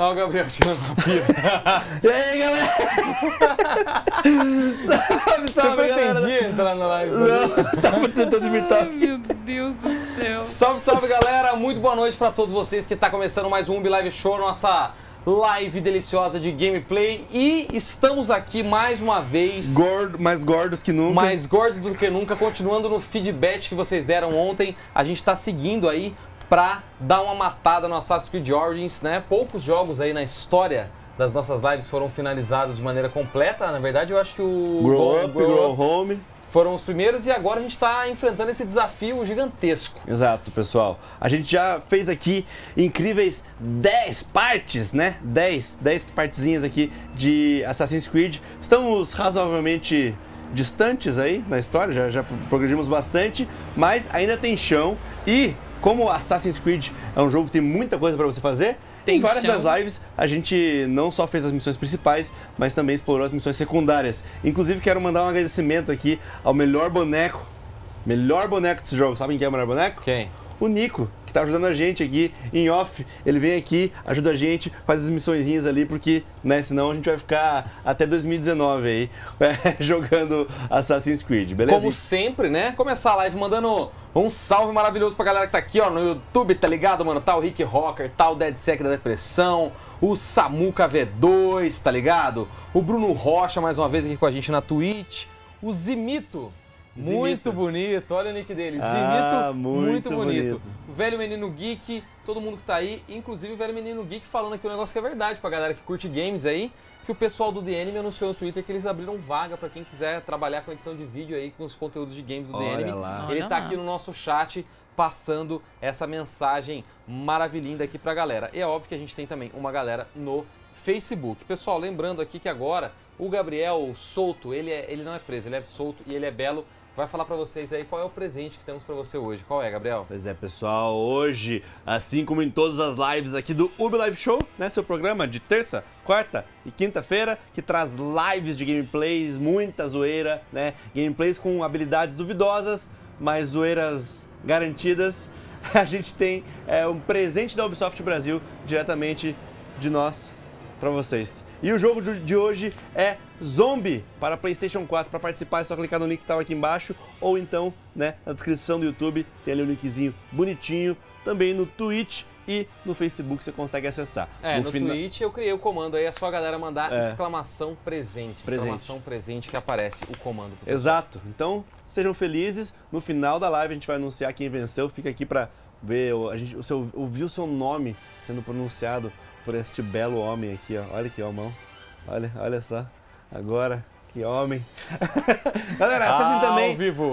Olha o Gabriel tirando uma pira. E aí, galera? Sabe, salve, galera. Você pretendia entrar na live? Não, tava tentando imitar. Ai, meu Deus do céu. Salve, salve, galera. Muito boa noite pra todos vocês que tá começando mais um Ubi Live Show, nossa live deliciosa de gameplay. E estamos aqui mais uma vez. Mais gordos que nunca. Mais gordos do que nunca. Continuando no feedback que vocês deram ontem. A gente tá seguindo aí pra dar uma matada no Assassin's Creed Origins, né? Poucos jogos aí na história das nossas lives foram finalizados de maneira completa. Na verdade, eu acho que o Grow Up, Grow Home foram os primeiros e agora a gente está enfrentando esse desafio gigantesco. Exato, pessoal. A gente já fez aqui incríveis 10 partes, né? 10 partezinhas aqui de Assassin's Creed. Estamos razoavelmente distantes aí na história, já progredimos bastante, mas ainda tem chão. E como Assassin's Creed é um jogo que tem muita coisa para você fazer, em várias das lives a gente não só fez as missões principais, mas também explorou as missões secundárias. Inclusive quero mandar um agradecimento aqui ao melhor boneco desse jogo. Sabem quem é o melhor boneco? Quem? O Nico, que tá ajudando a gente aqui em off. Ele vem aqui, ajuda a gente, faz as missõezinhas ali, porque, né, senão a gente vai ficar até 2019 aí jogando Assassin's Creed, beleza? Como sempre, né? Começar a live mandando um salve maravilhoso pra galera que tá aqui, ó, no YouTube, tá ligado, mano? Tá o Rick Rocker, tá o Dead Sec da Depressão, o Samuca V2, tá ligado? O Bruno Rocha, mais uma vez, aqui com a gente na Twitch, o Zimito. Muito bonito, olha o nick dele, Zimito, muito bonito. O Velho Menino Geek, todo mundo que tá aí, inclusive o Velho Menino Geek falando aqui um negócio que é verdade pra galera que curte games aí, que o pessoal do The Anime anunciou no Twitter que eles abriram vaga pra quem quiser trabalhar com edição de vídeo aí, com os conteúdos de games do The Anime. Ele tá aqui no nosso chat passando essa mensagem maravilhinda aqui pra galera. E é óbvio que a gente tem também uma galera no Facebook. Pessoal, lembrando aqui que agora o Gabriel Souto, ele não é preso, ele é solto e ele é belo. Vai falar pra vocês aí qual é o presente que temos pra você hoje. Qual é, Gabriel? Pois é, pessoal. Hoje, assim como em todas as lives aqui do Ubi Live Show, né? Seu programa de terça, quarta e quinta-feira, que traz lives de gameplays, muita zoeira, né? Gameplays com habilidades duvidosas, mas zoeiras garantidas. A gente tem um presente da Ubisoft Brasil diretamente de nós pra vocês. E o jogo de hoje é Zombie para PlayStation 4. Para participar é só clicar no link que estava aqui embaixo ou então, né, na descrição do YouTube tem ali um linkzinho bonitinho. Também no Twitch e no Facebook você consegue acessar. É, no Twitch eu criei o comando aí, é só a galera mandar exclamação presente. Exclamação presente que aparece o comando. Exato. Então sejam felizes. No final da live a gente vai anunciar quem venceu. Fica aqui para ver, ouvir o seu nome sendo pronunciado por este belo homem aqui, ó. Olha que homão. Olha só. Agora, que homem. Galera,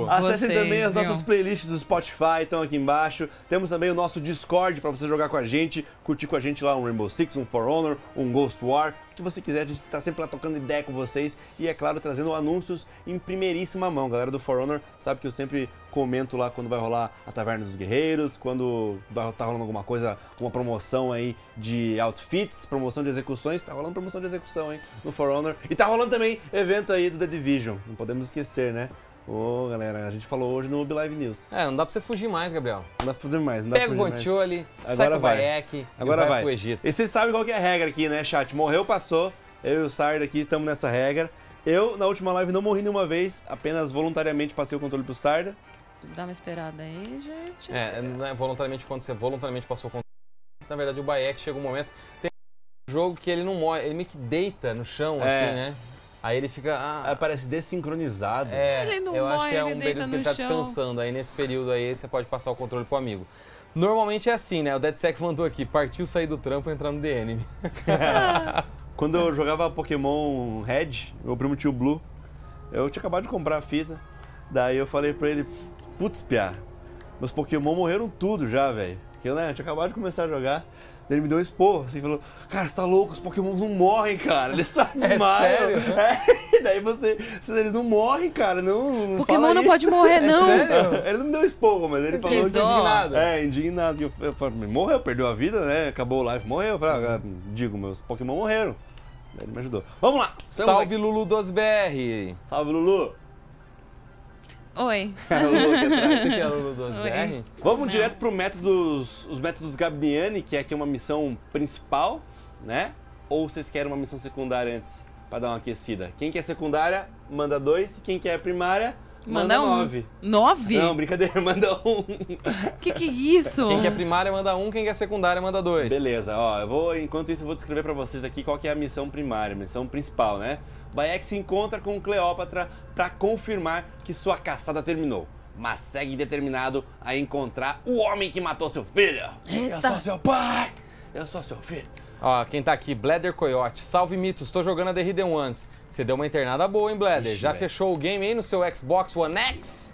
acessem também, as nossas playlists do Spotify, estão aqui embaixo. Temos também o nosso Discord para você jogar com a gente, curtir com a gente lá um Rainbow Six, um For Honor, um Ghost War. O que você quiser, a gente está sempre lá tocando ideia com vocês e, é claro, trazendo anúncios em primeiríssima mão. A galera do For Honor sabe que eu sempre comento lá quando vai rolar a Taverna dos Guerreiros, quando tá rolando alguma coisa, uma promoção aí de outfits, promoção de execuções. Tá rolando promoção de execução, hein, no For Honor. E tá rolando também evento aí do The Division, não podemos esquecer, né? Ô, galera, a gente falou hoje no UbiLive News. É, não dá pra você fugir mais, Gabriel. Não dá pra fugir mais, não dá pra fugir mais. Pega o Gontioli, sai pro Baek, agora vai pro Egito. E vocês sabem qual que é a regra aqui, né, chat? Morreu, passou. Eu e o Sarda aqui estamos nessa regra. Eu, na última live, não morri nenhuma vez, apenas voluntariamente passei o controle pro Sarda. Dá uma esperada aí, gente. É, não é voluntariamente, quando você voluntariamente passou o controle. Na verdade, o Baek chega um momento. Tem um jogo que ele não morre, ele meio que deita no chão, assim, né? Aí ele fica... parece desincronizado. É, ele não eu acho que é um período que ele tá descansando. Aí nesse período aí você pode passar o controle pro amigo. Normalmente é assim, né? O DeadSec mandou aqui, partiu sair do trampo e entrar no DN. Quando eu jogava Pokémon Red, meu primo tio Blue, eu tinha acabado de comprar a fita. Daí eu falei pra ele, putz, piá, meus Pokémon morreram tudo já, velho. Porque, né, eu tinha acabado de começar a jogar. Ele me deu um esporro, assim, falou, cara, você tá louco, os pokémons não morrem, cara, eles só desmaiam. É sério? É, daí eles não morrem, cara, não Pokémon não pode morrer, não. É sério? Ele não me deu um esporro, mas ele falou que indignado. É, indignado. Eu falei, morreu, perdeu a vida, né, acabou o life, morreu. Eu falei, digo, meus pokémon morreram. Daí ele me ajudou. Vamos lá. Salve, Lulu 12BR. Salve, Lulu. Oi. A Lulu aqui atrás, você que é a Lulu do SBR. Vamos direto para os métodos Gabniani, que é aqui uma missão principal, né? Ou vocês querem uma missão secundária antes, para dar uma aquecida? Quem quer secundária, manda 2. Quem quer primária, manda 9. 9? Não, brincadeira, manda 1. Que é isso? Quem quer primária, manda 1. Quem quer secundária, manda 2. Beleza, ó. Eu vou, enquanto isso, eu vou descrever para vocês aqui qual que é a missão primária, missão principal, né? Bayek se encontra com Cleópatra para confirmar que sua caçada terminou, mas segue determinado a encontrar o homem que matou seu filho. Eita. Eu sou seu pai! Eu sou seu filho. Ó, quem tá aqui, Bladder Coyote. Salve, mitos, tô jogando a The Hidden Ones. Você deu uma internada boa, hein, Bladder? Ixi, já fechou o game aí no seu Xbox One X?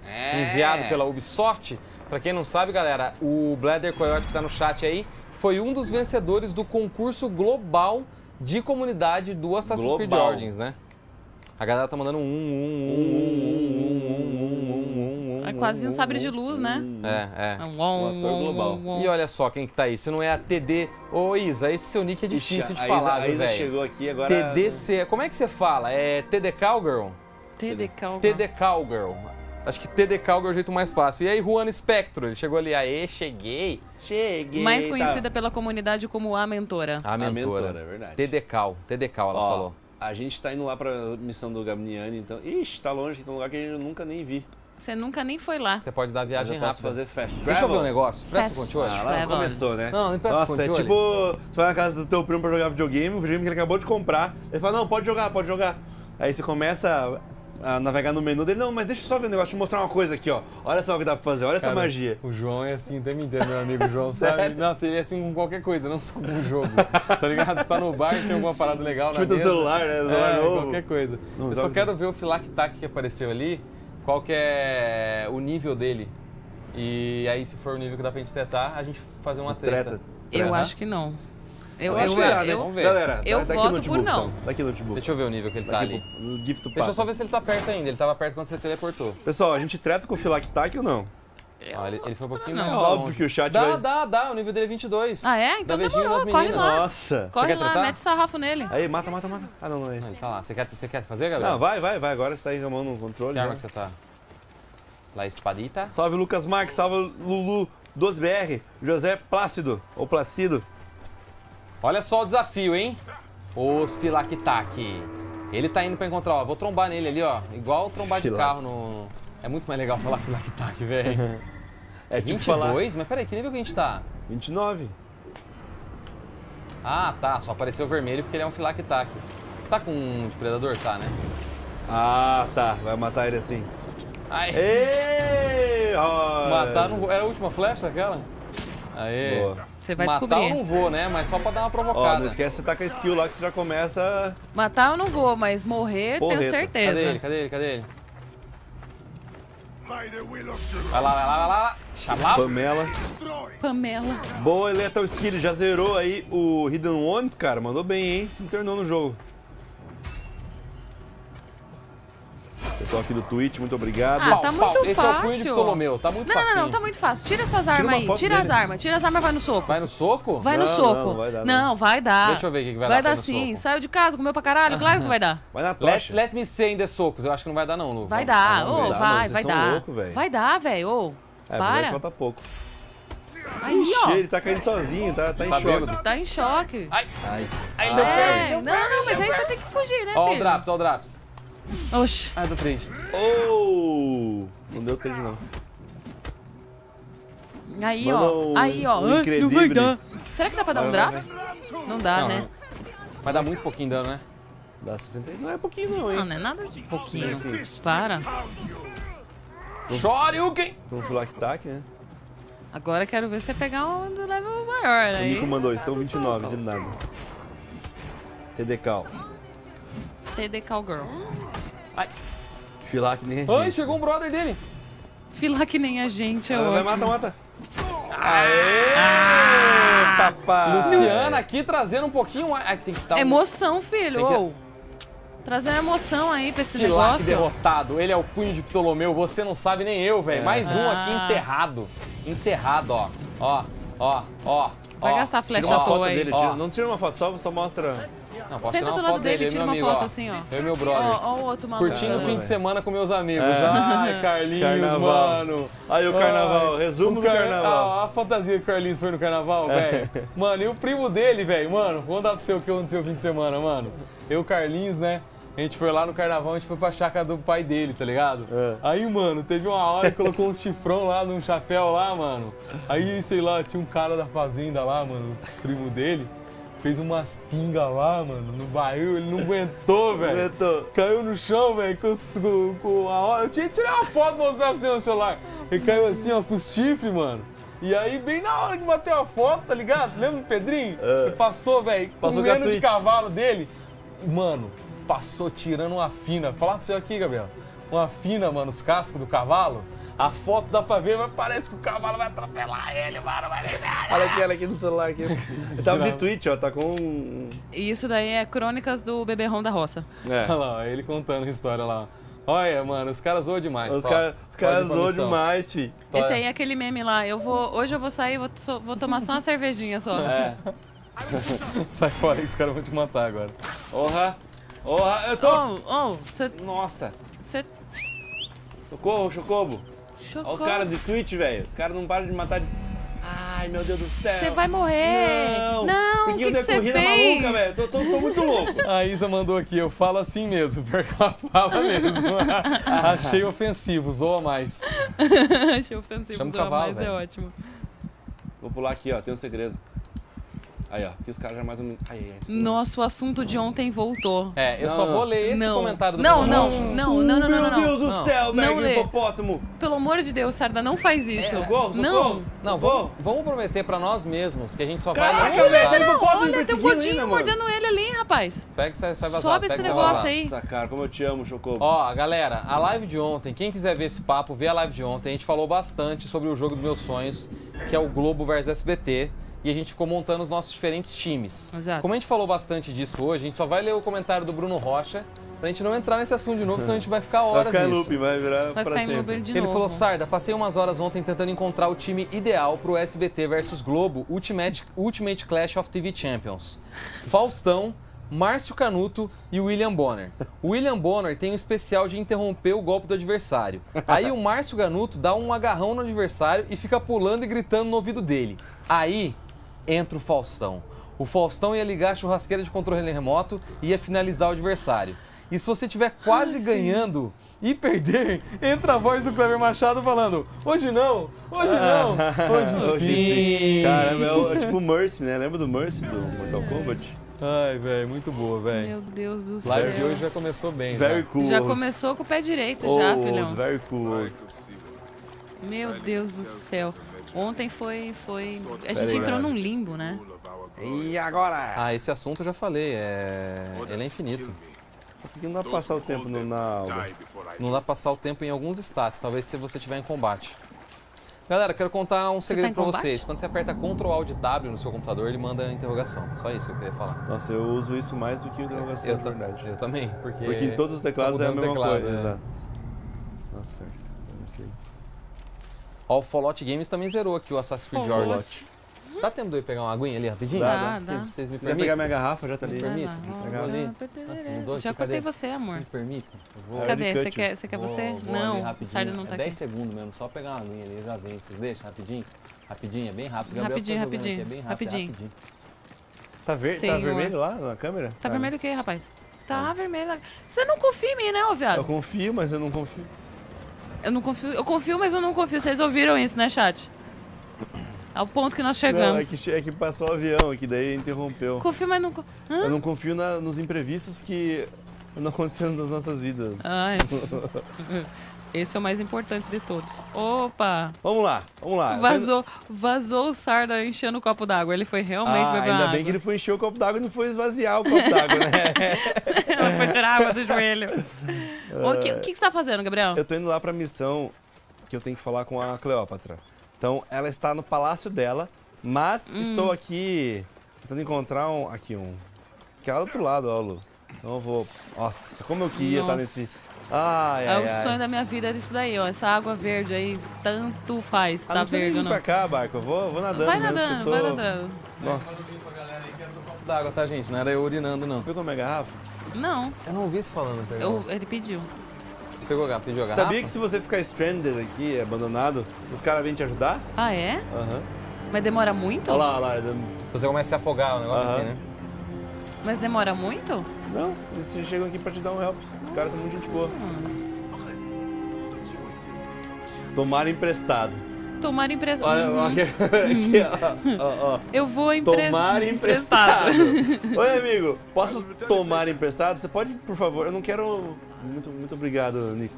Enviado pela Ubisoft. Pra quem não sabe, galera, o Bladder Coyote que tá no chat aí foi um dos vencedores do concurso global de comunidade do Assassin's Creed Origins, né? A galera tá mandando É quase um sabre de luz, né? É. Um ator global. E olha só quem que tá aí. Se não é a TD... Ô, Isa, esse seu nick é difícil de falar, velho. A Isa chegou aqui agora... TDC... Como é que você fala? É TD Cowgirl? TD Cowgirl. TD Cowgirl. Acho que TD Cowgirl é o jeito mais fácil. E aí, Juan Spectro, ele chegou ali. Aê, cheguei. Cheguei. Mais conhecida pela comunidade como A Mentora. A Mentora, é verdade. TD Cow. TD Cow, ela falou. A gente tá indo lá pra missão do Gabniani, então... Ixi, tá longe, tem um lugar que eu nunca nem vi. Você nunca nem foi lá. Você pode dar viagem rápida. Fazer fast travel. Deixa eu ver um negócio. Presta o controle. Ah, não começou, né? Não, não presta o controle. Nossa, é tipo... Você vai na casa do teu primo pra jogar videogame, o videogame que ele acabou de comprar. Ele fala, não, pode jogar, pode jogar. Aí você começa a navegar no menu dele. Não, mas deixa eu só ver um negócio, te mostrar uma coisa aqui, ó. Olha só o que dá pra fazer, olha essa magia. O João é assim, até me entendo, meu amigo João, sabe? Nossa, ele é assim com qualquer coisa, não só com o jogo. Tá ligado? Você tá no bar e tem alguma parada legal na mesa. Tipo do celular, né? Qualquer coisa. Eu só quero ver o Filactac que apareceu ali. Qual que é o nível dele? E aí, se for o nível que dá pra gente tentar, a gente fazer uma treta. Eu acho que não. Vamos ver. Galera, eu voto por não. Daqui no notebook. Deixa eu ver o nível que ele tá ali. Deixa eu só ver se ele tá perto ainda. Ele tava perto quando você teleportou. Pessoal, a gente treta com o Filactac ou não? Ele foi um pouquinho mais longe. Óbvio que o chat vai... Dá. O nível dele é 22. Ah, é? Então demorou. Corre lá. Nossa. Corre lá, mete o sarrafo nele. Aí, mata. Ah, não é isso. Tá lá. Você quer fazer, Gabriel? Não, vai. Agora você tá engamando o controle. Que arma que você tá? Lá, espadita. Salve, Lucas Marques. Salve, Lulu 2BR. José Plácido. Ou Placido. Olha só o desafio, hein? Os Filactac. Ele tá indo pra encontrar, ó. Vou trombar nele ali, ó. Igual trombar de carro no... É muito mais legal falar Filactac, velho. É 22? Tipo falar... Mas peraí, que nível que a gente tá? 29. Ah, tá. Só apareceu vermelho porque ele é um Filactac. Você tá com um depredador? Tá, né? Ah, tá. Vai matar ele assim. Ai. Ei, oh. Matar não vou. Era a última flecha aquela? Aê. Boa. Você vai descobrir. Matar eu não vou, né? Mas só pra dar uma provocada. Ó, não esquece, você tá com a skill lá que você já começa... Matar eu não vou, mas morrer tenho certeza. Cadê ele? Vai lá. Chamava. Pamela. Boa, Electro Skill. Já zerou aí o Hidden Ones, cara. Mandou bem, hein? Se internou no jogo. Pessoal aqui do Twitch, muito obrigado. Ah, tá muito fácil. Esse é o punho de Ptolomeu. Tá muito fácil. Não, tá muito fácil. Tira essas armas aí. Tira as armas e vai no soco. Vai no soco? Vai no soco. Não, vai dar. Deixa eu ver o que vai dar. Vai dar sim. Saiu de casa, comeu pra caralho. Claro que vai dar. Vai na tocha. Let me see ainda socos. Eu acho que não vai dar, não, Lu. Vai dar. Vai dar, velho. Para. Falta pouco. Aí, ó. Ele tá caindo sozinho, tá em choque. Tá em choque. Ainda bem. Não, mas aí você tem que fugir, né, filho? Ó o Draps, Oxi. Ah, deu 3. Oh! Não deu 3, não. Aí, ó. Não vai dar. Será que dá pra dar um Draps? Não dá, né? Vai dar muito pouquinho dano, né? Dá 60. Não é pouquinho, não, hein? Não, não é nada de pouquinho. Para. Shoryuken! Vamos pular que tac, né? Agora quero ver você pegar um do level maior, né? O Nico mandou, estão 29 de nada. TDK. TD Cowgirl. Ai. Filar que nem a gente. Ai, chegou um brother dele. Filar que nem a gente, é ótimo. Vai, mata. Aê, papai. Luciana aqui trazendo um pouquinho... Tem que dar emoção, filho. Trazendo emoção aí pra esse negócio. Filar derrotado. Ele é o punho de Ptolomeu. Você não sabe nem eu, velho. Mais um aqui enterrado. Ó. Vai gastar flecha à toa aí. Dele, não tira uma foto, só mostra. Não, posso senta do lado dele e tira uma foto assim, ó. Eu e meu brother. Ó o outro maluco. Curtindo o fim de semana com meus amigos. É. Ai, Carlinhos, carnaval. Mano. Aí o carnaval, resumo do carnaval. A fantasia que o Carlinhos foi no carnaval, velho. Mano, e o primo dele, velho. Mano, vou dar pra você o que aconteceu o fim de semana, mano. Eu, Carlinhos, né? A gente foi lá no carnaval, a gente foi pra chácara do pai dele, tá ligado? É. Aí, mano, teve uma hora que colocou um chifrão lá, num chapéu lá, mano. Aí, sei lá, tinha um cara da fazenda lá, mano, o primo dele. Fez umas pingas lá, mano, no barril, ele não aguentou, velho. Caiu no chão, velho, com a hora. Eu tinha que tirar uma foto pra mostrar pra você no celular. Ele caiu assim, ó, com os chifres, mano. E aí, bem na hora que bateu a foto, tá ligado? Lembra do Pedrinho? É. Ele passou, velho, comendo de cavalo dele. Mano... Passou tirando uma fina. Fala do seu aqui, Gabriel. Uma fina, mano, os cascos do cavalo. A foto dá pra ver, mas parece que o cavalo vai atropelar ele, mano. Olha aqui no celular. Aqui. Eu tava de Twitch, ó, tá com... Isso daí é crônicas do beberrão da roça. É. Olha lá, ele contando a história lá. Olha, mano, os caras zoam demais. Os caras zoam demais, fi. Esse aí é aquele meme lá. Hoje eu vou sair, vou tomar só uma cervejinha só. É. Sai fora aí que os caras vão te matar agora. Porra. Eu tô... Nossa! Cê... Socorro, Chocobo! Olha os caras de Twitch, velho. Os caras não param de matar... Ai, meu Deus do céu! Você vai morrer! Não! Porque eu dei corrida maluca, velho. Tô muito louco. A Isa mandou aqui. Eu falo assim mesmo. Porque ela fala mesmo. Achei ofensivo. Zoa mais. Achei ofensivo. Chama zoa cavalo, mais véio. É ótimo. Vou pular aqui, ó. Tem um segredo. Aí, ó, que os caras já mais ou menos... Nossa, o assunto de ontem voltou. É, eu só vou ler esse comentário do Não. Meu Deus do céu, velho, hipopótamo. Pelo amor de Deus, Sarda, não faz isso. Vamos prometer pra nós mesmos que a gente só vai... Caraca, velho, hipopótamo me perseguindo ainda, mano. Olha, tem um gordinho mordendo ele ali, rapaz. Pega que sai vazado. Sobe esse negócio aí. Nossa, cara, como eu te amo, Chocobo. Ó, galera, a live de ontem, quem quiser ver esse papo, vê a live de ontem. A gente falou bastante sobre o jogo dos meus sonhos, que é o Globo vs SBT. E a gente ficou montando os nossos diferentes times. Exato. Como a gente falou bastante disso hoje, a gente só vai ler o comentário do Bruno Rocha pra gente não entrar nesse assunto de novo, senão a gente vai ficar horas nisso. Ele falou, Sarda, passei umas horas ontem tentando encontrar o time ideal pro SBT vs Globo Ultimate Clash of TV Champions. Faustão, Márcio Canuto e William Bonner. O William Bonner tem um especial de interromper o golpe do adversário. Aí o Márcio Canuto dá um agarrão no adversário e fica pulando e gritando no ouvido dele. Aí... entra o Faustão. O Faustão ia ligar a churrasqueira de controle remoto e ia finalizar o adversário. E se você estiver quase ganhando e perder, entra a voz do Cleber Machado falando: hoje não, hoje não, hoje sim. Caramba, é tipo o Mercy, né? Lembra do Mercy do Mortal Kombat? Ai, velho, muito boa, velho. Meu Deus do céu. Live de hoje já começou bem. Very cool. Já começou com o pé direito, já, filhão. Very cool. Meu Deus do céu. Ontem foi... A gente entrou num limbo, né? E agora? Ah, esse assunto eu já falei, ele é infinito. Porque não dá pra passar o tempo na aula. Não dá pra passar o tempo em alguns status, talvez se você estiver em combate. Galera, quero contar um segredo pra vocês. Quando você aperta Ctrl+Alt+W no seu computador, ele manda interrogação. Só isso que eu queria falar. Nossa, eu uso isso mais do que interrogação, na verdade. Eu também, porque em todos os teclados é a mesma coisa. Exato. Nossa, sério. Ó, o Fallout Games também zerou aqui o Assassin's Creed Origins. Dá tempo de eu pegar uma aguinha ali rapidinho? Dá. Vocês me permitem? Pegar minha garrafa, já tá ali. Me permitem? Já cortei você, amor. Me permitem? Cadê? Você quer você? Não, o Sarda não tá aqui. 10 segundos mesmo, só pegar uma aguinha ali, já vem. Vocês deixam rapidinho? Rapidinho, é bem rápido. Rapidinho. Tá vermelho lá na câmera? Tá vermelho o quê, rapaz? Tá vermelho. Você não confia em mim, né, ô viado? Eu confio, mas eu não confio. Eu confio, mas eu não confio. Vocês ouviram isso, né, chat? Ao ponto que nós chegamos. Não, é que passou o avião, que daí interrompeu. Confio, mas não... Eu não confio nos imprevistos que não aconteceram nas nossas vidas. Ai. Esse é o mais importante de todos. Opa! Vamos lá. Vazou o Sarda enchendo o copo d'água. Ele foi realmente beber água. Ainda bem que ele foi encher o copo d'água e não foi esvaziar o copo d'água, né? Ela foi tirar a água do joelho. O que você tá fazendo, Gabriel? Eu tô indo lá pra missão que eu tenho que falar com a Cleópatra. Então, ela está no palácio dela, mas estou aqui tentando encontrar aquele outro lado, ó, Lu. Então eu vou... Nossa, como eu queria estar nesse... Ai, ai, é o sonho da minha vida, era isso daí, ó. Essa água verde aí, tanto faz, tá verde ou não. Não precisa vir pra cá, Barco, eu vou nadando. Vai nadando, vai nadando. Nossa. D'água, tá, gente? Não era eu urinando, não. Você pegou minha garrafa? Não. Eu não ouvi isso falando, pegou. Ele pediu. Você pegou, pediu a garrafa? Sabia que se você ficar stranded aqui, abandonado, os caras vêm te ajudar? Ah, é? Aham. Mas demora muito? Olha lá, olha lá. Se você começa a se afogar, o negócio assim, né? Mas demora muito? Não, eles chegam aqui pra te dar um help. Os caras são muito gente boa. Tomar emprestado. Tomar emprestado. Olha, aqui, ó. Eu vou emprestar. Tomar emprestado. Oi, amigo. Posso tomar emprestado? Você pode, por favor? Eu não quero... Muito obrigado, Nico.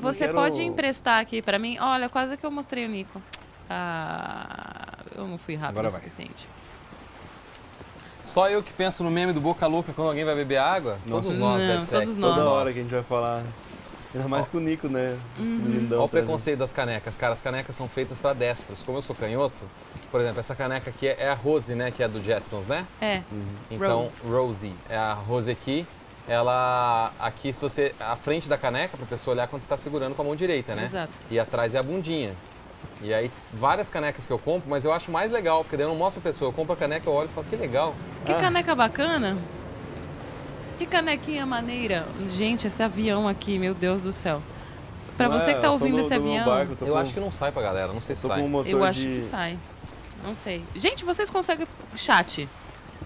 Você pode emprestar aqui pra mim? Olha, quase que eu mostrei o Nico. Ah, eu não fui rápido o suficiente. Só eu que penso no meme do Boca Louca quando alguém vai beber água? Nossa. Todos nós, deve ser. Toda hora que a gente vai falar. Ainda mais com o Nico, né? Olha o preconceito das canecas, cara. As canecas são feitas para destros. Como eu sou canhoto, por exemplo, essa caneca aqui é a Rose, né? Que é do Jetsons, né? É. Então, Rosie. É a Rose aqui. Ela, aqui, se você... A frente da caneca, para a pessoa olhar quando você está segurando com a mão direita, né? Exato. E atrás é a bundinha. E aí, várias canecas que eu compro, mas eu acho mais legal, porque daí eu não mostro pra pessoa. Eu compro a caneca, eu olho e falo, que legal. Que caneca bacana. Que canequinha maneira. Gente, esse avião aqui, meu Deus do céu. Pra você que tá ouvindo esse avião... Eu acho que não sai pra galera, não sei se sai. Eu acho que sai. Não sei. Gente, vocês conseguem... Chat,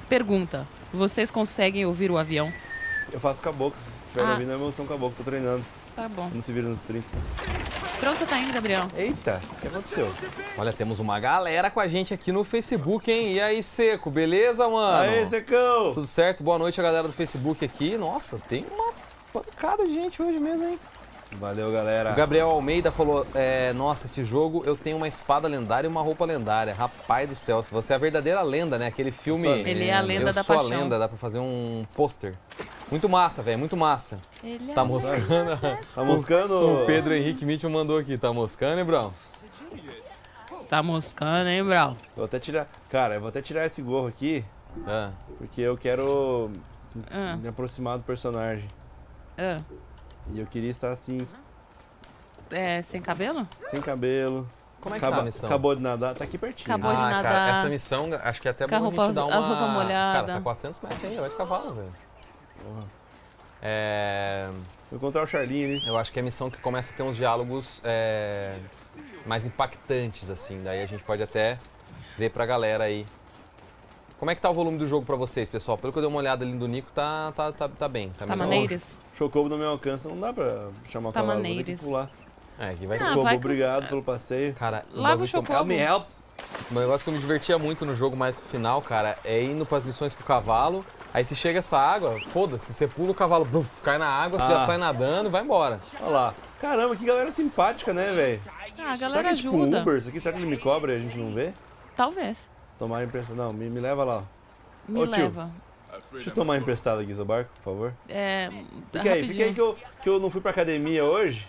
pergunta. Vocês conseguem ouvir o avião? Eu faço caboclo. Pega a vida, eu sou um caboclo, tô treinando. Tá bom. Não se vira nos 30. Pra onde você tá indo, Gabriel? Eita, o que aconteceu? Olha, temos uma galera com a gente aqui no Facebook, hein? E aí, Seco, beleza, mano? Aê, Secão! Tudo certo? Boa noite a galera do Facebook aqui. Nossa, tem uma pancada de gente hoje mesmo, hein? Valeu, galera. O Gabriel Almeida falou, nossa, esse jogo, eu tenho uma espada lendária e uma roupa lendária. Rapaz do céu, você é a verdadeira lenda, né? Aquele filme... Ele é a lenda da paixão. Eu sou a lenda, dá pra fazer um pôster. Muito massa, velho, muito massa. Ele tá moscando. Tá moscando? O Pedro Henrique Mitchell mandou aqui. Tá moscando, hein, Brau? Tá moscando, hein, Brau? Vou até tirar... Cara, eu vou até tirar esse gorro aqui. Porque eu quero me aproximar do personagem. E eu queria estar assim. É, sem cabelo? Sem cabelo. Como é que tá a missão? Acabou de nadar, tá aqui pertinho. Acabou de nadar. Cara, essa missão, acho que é até bom a gente dar uma... A roupa molhada. Cara, tá 400 metros ainda, vai de cavalo, velho. Vou encontrar o Charlinho, né? Eu acho que é a missão que começa a ter uns diálogos mais impactantes, assim. Daí a gente pode até ver pra galera aí. Como é que tá o volume do jogo pra vocês, pessoal? Pelo que eu dei uma olhada ali do Nico, tá bem. Tá maneiras. Chocobo no meu alcance, não dá pra chamar o cavalo, vou ter que pular. É, aqui vai Chocobo, obrigado pelo passeio. Cara, lava o Chocobo. Me help. Um negócio que eu me divertia muito no jogo, mais pro final, cara, é indo pras missões com o cavalo. Aí se chega essa água, foda-se, você pula o cavalo, bruf, cai na água, você já sai nadando e vai embora. Olha lá. Caramba, que galera simpática, né, velho? Ah, a galera ajuda. Será que é tipo Uber isso aqui? Será que ele me cobra e a gente não vê? Talvez. Tomar emprestado. Não, me leva lá. Me leva. Tio, deixa eu tomar emprestado aqui, seu barco, por favor. Fica aí que eu não fui pra academia hoje.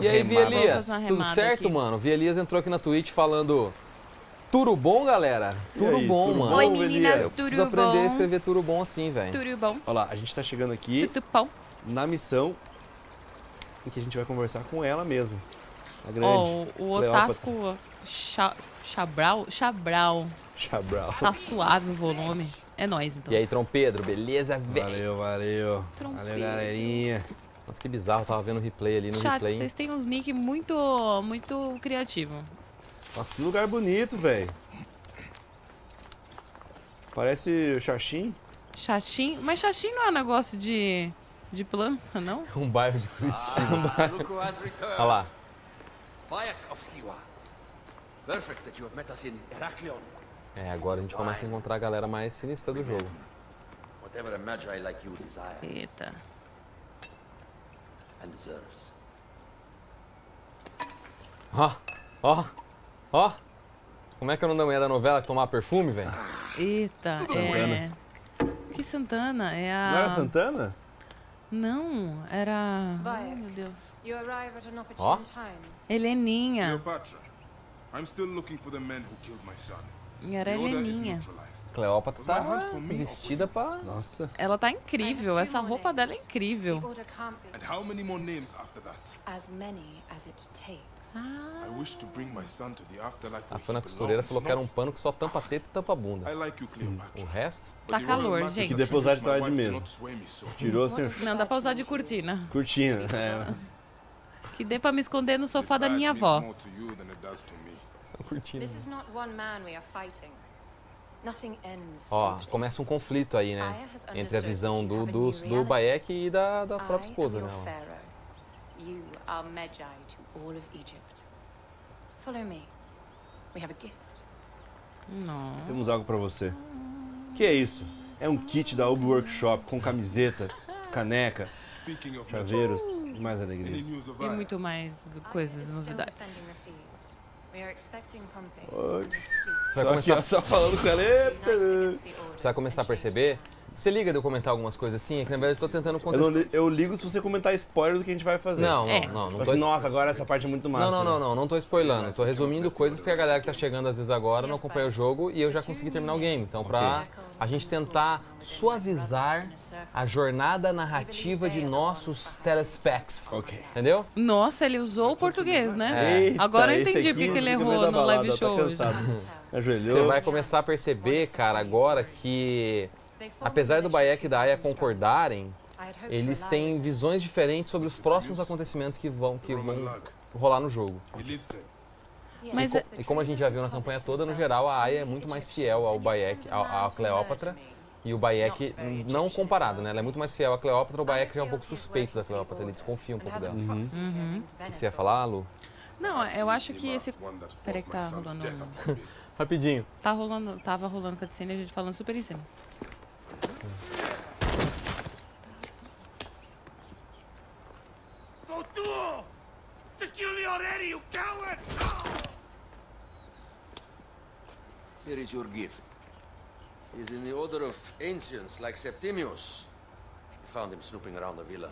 E aí, Vielias, tudo certo, mano? Vielias entrou aqui na Twitch falando... Tudo bom, galera? Tudo bom, mano. Oi, meninas, tudo bom? Eu preciso aprender a escrever tudo bom assim, velho. Tudo bom. Olha lá, a gente tá chegando aqui na missão em que a gente vai conversar com ela mesmo. A grande. Oh, o Otasco Chabral. Chabral. Tá suave o volume. É nóis, então. E aí, Trom Pedro, beleza, velho? Valeu. Valeu, galerinha. Nossa, que bizarro, tava vendo o replay ali no chat, replay. Vocês têm uns nick muito criativo. Nossa, que lugar bonito, velho. Parece Xaxim. Xaxim? Mas Xaxim não é um negócio de planta, não? É um bairro de Curitiba. Olha lá. Agora a gente começa a encontrar a galera mais sinistra do jogo. Eita. Ó, como é que é o nome da novela que tomar perfume, velho? Eita, Santana. Que Santana? É a... Não era Santana? Não, era... Ai, meu Deus. Ó, Heleninha. E era heleninha. Cleópatra tá vestida pra... Nossa. Ela tá incrível, essa roupa dela é incrível. A fã na costureira falou que era um pano que só tampa a teta e tampa a bunda. O resto? Tá calor, gente. Que dê pra usar de toalha de mesa. Tirou sem... Não, dá pra usar de cortina. Cortina, é. Que dê pra me esconder no sofá da minha avó. Essa cortina. Ó, começa um conflito aí, né? Entre a visão do Bayek e da própria esposa, né? Não. Temos algo pra você. Que é isso? É um kit da Ubi Workshop com camisetas, canecas, chaveiros e mais alegrias. E muito mais coisas, novidades. Você vai começar só falando com ela. Você vai começar a perceber? Você liga de eu comentar algumas coisas assim? É que na verdade eu tô tentando contar. Eu ligo se você comentar spoiler do que a gente vai fazer. Não. Tô... Nossa, agora essa parte é muito massa. Não tô spoilando. Eu tô resumindo coisas porque a galera que tá chegando às vezes agora não acompanha o jogo e eu já consegui terminar o game. Então, pra a gente tentar suavizar a jornada narrativa de nossos telespects. Entendeu? Nossa, ele usou o português, né? Eita, agora eu entendi porque ele errou no live show hoje. Você vai começar a perceber, cara, agora que... Apesar do Bayek e da Aya concordarem, eles têm visões diferentes sobre os próximos acontecimentos que vão rolar no jogo. Mas e como a gente já viu na campanha toda, no geral, a Aya é muito mais fiel ao Bayek, à Cleópatra, e o Bayek, não comparado, né? Ela é muito mais fiel à Cleópatra, o Bayek já é um pouco suspeito da Cleópatra, ele desconfia um pouco dela. O que você ia falar, Lu? Não, eu acho que esse... Peraí que tá rolando... Rapidinho. Tava rolando cutscene e a gente falando super em cima. Here is your gift. He's in the order of ancients like Septimius. We found him snooping around the villa.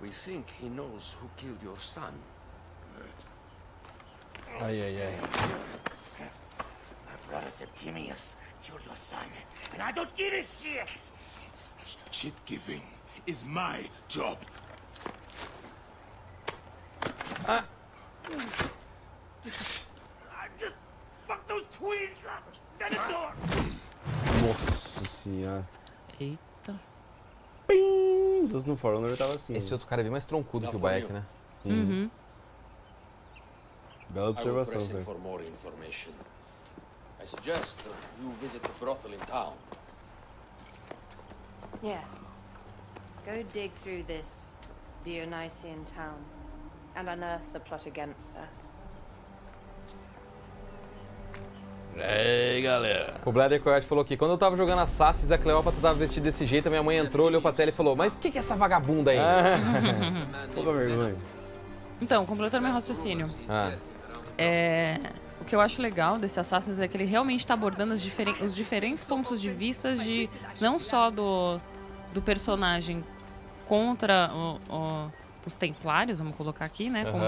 We think he knows who killed your son. My brother Septimius killed your son, and I don't give a shit. Shit giving is my job. I just fuck those twins up. Then it's door. Nossa senhora. Eita. Pim. Deus não For Honor tava assim. Esse outro cara é bem mais troncudo que o Bayek, né? Uhum. Bela observação, Zé. I suggest that you visit the brothel in town. Yes. Go dig through this Dionysian town and unearth the plot against us. Ei, galera. O Blader Coyote falou aqui, quando eu tava jogando Assassin's, a Cleópatra tava vestida desse jeito, a minha mãe entrou, olhou pra tela e falou, mas o que é essa vagabunda aí? Pouca vergonha. Então, completando meu raciocínio. O que eu acho legal desse Assassin's é que ele realmente está abordando os diferentes pontos de vista de não só do personagem contra os templários, vamos colocar aqui, né, com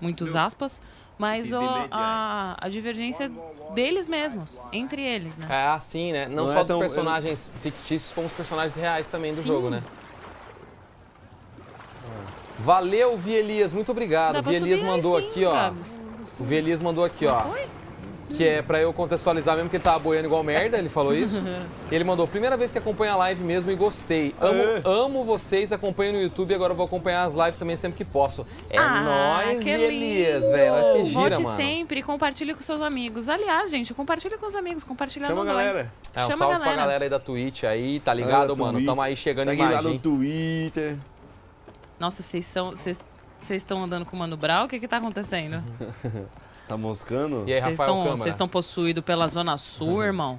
muitos aspas, mas a divergência deles mesmos, entre eles, né? Ah, sim, né? Não só dos personagens fictícios, como os personagens reais também do jogo, né? Valeu, Vielias, muito obrigado. Vielias mandou aqui, ó. O Vielias mandou aqui, ó, que é pra eu contextualizar mesmo que ele tava boiando igual merda, ele falou isso. Ele mandou, primeira vez que acompanha a live mesmo e gostei. Amo vocês, acompanho no YouTube e agora eu vou acompanhar as lives também sempre que posso. É nóis, Vielias, velho, nós que gira, mano. Volte sempre e compartilhe com seus amigos. Aliás, gente, compartilhe com os amigos, compartilha no nome. É, um salve pra galera aí da Twitch aí, tá ligado, mano? Tamo aí chegando em mais, lá no Twitter. Nossa, vocês são... Vocês estão andando com o Mano Brown? O que tá acontecendo? Tá moscando? E aí, Rafael Câmara? Vocês estão possuídos pela Zona Sul, irmão?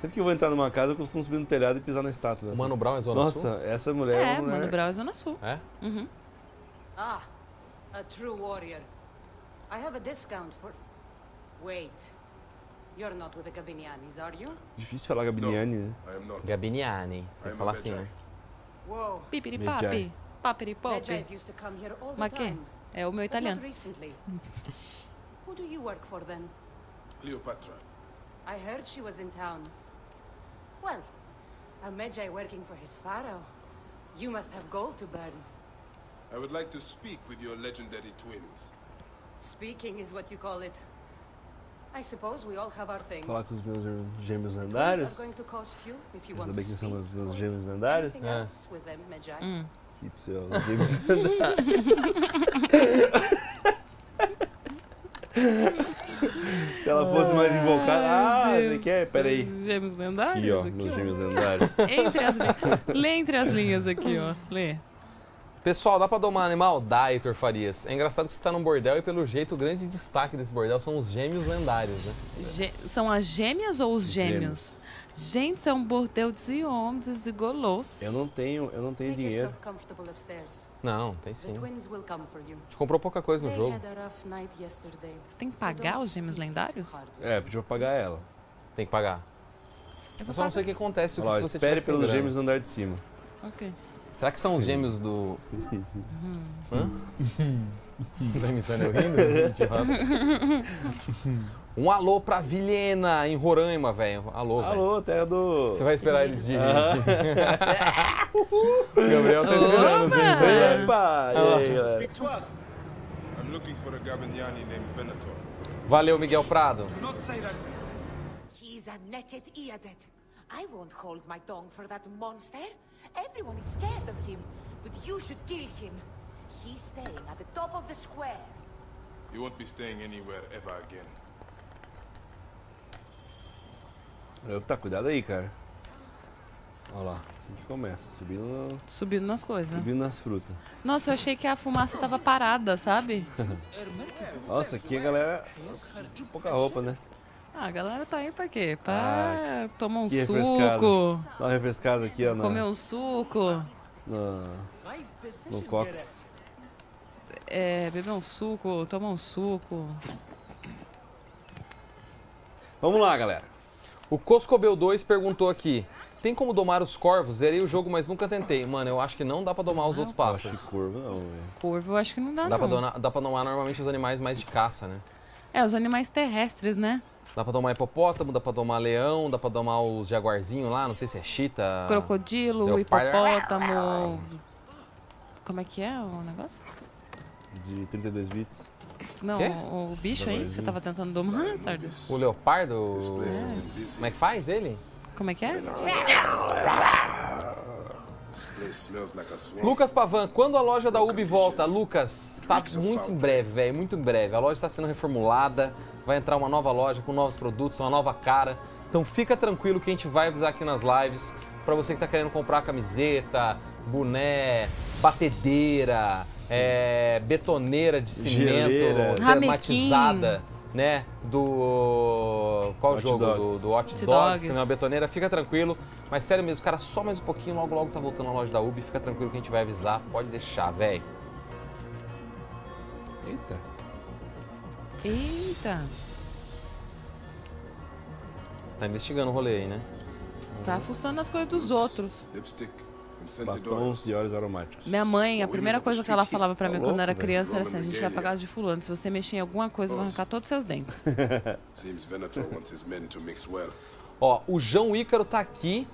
Sempre que eu vou entrar numa casa, eu costumo subir no telhado e pisar na estátua. Mano Brown é Zona Sul? Nossa, essa mulher é uma mulher... Mano Brown é Zona Sul. É? Uhum. Ah, a true warrior. I have a discount for... Wait. You're not with the Gabinianis, are you? Difícil falar Gabiniani, né? Gabiniani. Você fala assim, né? Pipiripapi, papiripopi. Maquê, é o meu italiano. Who do you work for then? Cleopatra. I heard she was in town. Well, a Magi working for his pharaoh. You must have gold to burn. I would like to speak with your legendary twins. Speaking is what you call it. I suppose we all have our thing. Falar com os meus gêmeos lendários. Saber quem são os meus gêmeos lendários? É. Que seu gêmeos lendários. Se ela fosse mais invocada... Ah, você quer? Pera aí. Gêmeos lendários? Aqui, ó. Nos gêmeos lendários. Lê entre as linhas aqui, ó. Lê. Pessoal, dá pra domar animal? Dá, Heitor Farias. É engraçado que você tá num bordel e, pelo jeito, o grande destaque desse bordel são os gêmeos lendários, né? São as gêmeas ou os gêmeos? Gente, isso é um bordel de homens e golosos. Eu não tenho dinheiro. Não, tem sim. A gente comprou pouca coisa no jogo. Você tem que pagar os gêmeos lendários? É, pediu pra pagar ela. Tem que pagar. Eu só não sei o que acontece se você tiver. Espere pelos gêmeos no andar de cima. Ok. Será que são os gêmeos do... Hã? Tá imitando eu rindo? Um alô pra Vilhena, em Roraima, velho. Alô, velho. Alô, terra do... Você vai esperar eles de... O Gabriel tá esperando os gêmeos. Opa! Valeu, Miguel Prado. He's a naked idiot. I won't hold my tongue for that monster. Everyone is scared of him, but you should kill him. He's staying at the top of the square. You won't be staying anywhere ever again. Tá, cuidado aí, cara. Olha lá, assim que começa, subindo nas coisas. Subindo nas frutas. Nossa, eu achei que a fumaça tava parada, sabe? Nossa, aqui a galera... Pouca roupa, né? Ah, a galera tá aí pra quê? Pra tomar um suco. Dá uma refrescada aqui, ó. Comer um suco. No cox. É, beber um suco, tomar um suco. Vamos lá, galera. O Coscobel 2 perguntou aqui. Tem como domar os corvos? Zerei o jogo, mas nunca tentei. Mano, eu acho que não dá pra domar os outros pássaros. Corvo não, velho. Corvo eu acho que não dá, dá pra domar normalmente os animais mais de caça, né? É, os animais terrestres, né? Dá pra tomar hipopótamo, dá pra tomar leão, dá pra tomar os jaguarzinhos lá, não sei se é chita... Crocodilo, hipopótamo... Como é que é o negócio? De 32 bits. Não, quê? O bicho aí que você tava tentando domar, Sardo? O leopardo? É. Como é que faz ele? Como é que é? Lucas Pavan, quando a loja da Ubi volta? Lucas, está muito em breve, velho, muito em breve. A loja está sendo reformulada, vai entrar uma nova loja com novos produtos, uma nova cara. Então fica tranquilo que a gente vai avisar aqui nas lives para você que está querendo comprar camiseta, boné, batedeira, betoneira de cimento, tematizada, né? Do... Qual Watch jogo? Dogs. Do Watch Dogs, tem uma betoneira. Fica tranquilo, mas sério mesmo, cara, só mais um pouquinho, logo logo tá voltando a loja da Ubi. Fica tranquilo que a gente vai avisar, pode deixar, velho. Eita. Você tá investigando o rolê aí, né? Tá fuçando as coisas dos outros. Batons de óleos aromáticos. Minha mãe, a primeira coisa que ela falava pra mim quando era criança era assim: a gente vai pra casa de fulano, se você mexer em alguma coisa, eu vou arrancar todos os seus dentes. Ó, o João Ícaro tá aqui,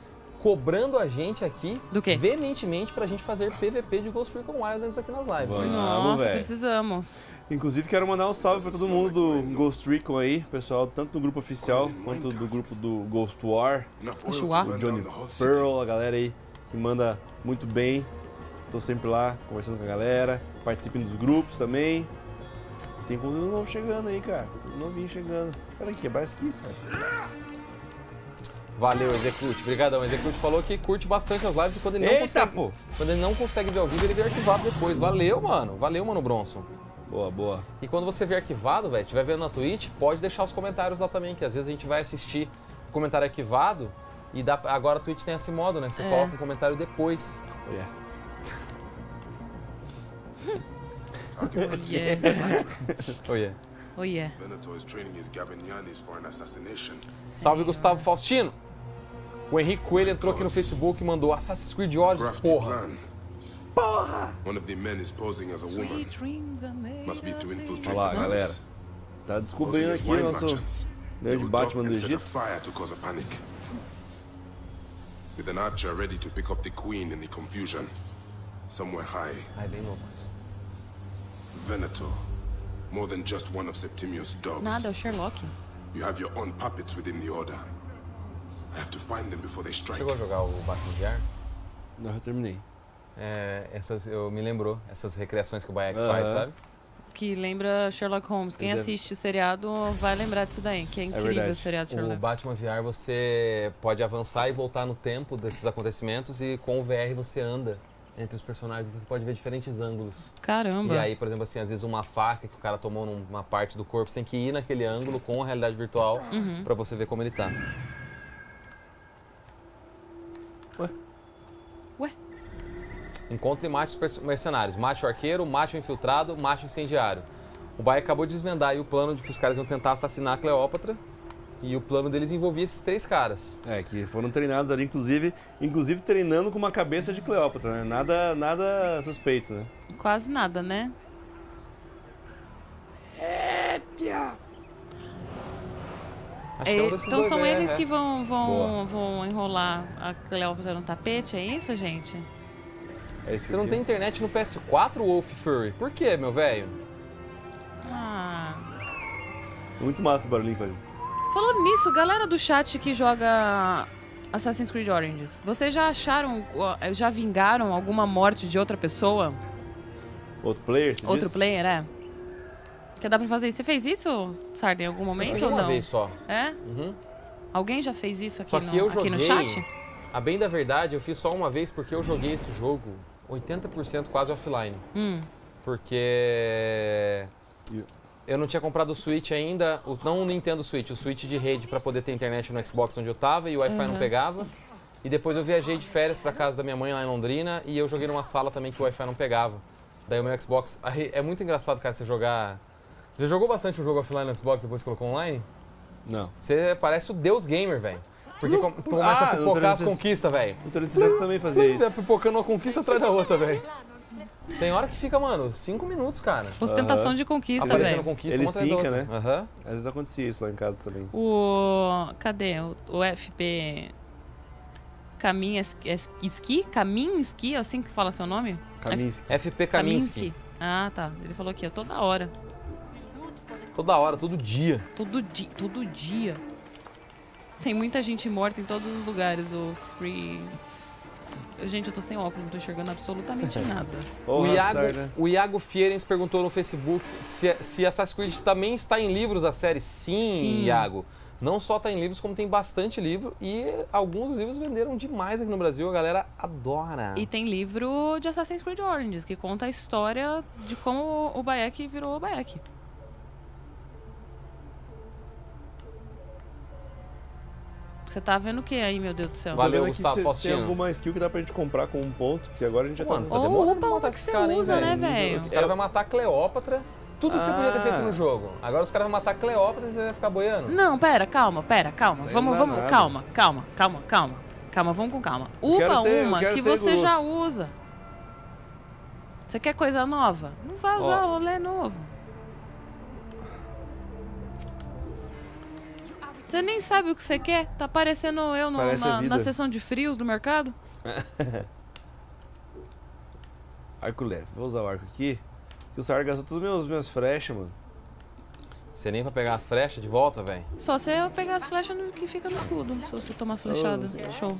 cobrando a gente aqui, veementemente, pra gente fazer PVP de Ghost Recon Wildlands aqui nas lives. Nossa, precisamos. Inclusive, quero mandar um salve pra todo mundo do Ghost Recon aí, pessoal, tanto do grupo oficial, quanto do grupo do Ghost War, o Johnny Pearl, a galera aí. Me manda muito bem, tô sempre lá conversando com a galera, participem dos grupos também. Tem conteúdo novo chegando aí, cara, tudo novinho chegando. Peraí, quebrar isso aqui, cara. Valeu, Execute, obrigadão. O Execute falou que curte bastante as lives e quando ele não quando ele não consegue ver ao vivo, ele vê arquivado depois. Valeu, mano. Valeu, mano Bronson. Boa, boa. E quando você vê arquivado, velho, estiver vendo na Twitch, pode deixar os comentários lá também, que às vezes a gente vai assistir comentário arquivado. E agora a Twitch tem esse modo, né? Você coloca um comentário depois. Salve, Gustavo Faustino! O Henrique Coelho entrou aqui no Facebook e mandou Assassin's Creed Origins, porra! Porra! Olha lá, galera. Tá descobrindo aqui o nosso grande Batman do Egito. With an archer ready to pick up the queen in the confusion, somewhere high. Ai, bem louco. Venator, more than just one of Septimius' dogs. Nada, o Sherlock. You have your own puppets within the order. I have to find them before they strike. Chegou a jogar o Batman Gear? Não, eu terminei. É, essas, eu me lembrou essas recriações que o Bayek faz, sabe? Que lembra Sherlock Holmes. Quem assiste o seriado vai lembrar disso daí, que é incrível o seriado Sherlock. O Batman VR você pode avançar e voltar no tempo desses acontecimentos e com o VR você anda entre os personagens e você pode ver diferentes ângulos. Caramba! E aí, por exemplo, assim, às vezes uma faca que o cara tomou numa parte do corpo, você tem que ir naquele ângulo com a realidade virtual pra você ver como ele tá. Ué? Encontre e mate os mercenários. Mate o arqueiro, mate o infiltrado, mate o incendiário. O Baia acabou de desvendar aí o plano de que os caras iam tentar assassinar a Cleópatra. E o plano deles envolvia esses três caras. É, que foram treinados ali, inclusive treinando com uma cabeça de Cleópatra, né? Nada suspeito, né? Quase nada, né? Acho que é um desses então dois, são eles que vão enrolar a Cleópatra no tapete, é isso, gente? É isso. Você não tem internet no PS4, Wolf Fury? Por quê, meu velho? Ah. Muito massa o barulhinho, velho. Falando nisso, galera do chat que joga Assassin's Creed Origins, vocês já acharam, já vingaram alguma morte de outra pessoa? Outro player, você Outro player, é. Que dá pra fazer isso. Você fez isso, Sarda, em algum momento ou não? Uma vez só. É? Uhum. Alguém já fez isso aqui, aqui no chat? A bem da verdade, eu fiz só uma vez porque eu joguei esse jogo 80% quase offline. Porque eu não tinha comprado o Switch ainda, não o Nintendo Switch, o Switch de rede para poder ter internet no Xbox onde eu tava e o Wi-Fi não pegava. E depois eu viajei de férias para casa da minha mãe lá em Londrina e eu joguei numa sala também que o Wi-Fi não pegava. Daí o meu Xbox... É muito engraçado, cara, você jogar... Você jogou bastante um jogo offline no Xbox e depois colocou online? Não. Você parece o Deus Gamer, velho. Porque começa a pipocar as conquistas, velho. O 360 também fazia isso. É pipocando uma conquista atrás da outra, velho. Tem hora que fica, mano, 5 minutos, cara. Ostentação de conquista, velho. Aparecendo conquista uma atrás da outra. Né? Às vezes acontecia isso lá em casa também. Cadê? O FP... Kaminski? Kaminski? É assim que fala seu nome? Kaminski. FP Kaminski. Ah, tá. Ele falou aqui, ó, toda hora. Toda hora, todo dia. Todo dia. Tem muita gente morta em todos os lugares, Gente, eu tô sem óculos, não tô enxergando absolutamente nada. O Iago Fierens perguntou no Facebook se Assassin's Creed também está em livros a série. Sim, Iago. Não só está em livros, como tem bastante livro. E alguns livros venderam demais aqui no Brasil, a galera adora. E tem livro de Assassin's Creed Origins, que conta a história de como o Bayek virou o Bayek. Você tá vendo o que aí, meu Deus do céu? Valeu, Gustavo Faustino. Tem alguma skill que dá pra gente comprar com um ponto, porque agora a gente já tá... Opa, que você usa, né, velho? Os caras vão matar a Cleópatra. Tudo que você podia ter feito no jogo. Agora os caras vão matar a Cleópatra e você vai ficar boiando. Não, pera, calma. Calma, vamos com calma. Upa uma que você já usa. Você quer coisa nova? Não vai usar o Lenovo. Você nem sabe o que você quer? Tá parecendo eu na sessão de frios do mercado? Arco leve. Vou usar o arco aqui. Que o Sar gastou todas as minhas frechas, mano. Você nem vai pegar as frechas de volta, velho? Só se eu pegar as flechas que fica no escudo. Se você tomar flechada. Show.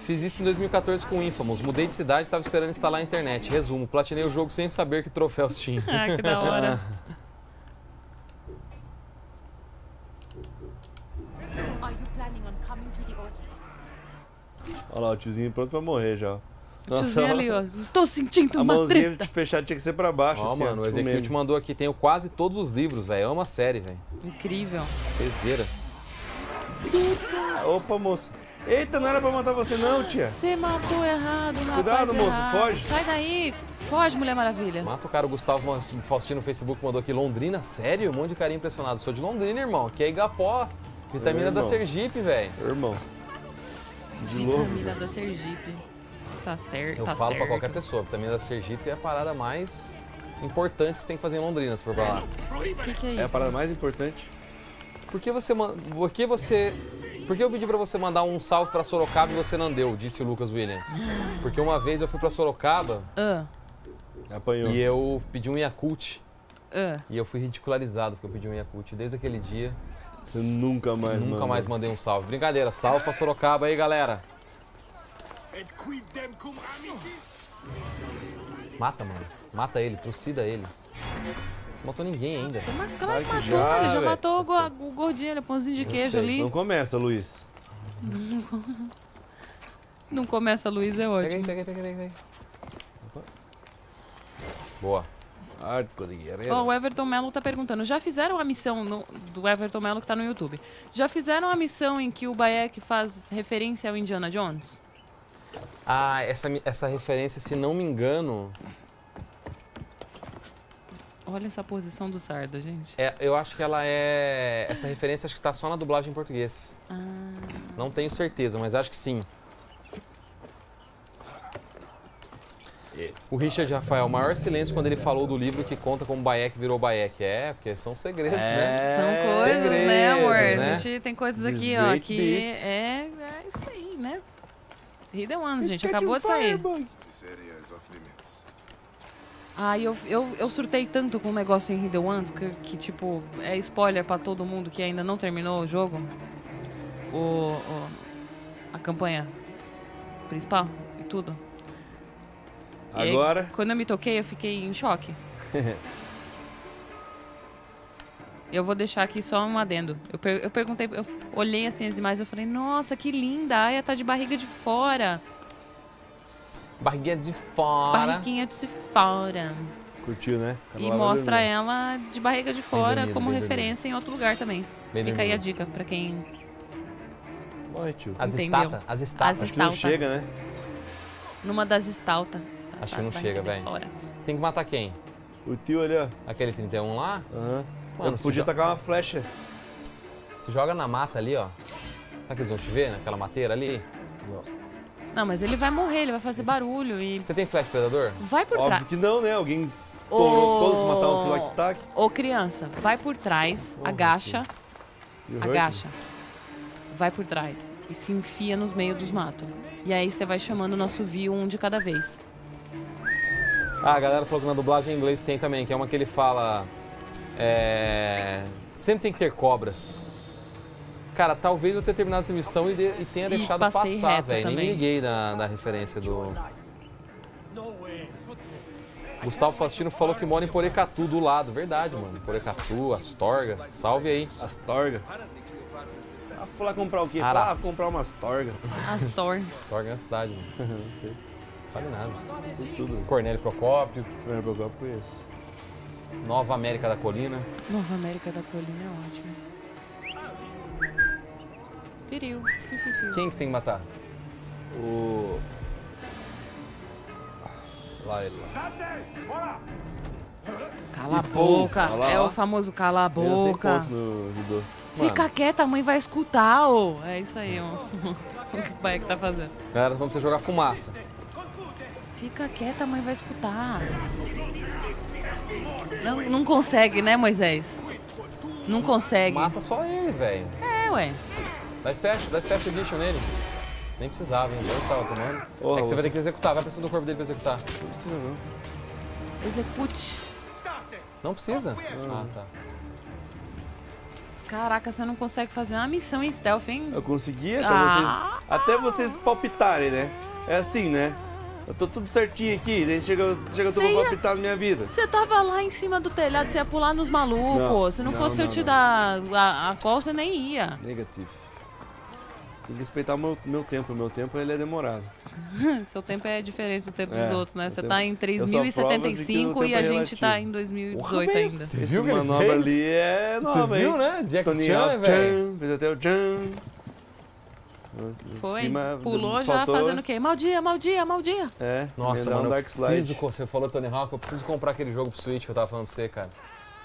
Fiz isso em 2014 com o Infamous. Mudei de cidade e tava esperando instalar a internet. Resumo, platinei o jogo sem saber que troféus tinha. Ah, que da hora. Olha lá, o tiozinho pronto pra morrer já. O tiozinho ali, ó. Estou sentindo uma treta. A mãozinha de fechada tinha que ser pra baixo. Ó, assim, mano, o Ezequiel te mandou aqui. Tenho quase todos os livros, velho. É uma série, velho. Incrível. Peseira. Opa, moça. Eita, não era pra matar você não, tia. Você matou errado, rapaz. Cuidado, moça. Foge. Sai daí. Foge, Mulher Maravilha. Mata o cara. O Gustavo Faustino no Facebook mandou aqui. Londrina, sério? Um monte de cara impressionado. Sou de Londrina, irmão. Que é Igapó. Vitamina da Sergipe, velho. Irmão. Vitamina da Sergipe. Tá certo. Eu falo pra qualquer pessoa, vitamina da Sergipe é a parada mais importante que você tem que fazer em Londrina, se for pra lá. Que é isso? É a parada mais importante. Por que eu pedi pra você mandar um salve pra Sorocaba e você não deu, disse o Lucas William. Porque uma vez eu fui pra Sorocaba apanhou. E eu pedi um Yakult. E eu fui ridicularizado porque eu pedi um Yakult. Desde aquele dia... Você nunca mais mandou. Nunca mais mandei um salve. Brincadeira, salve pra Sorocaba aí, galera. Mata, mano. Mata ele, trucida ele. Não matou ninguém ainda. Você claro que matou, você já matou o gordinho, ele é pãozinho de queijo ali. Não começa, Luiz. Não começa, Luiz, é ótimo. Pega aí. Boa. Ó, o Everton Melo tá perguntando, já fizeram a missão do Everton Melo que tá no YouTube? Já fizeram a missão em que o Bayek faz referência ao Indiana Jones? Ah, essa referência, se não me engano... Olha essa posição do Sarda, gente. É, eu acho que ela é... Essa referência acho que tá só na dublagem em português. Não tenho certeza, mas acho que sim. O Richard Rafael, o maior silêncio quando ele falou do livro que conta como Bayek virou Bayek. É, porque são segredos, né? São coisas, segredos, né, amor? Né? A gente tem coisas aqui, ó, que... É isso aí, né? Hidden Ones, gente, acabou de sair. Ah, eu surtei tanto com o negócio em Hidden Ones que, tipo, é spoiler pra todo mundo que ainda não terminou o jogo. A campanha principal e tudo. E agora? Aí, quando eu me toquei, eu fiquei em choque. Eu vou deixar aqui só um adendo. Eu perguntei, eu olhei assim as imagens, eu falei, nossa, que linda, a Aya tá de barriga de fora. Barriguinha de fora. Barriguinha de fora. Curtiu, né? E mostra ela de barriga de fora como referência em outro lugar também. Fica aí a dica pra quem... Boa, tio. As estátuas. Acho que não chega, né? Numa das estátuas. Acho que não chega, velho. Você tem que matar quem? O tio ali, ó. Aquele 31 lá? Aham. Mano, podia tacar uma flecha. Você joga na mata ali, ó. Sabe que eles vão te ver naquela mateira ali? Não, mas ele vai morrer, ele vai fazer barulho e... Você tem flash predador? Vai por trás. Óbvio que não, né? Alguém todos mataram o Filactac. Ô, criança, vai por trás, agacha. Agacha. Vai por trás e se enfia no meio dos matos. E aí você vai chamando o nosso view um de cada vez. Ah, a galera falou que na dublagem em inglês tem também, que é uma que ele fala... Sempre tem que ter cobras. Cara, talvez eu tenha terminado essa missão e tenha deixado passar, velho. Nem me liguei na referência do... Gustavo Faustino falou que mora em Porecatu, do lado. Verdade, mano. Porecatu, Astorga. Salve aí. Astorga. Ah, foi lá comprar o quê? Ah, comprar uma Astorga. Astorga. Astorga é uma cidade, mano. Não sei. Sabe nada. Sei tudo. Cornélio Procópio. Cornélio Procópio conheço. Nova América da Colina. Nova América da Colina é ótimo. Periu. Quem que tem que matar? O... Lá ele lá. Cala a boca. É o famoso cala a boca. Fica quieta, a mãe vai escutar, ô. É isso aí, ó. O que o pai é que tá fazendo? Galera, vamos precisar jogar fumaça. Fica quieta, a mãe vai escutar. Não consegue, né, Moisés? Não consegue. Mata só ele, velho. É, ué. Dá special edition nele. Nem precisava, hein? Eu tava tomando. É que você vai ter que executar. Vai pra cima do corpo dele pra executar. Não precisa, não. Execute. Não precisa? Ah, tá. Caraca, você não consegue fazer uma missão em stealth, hein? Eu consegui até vocês palpitarem, né? É assim, né? Eu tô tudo certinho aqui, daí chega todo mundo palpitar na minha vida. Você tava lá em cima do telhado, você ia pular nos malucos. Se não fosse eu te dar a call, você nem ia. Negativo. Tem que respeitar o meu tempo. O meu tempo, ele é demorado. Seu tempo é diferente do tempo dos outros, né? Você tá em 3075 e a gente tá em 2018 ainda. Você viu que manobra ali é nova, hein? Você viu, né? Jack Chan, velho. Fez até o Chan. Foi, pulou já fazendo o quê? Mal dia. É, nossa, mano, eu preciso, você falou Tony Hawk, eu preciso comprar aquele jogo pro Switch que eu tava falando pra você, cara.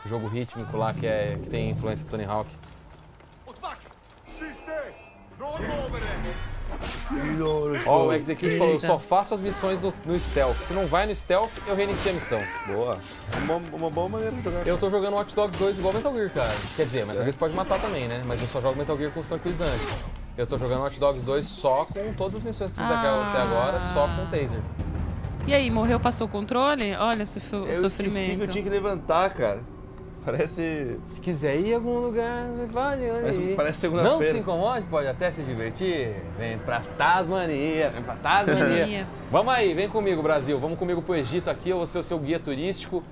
O jogo rítmico lá que tem influência Tony Hawk. Ó, o Execute falou, eu só faço as missões no stealth. Se não vai no stealth, eu reinicio a missão. Boa. Uma boa maneira de jogar. Eu tô jogando Watch Dogs 2 igual Metal Gear, cara. Quer dizer, Metal Gear pode matar também, né? Mas eu só jogo Metal Gear com os tranquilizantes. Eu tô jogando Watch Dogs 2 só com todas as missões que fiz até agora, só com o taser. E aí, morreu, passou o controle? Olha o sofrimento. Eu esqueci que eu tinha que levantar, cara. Parece... Se quiser ir a algum lugar, vale, olha. Parece segunda-feira. Não se incomode, pode até se divertir. Vem pra Tasmania, vem pra Tasmania. Vamos aí, vem comigo, Brasil. Vamos comigo pro Egito aqui, eu vou ser o seu guia turístico.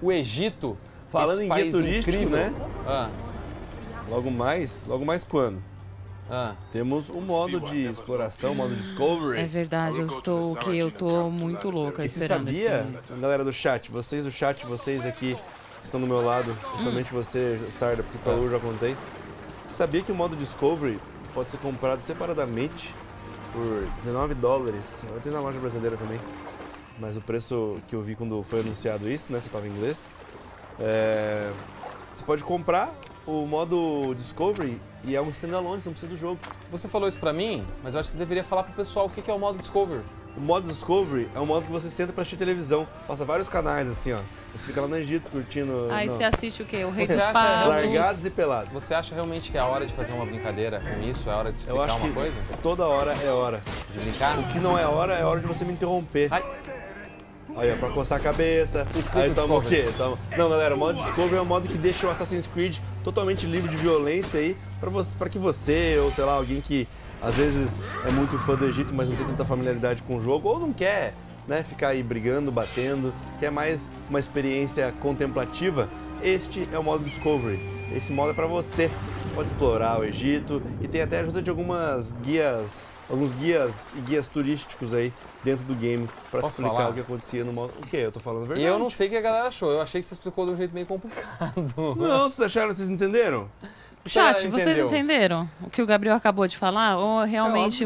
O Egito, falando em guia turístico, incrível, né? Logo mais quando? Temos um modo de exploração, modo discovery. É verdade, eu tô muito louca esperando. Você sabia, galera do chat, vocês aqui que estão do meu lado, principalmente você, Sarda, porque pra eu já contei. Sabia que o modo discovery pode ser comprado separadamente por $19? Eu tenho na loja brasileira também, mas o preço que eu vi quando foi anunciado isso, né, só tava em inglês. Você pode comprar o modo discovery e é um standalone, você não precisa do jogo. Você falou isso pra mim, mas eu acho que você deveria falar pro pessoal o que é o modo discovery. O modo discovery é um modo que você senta pra assistir televisão, passa vários canais assim, ó. Você fica lá no Egito curtindo... Aí você assiste o quê? O Rei dos Pagos? Largados e Pelados. Você acha realmente que é a hora de fazer uma brincadeira com isso? É a hora de explicar uma coisa? Toda hora é hora. De brincar? O que não é hora, é hora de você me interromper. Ai. Aí, ó, pra coçar a cabeça, aí toma o quê? Toma... Não, galera, o modo Discovery é um modo que deixa o Assassin's Creed totalmente livre de violência aí, pra que você, ou sei lá, alguém que às vezes é muito fã do Egito, mas não tem tanta familiaridade com o jogo, ou não quer, né, ficar aí brigando, batendo, quer mais uma experiência contemplativa, este é o modo Discovery. Esse modo é pra você. Você pode explorar o Egito e tem até a ajuda de alguns guias turísticos aí dentro do game pra explicar o que acontecia no modo... O quê? Eu tô falando a verdade. Eu não sei o que a galera achou. Eu achei que você explicou de um jeito meio complicado. Não, vocês acharam? Vocês entenderam? Chat, vocês entenderam o que o Gabriel acabou de falar? Ou realmente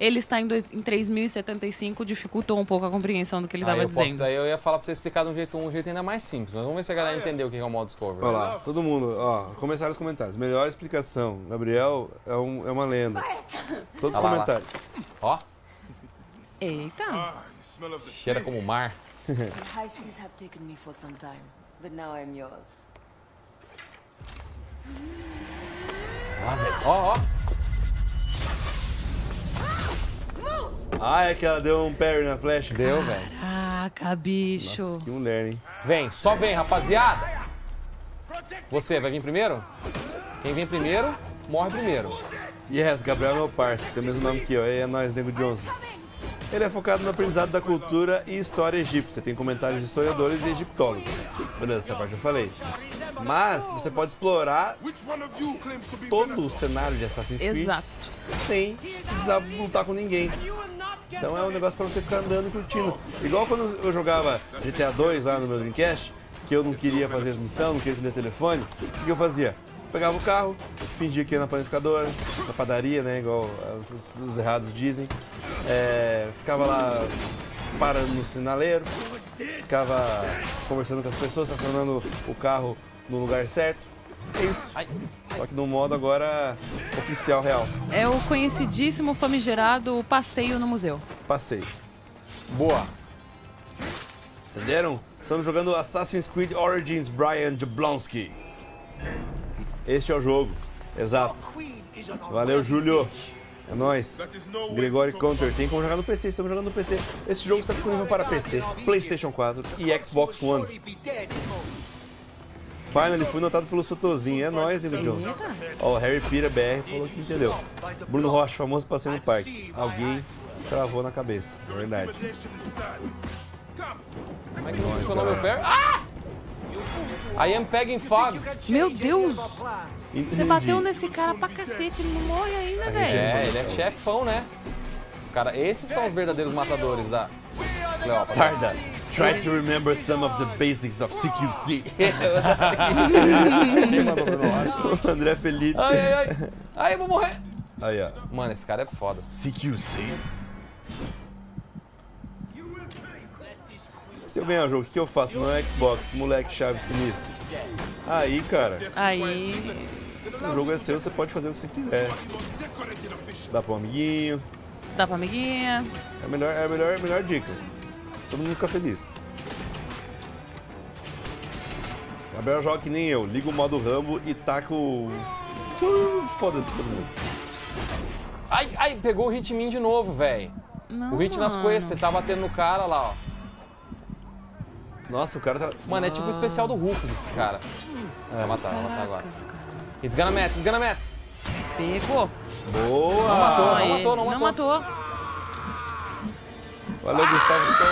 ele está em 3075, dificultou um pouco a compreensão do que ele estava dizendo? Daí eu ia falar pra você explicar de um jeito ainda mais simples, mas vamos ver se a galera entendeu o que é o modo Discovery. Olha lá, todo mundo, ó, começaram os comentários. Melhor explicação, Gabriel é uma lenda. Todos os comentários. Ó. Eita. Cheira como mar. Ó, ó. Ah, é que ela deu um parry na flecha. Deu, velho. Caraca, bicho. Nossa, que mulher, hein? Vem, só vem, rapaziada. Você vai vir primeiro? Quem vem primeiro, morre primeiro. Yes, Gabriel é meu parceiro, tem o mesmo nome que eu. É nóis, Nego Johnson. Ele é focado no aprendizado da cultura e história egípcia. Tem comentários de historiadores e egiptólogos. Beleza, essa parte eu falei. Mas você pode explorar todo o cenário de Assassin's Creed sem precisar lutar com ninguém. Então é um negócio pra você ficar andando e curtindo. Igual quando eu jogava GTA 2 lá no meu Dreamcast, que eu não queria fazer as missões, não queria atender telefone, o que eu fazia? Pegava o carro, fingia que ia na panificadora, na padaria, né, igual os errados dizem. Ficava lá parando no sinaleiro, ficava conversando com as pessoas, estacionando o carro no lugar certo. É isso. Só que no modo agora oficial, real. É o conhecidíssimo famigerado passeio no museu. Passeio. Boa. Entenderam? Estamos jogando Assassin's Creed Origins, Brian Jablonski. Este é o jogo. Exato. Valeu, Júlio. É nóis. Gregory Counter. Tem como jogar no PC. Estamos jogando no PC. Esse jogo está disponível para PC, PlayStation 4 e Xbox One. Finally, fui notado pelo Sotozinho. É nóis, Nego Johnson. Ó, Harry Pira BR falou que entendeu. Bruno Rocha, famoso passeio no parque. Alguém travou na cabeça. É verdade. Como é que funcionou meu pé? Ah! I am pegging fog. Meu Deus! Entendi. Você bateu nesse cara pra cacete, ele não morre ainda, velho. Ele é chefão, né? Os cara, esses são os verdadeiros matadores da Cleópatra. Sarda, try to remember some of the basics of CQC. O André Felipe. Ai, eu vou morrer. Aí, ó. Mano, esse cara é foda. CQC? Se eu ganhar o jogo, o que eu faço? Não é Xbox, moleque chave sinistro. Aí, cara. Aí. O jogo é seu, você pode fazer o que você quiser. Dá pra um amiguinho. dá pra amiguinha. É a melhor dica. Todo mundo fica feliz. Gabriel joga que nem eu. Liga o modo Rambo e taca o... Foda-se todo mundo. Ai, ai, pegou o hit em mim de novo, velho. O hit nas costas, ele tá batendo no cara lá, ó. Nossa, o cara tá... Mano, é tipo o especial do Rufus, esses caras. É, vai matar, vai matar agora. It's gonna met, it's gonna met. Pegou. Boa! Não matou, não matou, não matou. Não matou. Valeu, Gustavo. Então,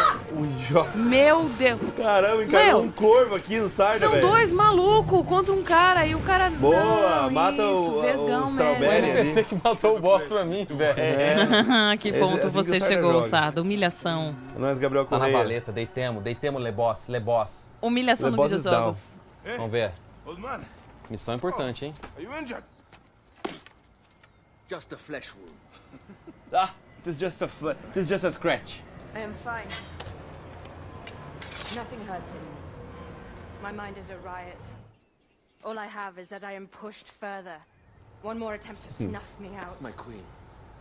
meu Deus. Caramba, encarnou um corvo aqui no SARDA, velho. São dois malucos contra um cara e o cara... Boa, não, mata isso, o Strawberry. Eu pensei que matou o boss pra mim, velho. É. Que ponto você chegou, SARDA. Humilhação. Nós, Gabriel Correia. Tá na valeta, deitemos Le Boss. Humilhação no videojogos. Vamos ver. Missão importante, hein? Just a flesh wound. Ah, this is just a scratch. I am fine. Nothing hurts anymore. My mind is a riot. All I have is that I am pushed further. One more attempt to snuff me out. My queen,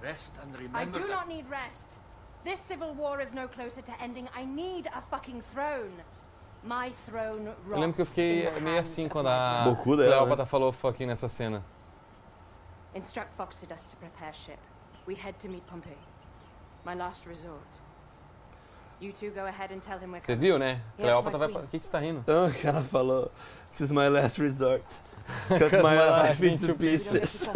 rest and remember. I do not need rest. This civil war is no closer to ending. I need a fucking throne. My throne rocks. Eu lembro que eu fiquei meio assim quando a Cleópatra falou fucking nessa cena. Instruct Foxidus to prepare ship. We head to meet Pompey. My last resort. You two go ahead and tell him we're coming. Você viu, né? Cleópatra vai... O que que você tá rindo? O cara falou... This is my last resort. Cut my life into pieces.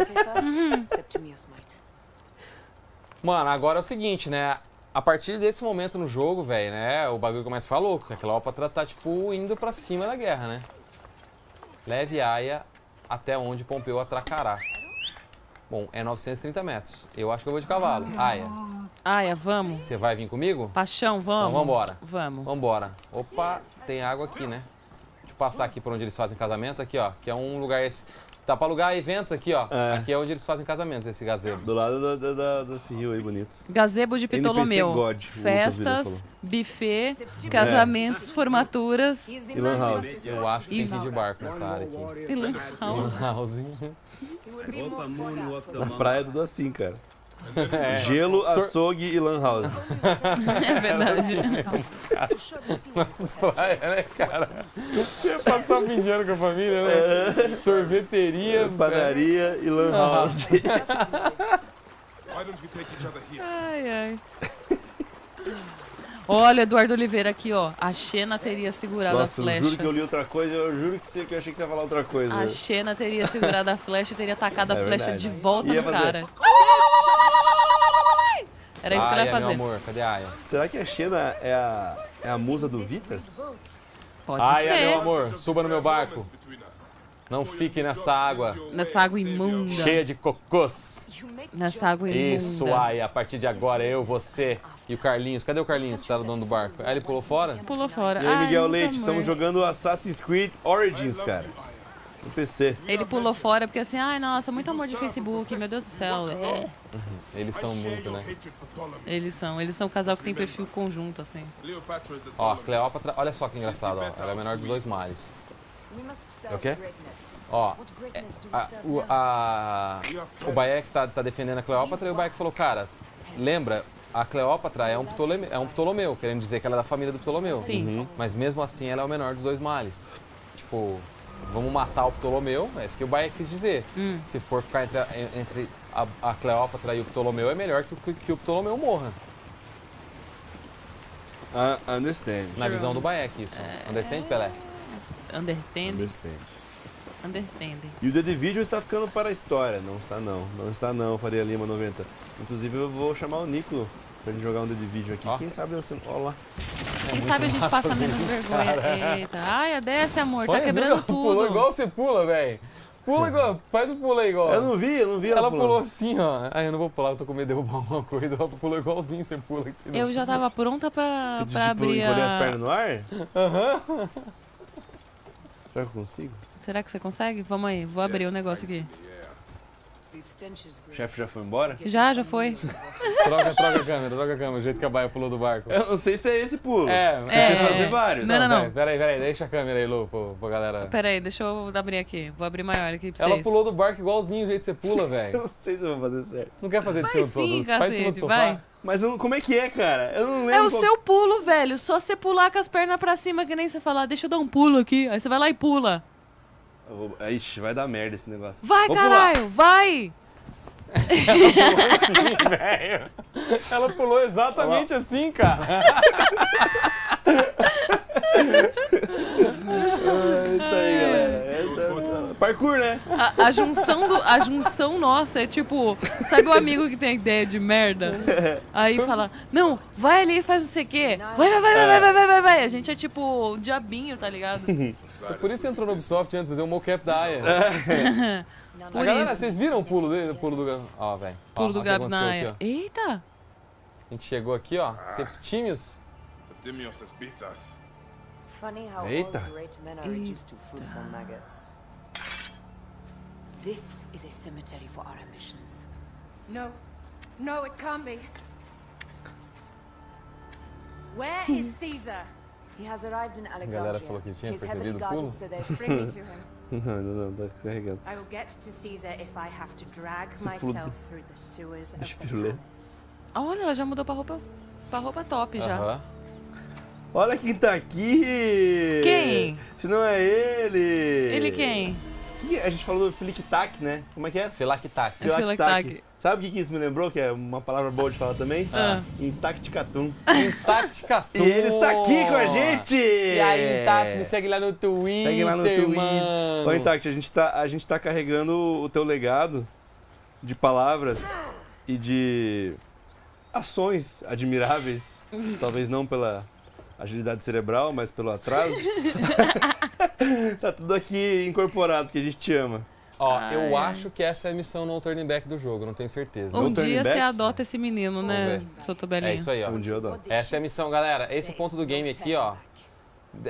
Mano, agora é o seguinte, né? A partir desse momento no jogo, velho, né? O bagulho começa a ficar louco. A Cleópatra tá, tipo, indo pra cima da guerra, né? Leve Aia até onde Pompeu atracará. Bom, é 930 metros. Eu acho que eu vou de cavalo. Aia. Aia, vamos. Você vai vir comigo? Paixão, vamos. Então, vambora. Vambora. Opa, tem água aqui, né? Deixa eu passar aqui por onde eles fazem casamentos. Aqui, ó. Que é um lugar esse... Tá pra alugar eventos aqui, ó. É. Aqui é onde eles fazem casamentos, esse gazebo. Do lado desse rio aí, bonito. Gazebo de Ptolomeu. God, festas, buffet, casamentos, formaturas. E lan house. Eu acho que tem que ir de barco nessa área aqui. E lan house. Na praia é tudo assim, cara. É. Gelo, açougue e lan house. É verdade. Nas praias, né, cara? Você ia passar um dinheiro com a família, né? É. Sorveteria, é, padaria e lan house. Ai, ai. Olha, Eduardo Oliveira aqui, ó. A Xena teria segurado a flecha. Eu juro que eu li outra coisa, eu juro que eu achei que você ia falar outra coisa. A Xena teria segurado a flecha e teria atacado a flecha de volta no cara. Era isso que ela ia fazer. Meu amor, cadê a Aia? Será que a Xena é a musa do Vitas? Pode ser. Aia, meu amor, suba no meu barco. Não fique nessa água. Nessa água imunda. Cheia de cocôs. Nessa água imunda. Isso, Aia. A partir de agora, eu, você e o Carlinhos. Cadê o Carlinhos, que tá o dono do barco? Ah, ele pulou fora? Pulou fora. E aí, Miguel Leite, estamos jogando Assassin's Creed Origins, cara. No PC. Ele pulou fora porque assim, ai, nossa, muito amor de Facebook, meu Deus do céu. É. Eles são muito, né? Eles são o casal que tem perfil conjunto, assim. Ó, Cleópatra, olha só que engraçado, ó. Ela é a menor dos dois males. O quê? Ó, o Bayek tá defendendo a Cleópatra e o Bayek falou, cara, lembra, a Cleópatra é um Ptolomeu, querendo dizer que ela é da família do Ptolomeu. Sim. Uhum. Mas mesmo assim ela é o menor dos dois males. Tipo, vamos matar o Ptolomeu, é isso que o Bayek quis dizer. Se for ficar entre a Cleópatra e o Ptolomeu, é melhor que o Ptolomeu morra. Understand. Na visão do Bayek, isso. Understand, Pelé? Understand. E o The Division está ficando para a história. Não está não, Faria Lima 90. Inclusive eu vou chamar o Nico pra gente jogar um The Division aqui. Ó. Quem sabe nós... Olha lá. Quem sabe a gente passa menos vergonha. Eita. Ai, desce, amor. Tá quebrando tudo. Pulou igual você pula, velho. Pula igual. Faz um pulo aí igual. Eu não vi ela pulando. Pulou assim, ó. Ai, eu não vou pular. Eu tô com medo de derrubar alguma coisa. Ela pulou igualzinho você pula aqui. Não. Eu já tava pronta pra abrir a... Encolher as pernas no ar? Aham. Será que eu consigo? Será que você consegue? Vamos aí, vou abrir o negócio aqui. O chefe já foi embora? Já foi. troca a câmera, o jeito que a Baia pulou do barco. Eu não sei se é esse pulo. É, fazer vários. Não. Peraí, deixa a câmera aí, Lu, pra galera. Peraí, deixa eu abrir aqui. Vou abrir maior aqui pra vocês. Ela pulou do barco igualzinho o jeito que você pula, velho. Eu não sei se eu vou fazer certo. Não quer fazer de cima do sofá? Faz de cima do sofá. Mas como é que é, cara? Eu não lembro. É o seu pulo, velho. Só você pular com as pernas pra cima, que nem você falar, deixa eu dar um pulo aqui. Aí você vai lá e pula. Ixi, vai dar merda esse negócio. Vai, caralho, vai! Ela pulou assim, velho. Ela pulou exatamente assim, cara. Isso aí, galera. Parkour, né? A junção nossa é tipo... Sabe o amigo que tem a ideia de merda? Aí fala, não, vai ali e faz não sei o quê. Vai. A gente é tipo o diabinho, tá ligado? Por isso você entrou no Ubisoft antes, fazer um mocap da Aya. A galera, vocês viram o pulo dele? O pulo do Gabs. Ó, velho. Pulo do Gabs na Aya. Eita! A gente chegou aqui, ó. Septímios. Septímios, Pitas. Eita! This is a cemetery for our ambitions. No, it can't be. Where is Caesar? He has arrived in Alexandria. He's heavily guarded, so they're friendly to him. Não, tá carregando. I will get to Caesar if I have to drag myself through the sewers of Athens. Olha, ela já mudou pra roupa top já. Olha quem tá aqui! Quem? Se não é ele! Ele quem? A gente falou do Filictac, né? Como é que é? Filactac. Filactac. Sabe o que isso me lembrou? Que é uma palavra boa de falar também? Intacticatum. Intacticatum. E ele está aqui com a gente! E aí, Intact, me segue lá no Twitter, mano. Ó, Intact, a gente tá carregando o teu legado de palavras e de ações admiráveis. Talvez não pela agilidade cerebral, mas pelo atraso. Tá tudo aqui incorporado, porque a gente te ama. Ó, eu acho que essa é a missão no Turning Back do jogo, não tenho certeza. Um dia você adota esse menino, né, Sotobelinho? É isso aí, ó. Um dia eu adoto. Essa é a missão, galera. Esse ponto do game aqui, ó.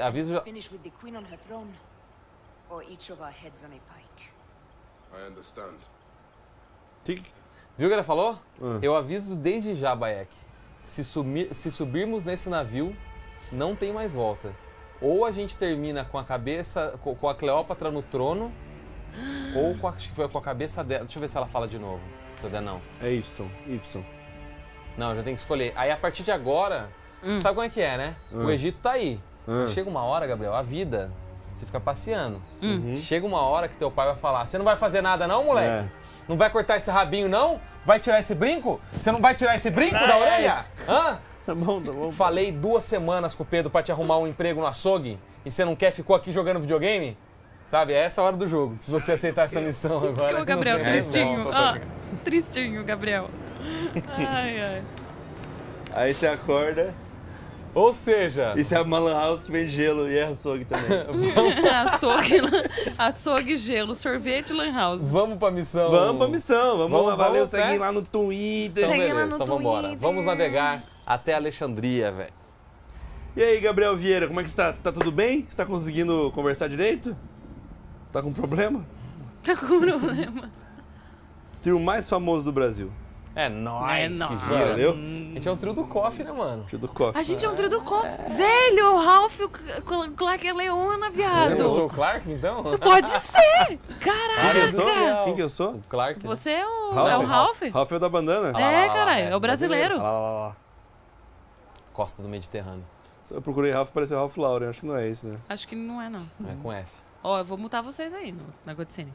Aviso... Viu o que ela falou? Eu aviso desde já, Bayek. Se subirmos nesse navio, não tem mais volta. Ou a gente termina com a cabeça, com a Cleópatra no trono, ou com a cabeça dela. Deixa eu ver se ela fala de novo. Se eu der não. É Y. Não, já tem que escolher. Aí a partir de agora, sabe como é que é, né? O Egito tá aí. Chega uma hora, Gabriel, a vida, você fica passeando. Chega uma hora que teu pai vai falar, você não vai fazer nada não, moleque? Não vai cortar esse rabinho não? Vai tirar esse brinco? Você não vai tirar esse brinco da orelha? Hã? Tá bom. Falei 2 semanas com o Pedro pra te arrumar um emprego no açougue e você não quer, ficou aqui jogando videogame? Sabe, é essa hora do jogo. Se você aceitar essa missão agora... Ô, Gabriel, tristinho. Tristinho, Gabriel. Ai. Aí você acorda... Ou seja... Isso é a Malan House que vende gelo e é açougue também. Açougue, gelo, sorvete, Lan House. Vamos pra missão. Vamos lá, valeu. Seguem lá no Twitter. Então, beleza, então vambora. Vamos navegar até Alexandria, velho. E aí, Gabriel Vieira, como é que você tá? Tá tudo bem? Você tá conseguindo conversar direito? Tá com problema? Tá com problema. Trio mais famoso do Brasil. É nóis, que gira, viu? A gente é um trio do Coffee, né, mano? Trio do Coffee. A gente é um trio do Coffee. Velho, o Ralph, o Clark e a Leona, viado. Eu sou o Clark, então? Pode ser! Caraca! Quem que eu sou? O Clark. Você é o Ralph? Ralph é o da bandana? É, caralho, é o brasileiro. Costa do Mediterrâneo. Eu procurei Ralph, pareceu Ralph Lauren, acho que não é esse, né? Acho que não é, não. É com F. Ó, eu vou mutar vocês aí na Godzine.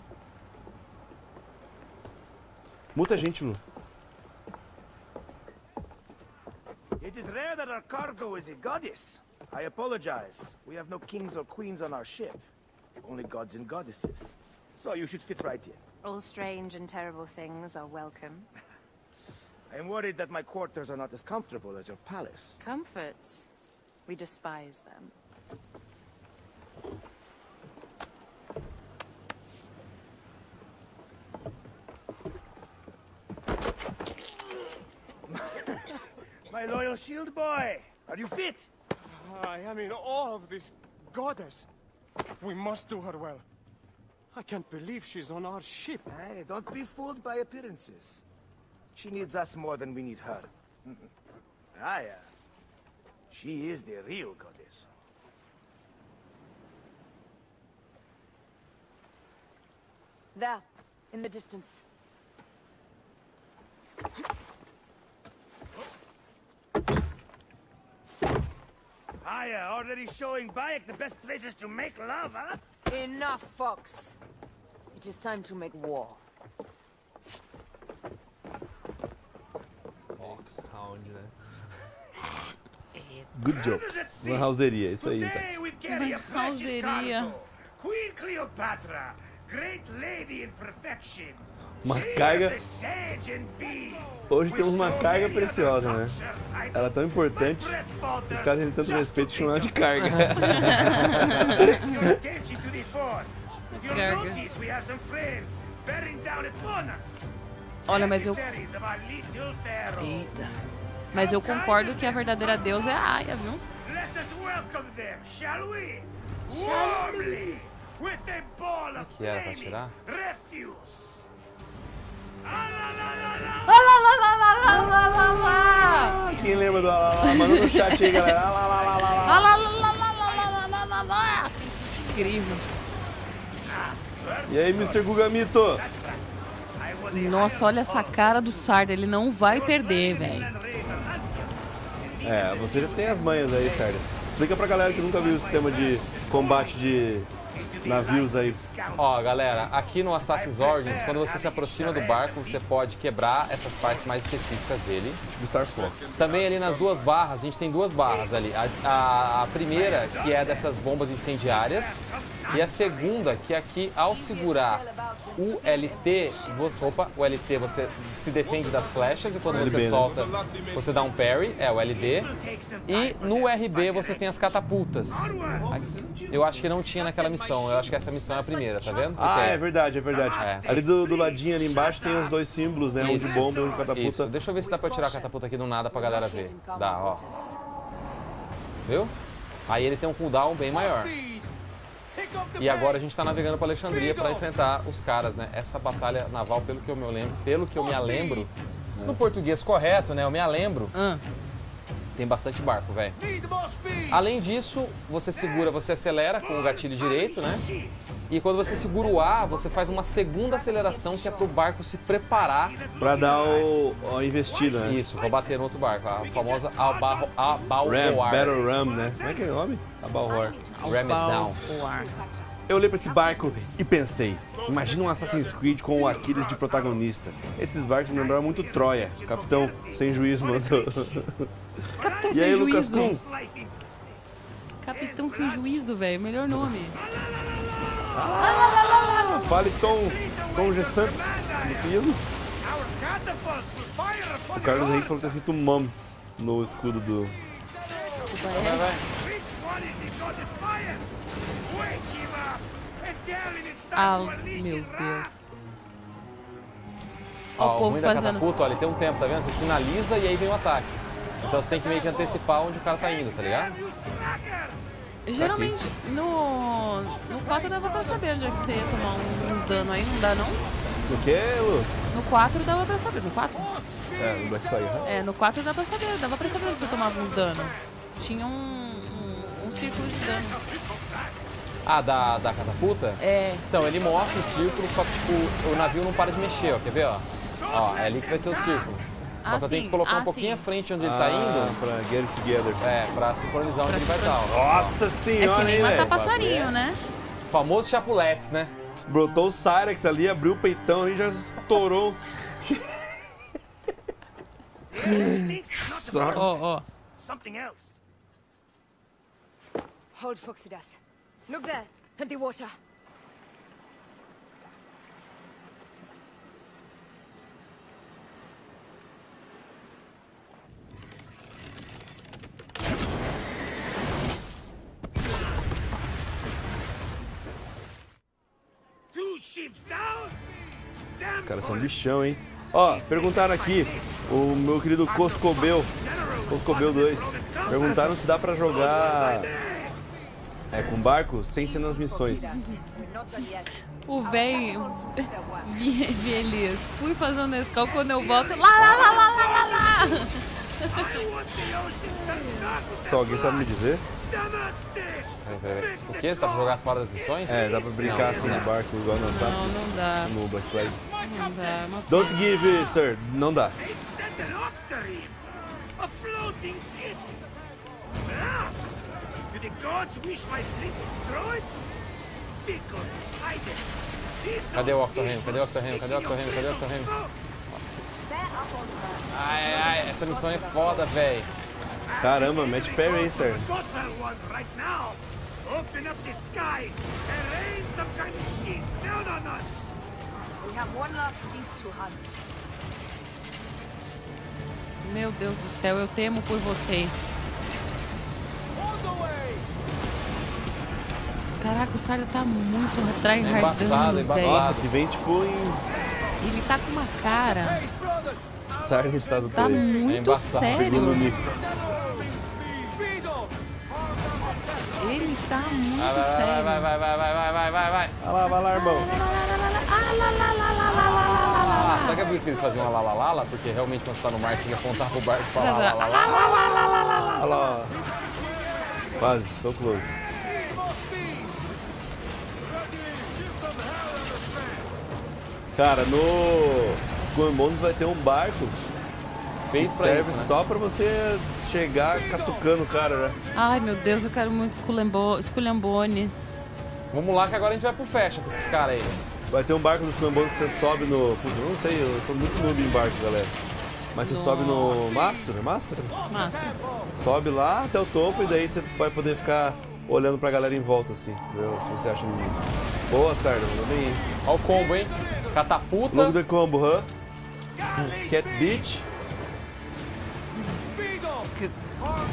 Muta a gente, Lu. It is rare that our cargo is a goddess. I apologize. We have no kings or queens on our ship. Only gods and goddesses. So you should fit right in. All strange and terrible things are welcome. I am worried that my quarters are not as comfortable as your palace. Comforts? We despise them. My loyal shield boy, are you fit? I am in awe of this goddess. We must do her well. I can't believe she's on our ship. Hey, don't be fooled by appearances. She needs us more than we need her. Raya, she is the real goddess. There, in the distance. Raya, already showing Bayek the best places to make love, huh? Enough, Fox. It is time to make war. Fox Hound, né? Good jobs. Manhouseria, isso aí, tá? Manhouseria. Queen Cleopatra, great lady in perfection. Uma carga. Hoje temos uma carga preciosa, né? Ela é tão importante, os caras têm tanto respeito, chamam de carga. Olha, mas eu... Eita. Mas eu concordo que a verdadeira deusa é a Aya, viu? O que era pra tirar? Quem lembra do alalala? Manda no chat aí, galera. Incrível. E aí, Mr. Gugamito? Nossa, olha essa cara do Sarda. Ele não vai perder, velho. É, você já tem as manhas aí, Sarda. Explica pra galera que nunca viu o sistema de combate de... navios aí. Ó, galera, aqui no Assassin's Origins, quando você se aproxima do barco, você pode quebrar essas partes mais específicas dele. Tipo Star Fox. Também ali nas duas barras, a gente tem duas barras ali. A primeira, que é dessas bombas incendiárias, e a segunda, que aqui ao segurar o LT, você se defende das flechas, e quando LB, você solta, né? Você dá um parry, é o LB. E no RB você tem as catapultas. Eu acho que não tinha naquela missão, eu acho que essa missão é a primeira, tá vendo? Ah, é verdade, é verdade. É. Ali do ladinho, ali embaixo, tem os dois símbolos, né? Isso. Um de bomba e um de catapulta. Isso. Deixa eu ver se dá pra eu tirar a catapulta aqui do nada pra galera ver. Dá, ó. Viu? Aí ele tem um cooldown bem maior. E agora a gente tá navegando pra Alexandria pra enfrentar os caras, né? Essa batalha naval, pelo que eu me lembro, no português correto, né? Eu me alembro. Tem bastante barco, velho. Além disso, você segura, você acelera com o gatilho direito, né? E quando você segura o A, você faz uma segunda aceleração que é pro barco se preparar. Pra dar a investida, né? Isso, pra bater no outro barco. A famosa Abalroar. Battle Ram, né? Como é que é o nome? Abalroar. Ram it down. Eu olhei pra esse barco e pensei, imagina um Assassin's Creed com o Aquiles de protagonista. Esses barcos me lembraram muito Troia, Capitão Sem Juízo, mano. Capitão Sem Juízo. Capitão Sem Juízo, velho, melhor nome. Fale Tom G. Santos. O Carlos Henrique falou que tá escrito Mom no escudo do... Vai. Ah, meu Deus. Ó, o povo fazendo... catapulta, olha, tem um tempo, tá vendo? Você sinaliza e aí vem o ataque. Então você tem que meio que antecipar onde o cara tá indo, tá ligado? Geralmente, no 4 dava pra saber onde é que você ia tomar uns danos aí, não dá não? No que, Lu? No 4 dava pra saber, no 4? É, no Black Flag. É, no 4 dava pra saber onde você tomava uns danos. Tinha um círculo de dano. Ah, da catapulta? É. Então, ele mostra o círculo, só que tipo, o navio não para de mexer, ó. Quer ver, ó? Ó, é ali que vai ser o círculo. Só que eu tenho que colocar um pouquinho à frente onde ele tá indo. Pra get it together. É, pra sincronizar onde ele vai estar. Nossa senhora, é que nem matar passarinho, né? Famoso chapuletes, né? Brotou o Cyrex ali, abriu o peitão e já estourou. Ó. Hold Foxidas. Look there, at the water. Two ships down. Os caras são bichão, hein? Ó, perguntaram aqui, o meu querido Coscobel 2, perguntaram se dá pra jogar É, com barco, sem ser nas missões. O velho vi Elias, fui fazer um Nescau, quando eu volto... Lá! Só alguém sabe me dizer? Peraí. O que? Você dá pra jogar fora das missões? É, dá pra brincar assim no barco, igual no Assassin's. Não dá. No Black Flag. Não dá. Don't give, sir. Não dá. The gods wish my fleet destroyed? Fickle, hidden. Cadê o Octorrem? Cadê o Octorrem? Ai, essa missão é foda, véi. Caramba, mete pé aí, sir. Open up the skies and rain some kind of shit down on us. We have one last beast to hunt. Meu Deus do céu, eu temo por vocês. Caraca, o Sarda tá muito tryhardando, velho. Nossa, que vem tipo em... Ele tá com uma cara... Sarda está do tá muito sério. Ele tá muito sério. Vai. Vai lá, irmão. Sabe por isso que eles faziam a lalalala? Porque realmente quando você tá no mar, você tem que apontar pro barco e falar lalalala. Olha lá. Quase, sou close. Cara, no Skull Bones vai ter um barco feito que serve isso, né? Só pra você chegar catucando o cara, né? Ai, meu Deus, eu quero muito Skull Bones. Vamos lá que agora a gente vai pro fecha com esses caras aí. Vai ter um barco no Skull Bones, você sobe no... Eu não sei, eu sou muito noob em barco, galera. Mas você sobe no mastro, Mastro. Sobe lá até o topo e daí você vai poder ficar olhando pra galera em volta, assim, entendeu? Se você acha inimigos. Boa, Sarda, mandou bem, hein? Olha o combo, hein? Catapulta. Longo de combo, hã? Cat Beach.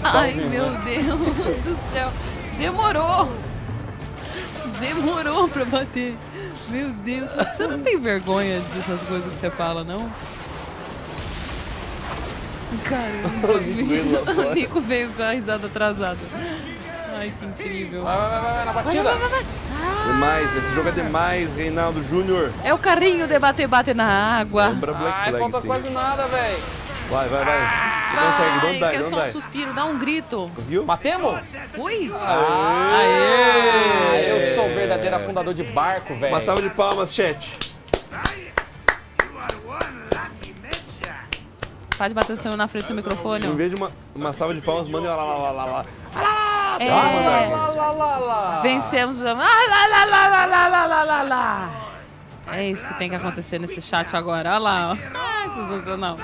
Ai, meu Deus do céu. Demorou pra bater. Meu Deus, você não tem vergonha dessas coisas que você fala, não? Caramba, o Nico veio com a risada atrasada. Ai, que incrível. Vai, na batida. Vai. Demais, esse jogo é demais, Reinaldo Júnior. É o carrinho de bater na água. Lembra Black Flag, falta sim. Quase nada, velho. Vai. Você consegue, não dá. Um suspiro, dá um grito. Conseguiu? Matemos? Ui. Aê. Eu sou o verdadeiro afundador de barco, velho. Uma salva de palmas, chat. Pode bater o senhor na frente do microfone. Em vez de uma salva de palmas, manda lá. Vencemos. É isso que tem que acontecer nesse chat agora. Olha lá. Sensacional.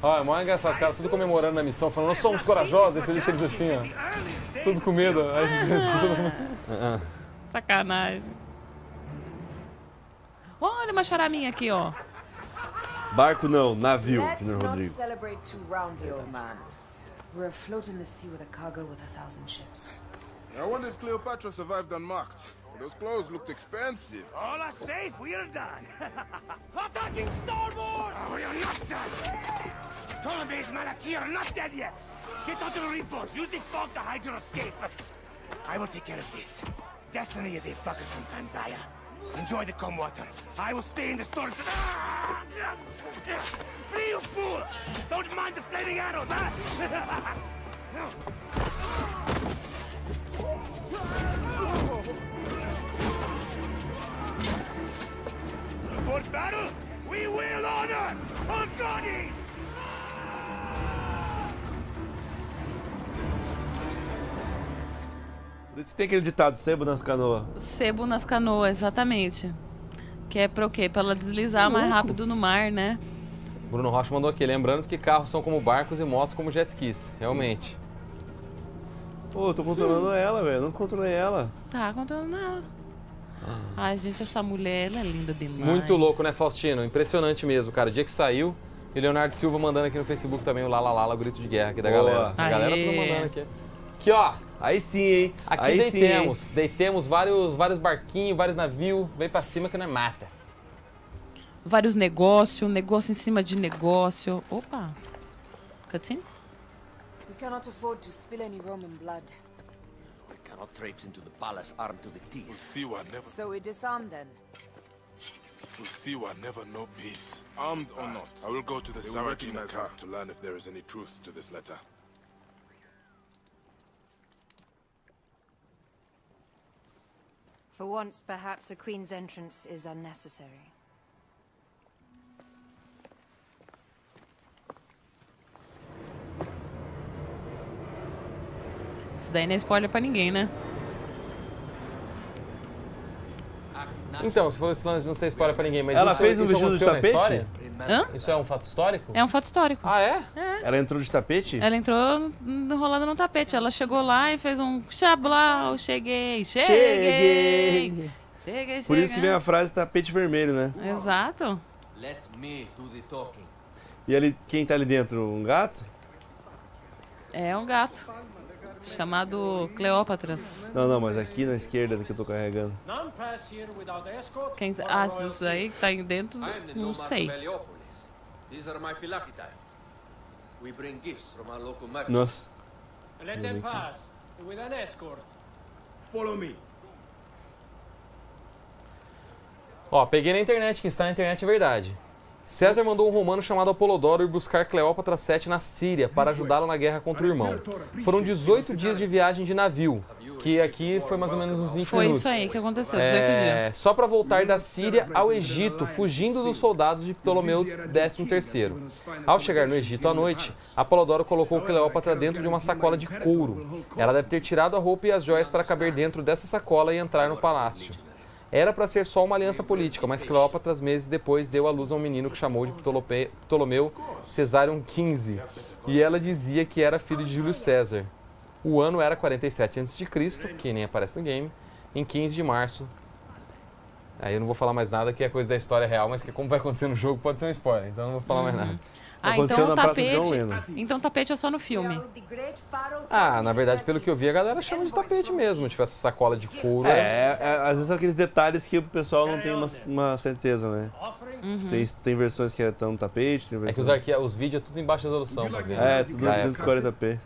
Olha, é mó engraçado. Os caras tudo comemorando na missão, falando, nós somos corajosos. Aí você deixa eles assim, ó. Todos com medo. Sacanagem. Olha uma charaminha aqui, ó. Barco não, navio, Júnior Rodrigo. We're afloat in the sea with a cargo with 1,000 ships. I wonder if Cleopatra survived unmarked. Those clothes looked expensive. All are safe, we're done. Hot attacking starboard! We are not done! Ptolemy's Malakir are not dead yet! Get onto the reports, use the fog to hide your escape. I will take care of this. Destiny is a fucker sometimes, Aya. Enjoy the calm water. I will stay in the storm. Free, you fool! Don't mind the flaming arrows, huh? The fourth battle, we will honor all goddess. Você tem aquele ditado, sebo nas canoas. Sebo nas canoas, exatamente. Que é pra o quê? Pra ela deslizar mais rápido no mar, né? Bruno Rocha mandou aqui, lembrando que carros são como barcos e motos como jet skis, realmente. Pô, eu tô controlando ela, velho, não controlei ela. Tá controlando ela. Ai, gente, essa mulher, ela é linda demais. Muito louco, né, Faustino? Impressionante mesmo, cara. O dia que saiu, e Leonardo Silva mandando aqui no Facebook também o lalalala, o grito de guerra aqui da galera. A galera toda mandando aqui. Aqui, ó. Aí sim, hein? Aqui aí deitemos. Sim, hein? Deitemos vários barquinhos, vários navios. Vem pra cima que não é mata. Vários negócios, negócio em cima de negócio. Opa. Cutscene? We cannot afford to spill any Roman blood. Cannot traipse into the palace armed to the teeth. We'll see you are never... So we disarm them. We'll see you are never no peace. Armed or not. I will go to the Sarajina camp to learn if there is any truth to this letter. For once, perhaps a queen's entrance is unnecessary. Isso daí não é spoiler pra ninguém, né? Então, se for esse lance de não ser spoiler pra ninguém, mas ela isso, fez um vestido de tapete? História? Hã? Isso é um fato histórico? É um fato histórico. Ah, é? É. Ela entrou de tapete? Ela entrou enrolada no tapete. Ela chegou lá e fez um xablau, cheguei. Por isso que vem a frase tapete vermelho, né? Exato. E ali, quem tá ali dentro? Um gato? É um gato. Chamado Cleópatras. Não, não, mas aqui na esquerda que eu tô carregando. Quem ah, isso aí que tá aí dentro, não sei. Nossa. Ó, peguei na internet, quem está na internet é verdade. César mandou um romano chamado Apolodoro ir buscar Cleópatra VII na Síria para ajudá-la na guerra contra o irmão. Foram 18 dias de viagem de navio, que aqui foi mais ou menos uns 20 minutos. Foi isso aí que aconteceu, 18 dias. Só para voltar da Síria ao Egito, fugindo dos soldados de Ptolomeu XIII. Ao chegar no Egito à noite, Apolodoro colocou Cleópatra dentro de uma sacola de couro. Ela deve ter tirado a roupa e as joias para caber dentro dessa sacola e entrar no palácio. Era para ser só uma aliança política, mas Cleópatra, meses depois, deu à luz a um menino que chamou de Ptolomeu Cesário XV, e ela dizia que era filho de Júlio César. O ano era 47 a.C., que nem aparece no game, em 15 de março. Aí eu não vou falar mais nada, que é coisa da história real, mas que como vai acontecer no jogo pode ser um spoiler, então eu não vou falar mais nada. Ah, então o tapete, é só no filme. Ah, na verdade, pelo que eu vi, a galera chama de tapete mesmo, tipo essa sacola de couro. Às vezes são aqueles detalhes que o pessoal não tem uma certeza, né? Tem versões que estão no tapete, tem versões... É que os vídeos é tudo em baixa resolução pra ver. É, tudo em 240p.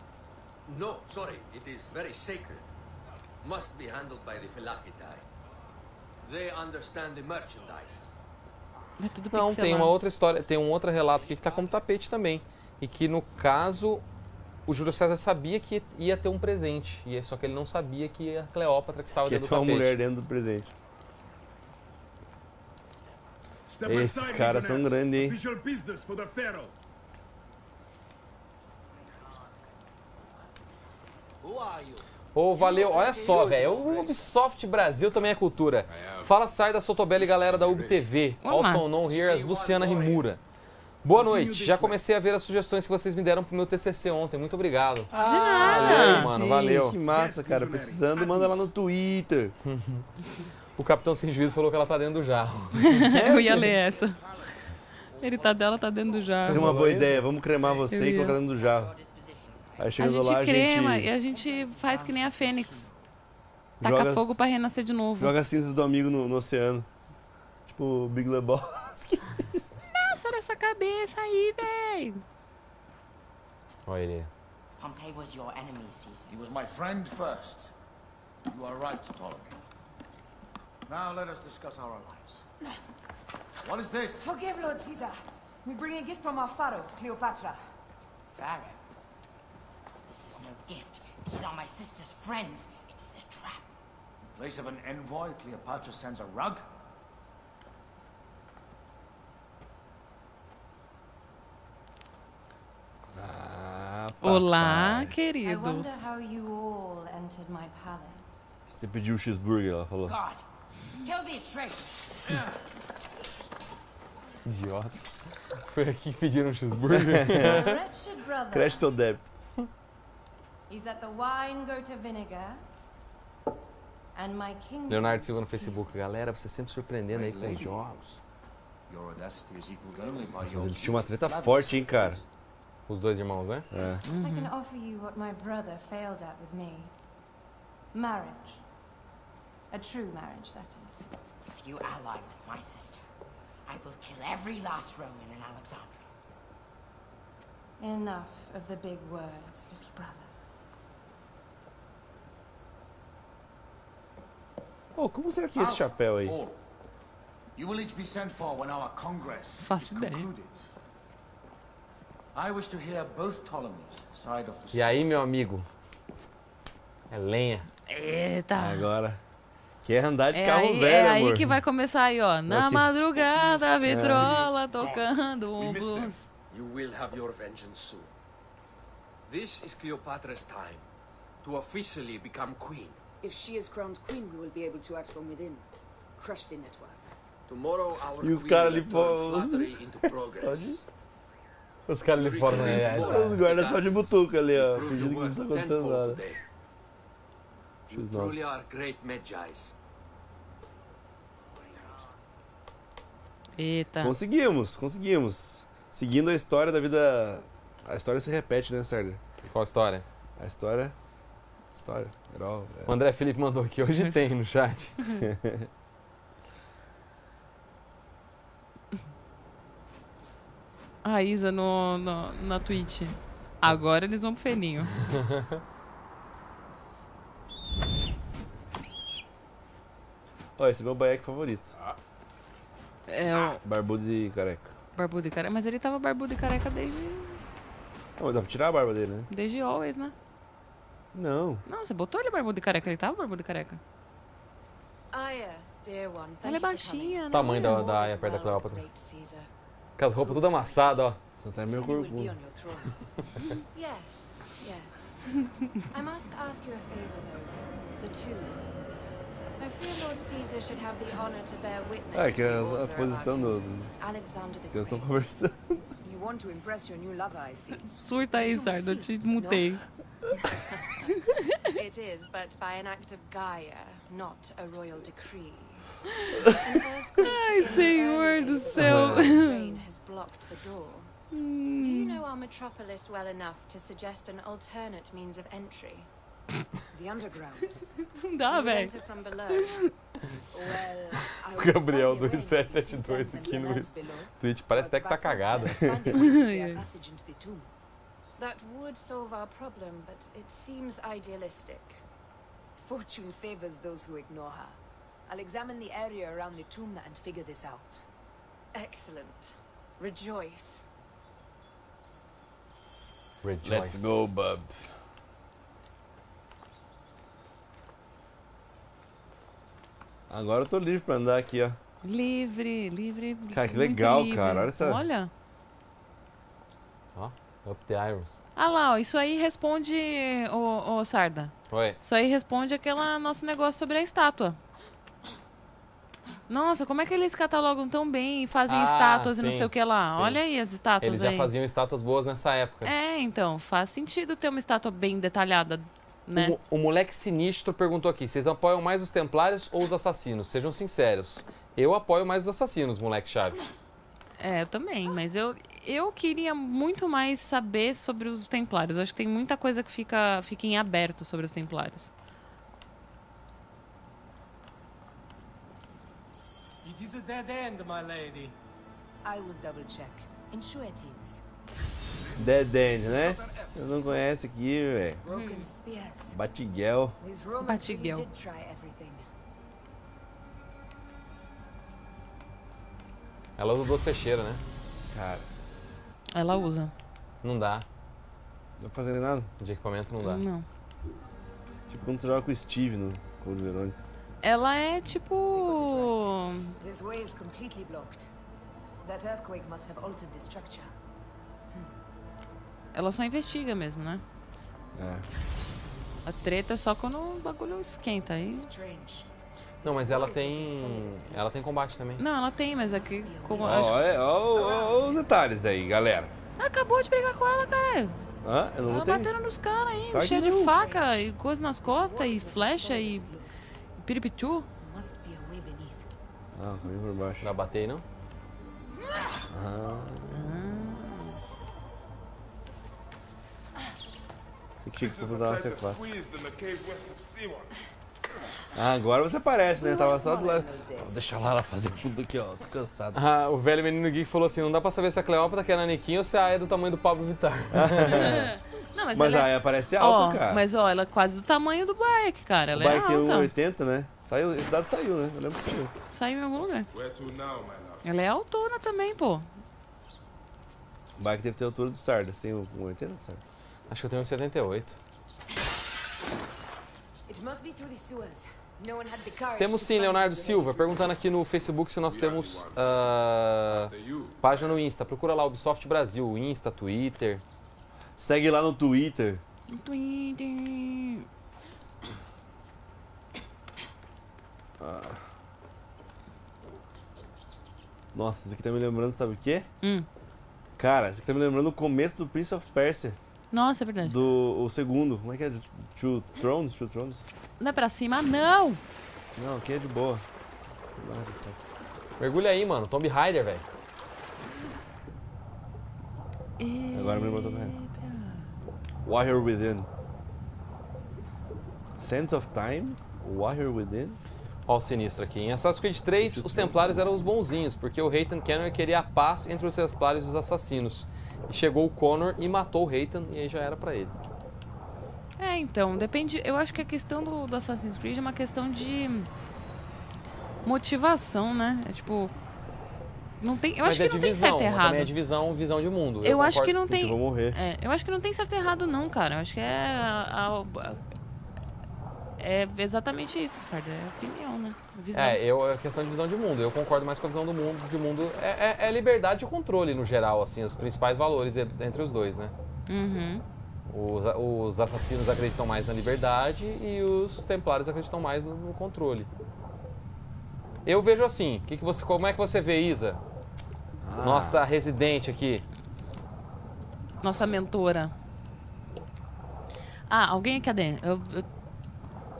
Não, sorry, it is very sacred. Must be handled by the Philakitae. They understand the merchandise. É tudo não, pixelado. Tem uma outra história, tem um outro relato aqui que tá como tapete também. E que no caso, o Júlio César sabia que ia ter um presente. E só que ele não sabia que a Cleópatra que estava dentro do tapete. Que ia ter uma mulher dentro do presente. Esses caras são grandes, hein? Pô, valeu. Olha só, velho. O Ubisoft Brasil também é cultura. Fala, SARDA, Sotobelli e galera da UbTV. Also known here as Luciana Himura. Boa noite. Já comecei a ver as sugestões que vocês me deram pro meu TCC ontem. Muito obrigado. De nada. Valeu, mano. Valeu. Que massa, cara. Precisando, manda lá no Twitter. O Capitão Sem Juízo falou que ela tá dentro do jarro. Eu ia ler essa. Ele tá dela, tá dentro do jarro. Seria uma boa ideia. Vamos cremar você e colocar dentro do jarro. Aí chegando lá, a gente crema e a gente faz que nem a Fênix. Taca fogo pra renascer de novo. Joga as cinzas do amigo no oceano. Tipo, Big Lebowski. Nossa, olha essa cabeça aí, velho. Olha ele. Pompey was your enemy, Caesar. He was my friend first. You are right, Ptolemy. Now let us discuss our alliance. What is this? Forgive Lord Caesar. We bring a gift from our pharaoh, Cleopatra. Pharaoh? This is no gift. These are my sister's friends. It is a trap. In place of an envoy, Cleopatra sends a rug? Olá, queridos. I wonder how you all entered my palace. Você pediu cheeseburger, ela falou. God, kill these traitors. Idiota. Foi aqui que pediram um cheeseburger. Crédito ou débito? Leonardo Silva no Facebook. Galera, você sempre surpreendendo aí com os jogos. Mas eles tinham uma treta forte, hein, cara. Os dois irmãos, né? É. Enough of the big words, little brother. Oh, como será que é esse chapéu aí? You will each be sent for when our Congress is concluded. I wish to hear both Ptolemy's side of the story. E aí, meu amigo? É lenha. Eita. Agora. Quer andar de carro velho, amor. É aí que vai começar aí, ó. Na madrugada, a vitrola tocando um blues. You will have your vengeance soon. This is Cleopatra's time to officially become queen. If she is crowned queen, we will be able to act from within. Crush the network. Tomorrow our Os caras ali fora, né? Os guardas só de butuca ali, ó. Fingindo que não tá acontecendo nada. You truly are great Magi's. Eita. Conseguimos, conseguimos. Seguindo a história da vida... A história se repete, né, Sérgio? Qual história? A história... História. Herói. O André Felipe mandou aqui. Hoje tem no chat. A Isa na Twitch. Agora eles vão pro Feninho. Ó, esse é meu baiaque favorito. É o... Barbudo e careca. Barbudo e careca. Mas ele tava barbudo e careca desde... Não, dá pra tirar a barba dele, né? Desde always, né? Não. Não, você botou ele barbudo e careca. Ele tava barbudo e careca. Ah, é. Ela é baixinha, né? O tamanho da Aya perto da Cleópatra. Com as roupas toda amassada, ó. Tá até meio corcunda. Yes, yes. I must ask you a favor though. The two. I feel Lord Caesar should have the honor to bear witness. É que a posição do Alexander the Great. Eles estão conversando. You want to impress your new lover, I see. Surta aí, Sarda, eu te mutei. It is, but by an act of Gaia, not a royal decree. Ai, Senhor do céu. Do you know our metropolis well enough to suggest an alternate means of entry? The underground. Dá, velho. O Gabriel 2772 aqui no Twitch parece até que tá cagada. That would solve our problem, but it seems idealistic. Fortune favors those who ignore her. I'll examine the area around the tomb and figure this out. Excellent. Rejoice. Rejoice. Let's go, bub. Agora eu tô livre pra andar aqui, ó. Livre, livre. Cara, que legal, livre. Cara. Olha essa. Olha. Ó, up the irons. Ah lá, ó, isso aí responde, ô Sarda. Oi. Isso aí responde aquela nosso negócio sobre a estátua. Nossa, como é que eles catalogam tão bem e fazem estátuas e não sei o que lá? Sim. Olha aí as estátuas. Eles já faziam estátuas boas nessa época. É, então, faz sentido ter uma estátua bem detalhada, né? O moleque sinistro perguntou aqui, vocês apoiam mais os templários ou os assassinos? Sejam sinceros. Eu apoio mais os assassinos, moleque chave. É, eu também, mas eu queria muito mais saber sobre os templários. Eu acho que tem muita coisa que fica em aberto sobre os templários. It is a dead end, my lady. I will double check. Ensure it is. Dead end, né? Eu não conheço aqui, velho. Batiguel. Batiguel. Ela usa duas peixeiras, né? Cara. Ela usa. Não dá. Não dá pra fazer nada? De equipamento não dá. Não. Tipo quando você joga com o Steve no Code Verônica. Ela é tipo. This way is completely blocked. That earthquake must have altered the structure. Ela só investiga mesmo, né? É. A treta é só quando o bagulho esquenta aí. Não, mas ela tem combate também. Não, ela tem, mas aqui como olha os detalhes aí, galera. Acabou de brigar com ela, caralho. Ah, eu não ela botei. Batendo nos caras aí, claro, cheia de faca e coisa nas costas e flecha e piripichu. Ah, comi por baixo. Não batei aí, não? O que você precisava dar uma sequência? Ah, agora você parece, né? Tava só do lado. Deixa lá ela fazer tudo aqui, ó. Tô cansado. Ah, o velho menino geek falou assim, não dá pra saber se a Cleópatra que é naniquinha ou se a Aya é do tamanho do Pablo Vittar. Não, mas a Aya parece alta, cara. Mas, ó, ela é quase do tamanho do bike, cara. Ela é alta. O bike tem 1,80, né? Saiu, esse dado saiu, né? Eu lembro que saiu. Saiu em algum lugar. Ela é autona também, pô. O Mike deve ter a altura do Sarda. Você tem um 80, Sarda? Acho que eu tenho um 78. Temos sim, Leonardo Silva, perguntando aqui no Facebook se nós temos página no Insta. Procura lá, Ubisoft Brasil, Insta, Twitter. Segue lá no Twitter. No Twitter. Nossa, isso aqui tá me lembrando, sabe o quê? Cara, isso aqui tá me lembrando o começo do Prince of Persia. Nossa, é verdade. O segundo, como é que é? Two Thrones? Two Thrones? Não é pra cima, não! Não, aqui é de boa. Mergulha aí, mano. Tomb Raider, velho. Agora me lembrou Tomb Raider. Warrior Within. Sense of Time? Warrior Within? Ó o sinistro aqui. Em Assassin's Creed 3, os Templários eram os bonzinhos, porque o Haytham Kenner queria a paz entre os Templários e os assassinos. E chegou o Connor e matou o Haytham, e aí já era pra ele. É, então, depende... Eu acho que a questão do Assassin's Creed é uma questão de motivação, né? É tipo... Não tem, eu acho que não tem certo e errado. Mas é divisão, visão de mundo. Eu acho que não tem... eu acho que não tem certo e errado não, cara. Eu acho que é... É exatamente isso, Sarda. É opinião, né? Visão. É questão de visão de mundo. Eu concordo mais com a visão do mundo, de mundo. É liberdade e controle, no geral, assim. Os principais valores entre os dois, né? Uhum. Os assassinos acreditam mais na liberdade e os templários acreditam mais no controle. Eu vejo assim. Como é que você vê, Isa? Nossa residente aqui. Nossa mentora. Alguém aqui dentro?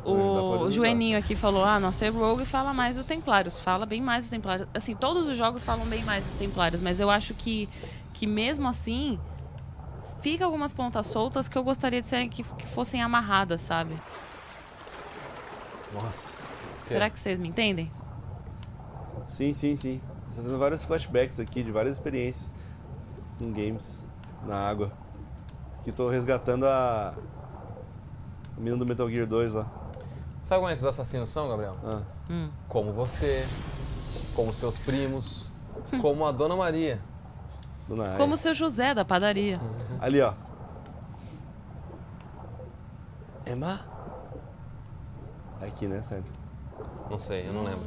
O Joeninho aqui falou, nossa, é Rogue fala mais dos Templários, fala bem mais dos Templários. Assim, todos os jogos falam bem mais dos Templários, mas eu acho que mesmo assim, fica algumas pontas soltas que eu gostaria de ser, que fossem amarradas, sabe? Nossa. Será que vocês me entendem? Sim, sim, sim. Você tá tendo vários flashbacks aqui de várias experiências em games, na água. Que tô resgatando a menina do Metal Gear 2 lá. Sabe como é que os assassinos são, Gabriel? Como você, como seus primos, como a Dona Maria. Como o seu José da padaria. Ali, ó. Emma? É aqui, né, Sérgio? Não sei, eu não lembro.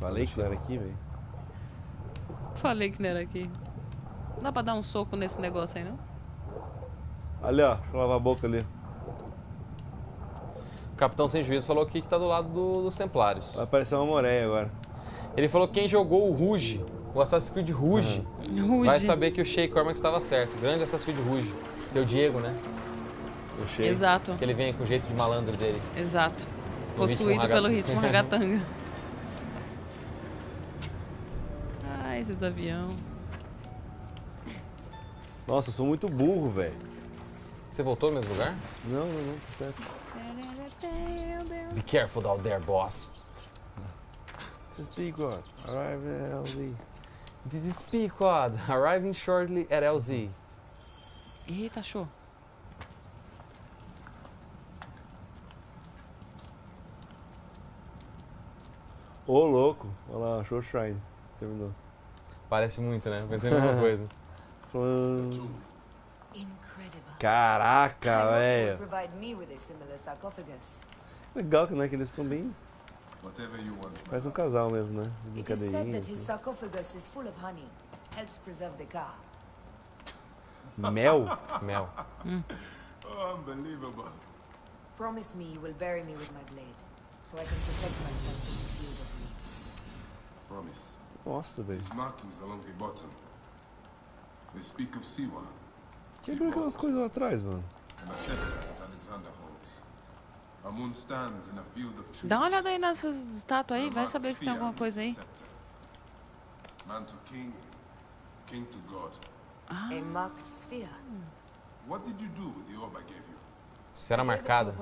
Falei que não era aqui, velho. Falei que não era aqui. Não dá pra dar um soco nesse negócio aí, não? Ali, ó. Deixa eu lavar a boca ali. O Capitão Sem Juízo falou aqui que tá do lado dos Templários. Vai aparecer uma moreia agora. Ele falou que quem jogou o Ruge, o Assassin's Creed Ruge, vai saber que o Shea Cormac estava certo. Grande Assassin's Creed Ruge. Tem o Diego, né? O Shea. Exato. Que ele vem com o jeito de malandro dele. Exato. Possuído pelo ritmo ragatanga. Ai, esses avião. Nossa, eu sou muito burro, velho. Você voltou no mesmo lugar? Não, tá certo. Be careful out there, boss. This is Pequod. Arrive at LZ. This is Pequod. Arriving shortly at LZ. Eita, show. Ô, louco. Olha lá, show shrine. Terminou. Parece muito, né? Pensei em alguma coisa. Caraca, velho. Legal que, né, que eles estão bem... Parece um casal mesmo, né? De brincadeirinha. Assim. Mel? Mel. Nossa, velho. Quebrou aquelas coisas lá atrás, mano. Dá uma olhada aí nessas estátuas aí, vai saber se tem alguma coisa aí. Esfera marcada.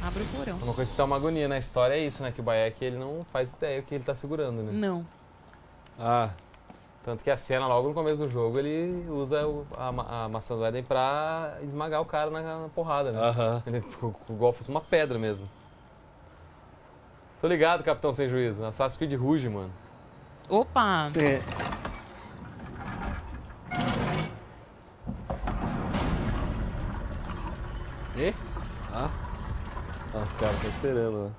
Abre o porão. Uma coisa que dá uma agonia na história é isso, né? Que o Bayek, ele não faz ideia o que ele tá segurando, né? Não. Tanto que a cena, logo no começo do jogo, ele usa a maçã do Éden pra esmagar o cara na porrada, né? Uhum. Igual fosse uma pedra mesmo. Tô ligado, Capitão Sem Juízo. Assassin's Creed Ruge, mano. Opa! É. E? Ah? Ah, os caras estão esperando, né?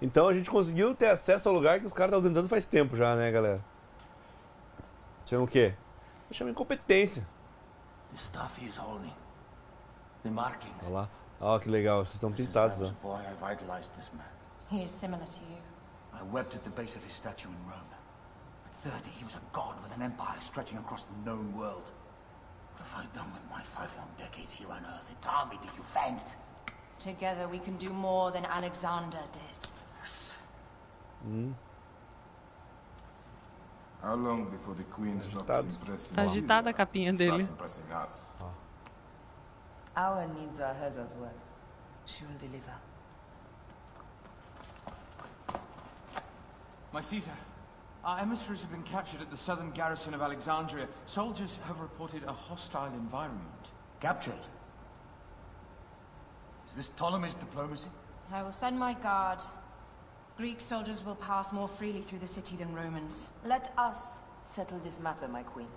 Então a gente conseguiu ter acesso ao lugar que os caras estavam tentando faz tempo já, né, galera? Chama o quê? Chama incompetência. Olha lá. Ó, oh, que legal, vocês estão pintados, ó. Ele é similar a você. Eu wept at the base of his statue in Rome. At 30, he was a god with an empire stretching across the known world. What have I done with my 5 long decades here on Earth? It's time to you vent. Together we can do more than Alexander did. Yes. Hmm. How long before the queen stops impressing? Tá agitada a capinha dele. Our needs are hers as well. She will deliver. My Caesar, our emissaries have been captured at the southern garrison of Alexandria. Soldiers have reported a hostile environment. Captured? Is this Ptolemy's diplomacy? I will send my guard. Greek soldiers will pass more freely through the city than Romans. Let us settle this matter, my queen.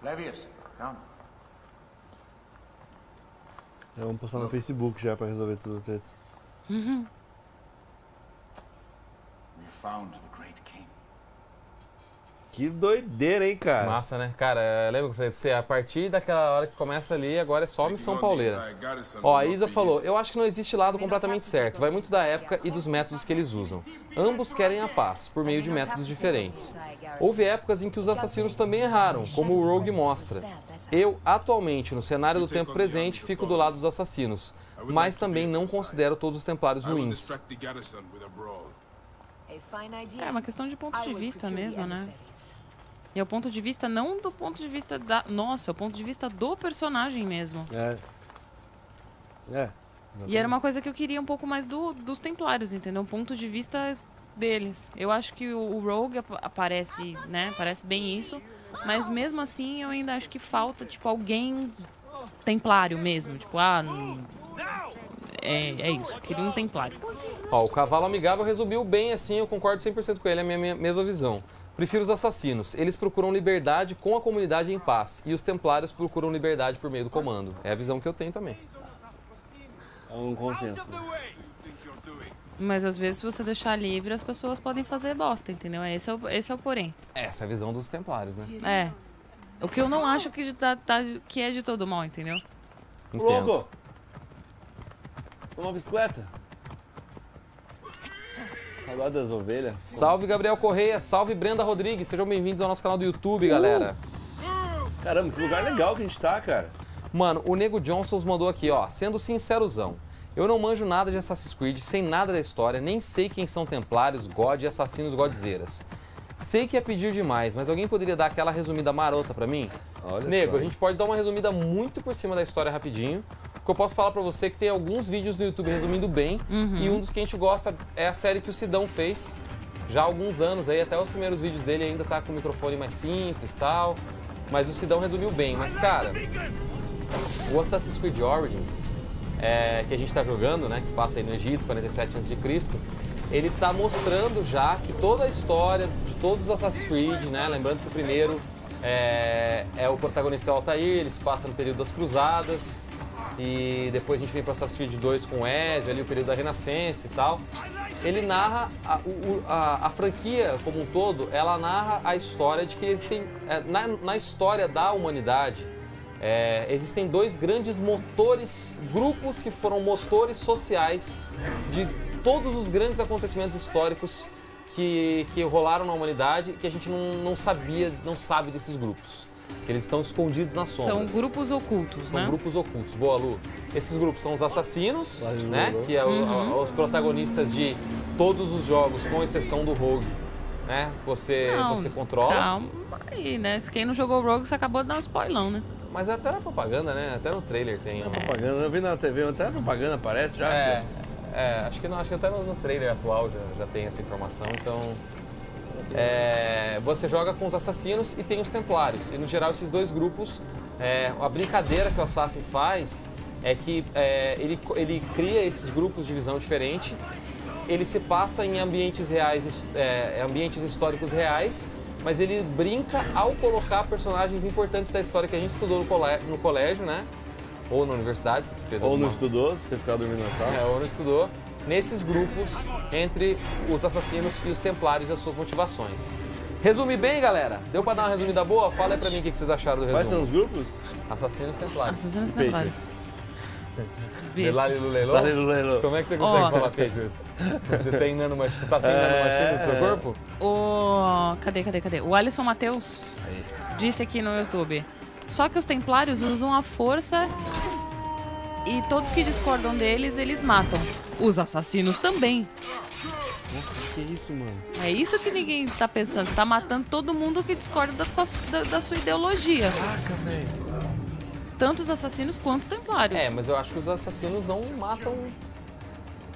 Flavius, come. Vamos postar no Facebook já para resolver tudo, treta. Uhum. Que doideira, hein, cara? Massa, né? Cara, lembra que eu falei pra você? A partir daquela hora que começa ali, agora é só missão pauleira. Ó, a Isa falou, eu acho que não existe lado completamente certo. Vai muito da época e dos métodos que eles usam. Ambos querem a paz, por meio de métodos diferentes. Houve épocas em que os assassinos também erraram, como o Rogue mostra. Eu, atualmente, no cenário do tempo presente, fico do lado dos assassinos. Mas também não considero todos os templários ruins. É uma questão de ponto de vista mesmo, né? E é o ponto de vista não do ponto de vista da... Nossa, é o ponto de vista do personagem mesmo. É. É. E era uma coisa que eu queria um pouco mais dos Templários, entendeu? Um ponto de vista deles. Eu acho que o Rogue aparece, né? Parece bem isso. Mas mesmo assim, eu ainda acho que falta, tipo, alguém Templário mesmo. Tipo, ah... É isso, queria um Templário. Ó, o Cavalo Amigável resumiu bem assim, eu concordo 100% com ele, é a minha mesma visão. Prefiro os assassinos, eles procuram liberdade com a comunidade em paz, e os templários procuram liberdade por meio do comando. É a visão que eu tenho também. É um consenso. Mas às vezes se você deixar livre, as pessoas podem fazer bosta, entendeu? Esse é o porém. Essa é a visão dos templários, né? É. O que eu não acho que é de todo mal, entendeu? Entendo. Uma bicicleta? Saudade das ovelhas. Salve Gabriel Correia, salve Brenda Rodrigues, sejam bem-vindos ao nosso canal do YouTube, galera. Caramba, que lugar legal que a gente tá, cara. Mano, o Nego Johnsons mandou aqui, ó, sendo sincerozão. Eu não manjo nada de Assassin's Creed, sem nada da história, nem sei quem são templários, God e assassinos godzeiras. Sei que é pedir demais, mas alguém poderia dar aquela resumida marota pra mim? Olha Nego, só. A gente pode dar uma resumida muito por cima da história rapidinho, porque eu posso falar pra você que tem alguns vídeos no YouTube resumindo bem, e um dos que a gente gosta é a série que o Sidão fez já há alguns anos, aí até os primeiros vídeos dele ainda tá com o microfone mais simples e tal, mas o Sidão resumiu bem. Mas cara, o Assassin's Creed Origins, que a gente tá jogando, né, que se passa aí no Egito, 47 a.C., ele tá mostrando já que toda a história de todos os Assassin's Creed, né, lembrando que o primeiro é o protagonista Altair, ele se passa no período das Cruzadas, e depois a gente vem para Assassin's Creed 2 com o Ezio, ali o período da Renascença e tal. Ele narra, a franquia como um todo, ela narra a história de que existem, na história da humanidade, existem dois grandes motores, grupos que foram motores sociais de todos os grandes acontecimentos históricos que rolaram na humanidade, que a gente não sabe desses grupos. Eles estão escondidos nas sombras. São grupos ocultos, né? São grupos ocultos. Boa, Lu. Esses grupos são os assassinos, né? Que é os protagonistas de todos os jogos, com exceção do Rogue, né? Você controla. Calma aí, né? Quem não jogou Rogue, você acabou de dar um spoilão, né? Mas até na propaganda, né? Até no trailer tem. Propaganda, eu vi na TV, até na propaganda aparece já. É, acho que não, acho que até no trailer atual já tem essa informação, então. Você joga com os assassinos e tem os templários. E no geral esses dois grupos, a brincadeira que o Assassin's faz é que ele cria esses grupos de visão diferente. Ele se passa em ambientes reais, ambientes históricos reais, mas ele brinca ao colocar personagens importantes da história que a gente estudou no colégio, né? Ou na universidade, se você fez alguma... Ou não estudou, se você ficar dormindo na sala. Ou não estudou. Nesses grupos, entre os assassinos e os templários e as suas motivações. Resumi bem, galera? Deu pra dar uma resumida boa? Fala aí pra mim o que vocês acharam do resumo. Quais são os grupos? Assassinos, templários. Assassinos e templários. Lelá, como é que você consegue falar Patriots? Você tem nanomachina, tá sem nanomachina no seu corpo? Cadê? O Alisson Matheus disse aqui no YouTube. Só que os templários usam a força e todos que discordam deles, eles matam. Os assassinos também. Nossa, que isso, mano? É isso que ninguém tá pensando. Você tá matando todo mundo que discorda da sua ideologia. Caraca, velho. Tanto os assassinos quanto os templários. Mas eu acho que os assassinos não matam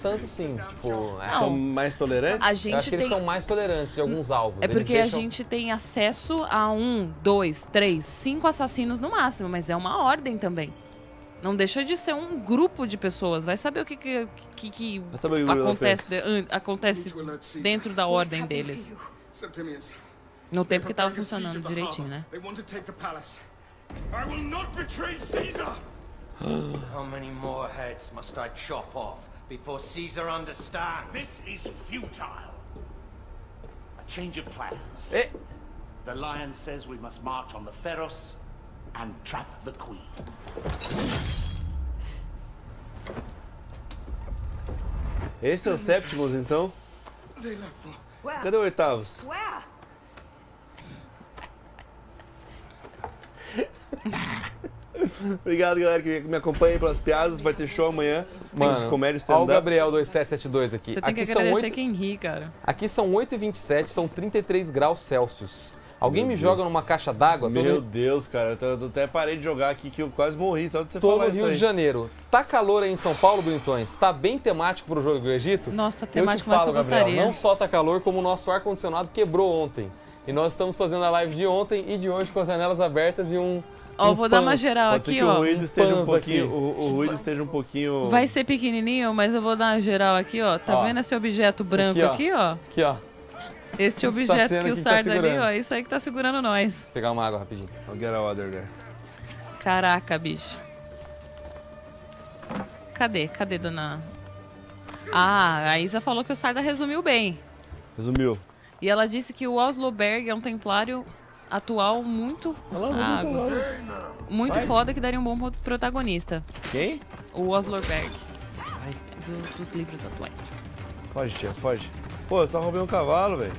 tanto assim, tipo... São mais tolerantes? Eu acho que eles são mais tolerantes de alguns alvos. É porque a gente tem acesso a 1, 2, 3, 5 assassinos no máximo, mas é uma ordem também. Não deixa de ser um grupo de pessoas. Vai saber o que acontece dentro da ordem deles. No tempo que tava funcionando direitinho, né? I will not betray Caesar. How many more heads must I chop off before Caesar understands? This is futile. A change of plans. The lion says we must march on the Pharos and trap the queen. Esse é o sétimo, então? Cadê o oitavos? Obrigado, galera, que me acompanha pelas piadas. Vai ter show amanhã. Mano, comédia stand-up. Olha o Gabriel 2772 aqui. Você tem que agradecer quem ri, cara. Aqui são 8h27, são 33 graus Celsius. Alguém me joga numa caixa d'água? Meu Deus, cara, eu até parei de jogar aqui que eu quase morri, só de você falar isso aí. Tô no Rio de Janeiro. Tá calor aí em São Paulo, Brintões? Tá bem temático pro jogo do Egito? Nossa, tá temático, mas eu gostaria. Gabriel, não só tá calor, como o nosso ar-condicionado quebrou ontem. E nós estamos fazendo a live de ontem e de hoje com as janelas abertas e vou dar uma geral aqui, ó. O ruído esteja um pouquinho... Vai ser pequenininho, mas eu vou dar uma geral aqui, ó. Tá vendo esse objeto branco aqui, ó? Aqui, ó. Este objeto que o Sarda ali, ó. Isso aí que tá segurando nós. Vou pegar uma água rapidinho. I'll get a water there. Caraca, bicho. Cadê? Cadê, dona... Ah, a Isa falou que o Sarda resumiu bem. Resumiu. E ela disse que o Osloberg é um templário... atual muito foda, que daria um bom protagonista. Quem? O Osloberg. Dos livros atuais. Foge, tia, foge. Pô, eu só roubei um cavalo, velho.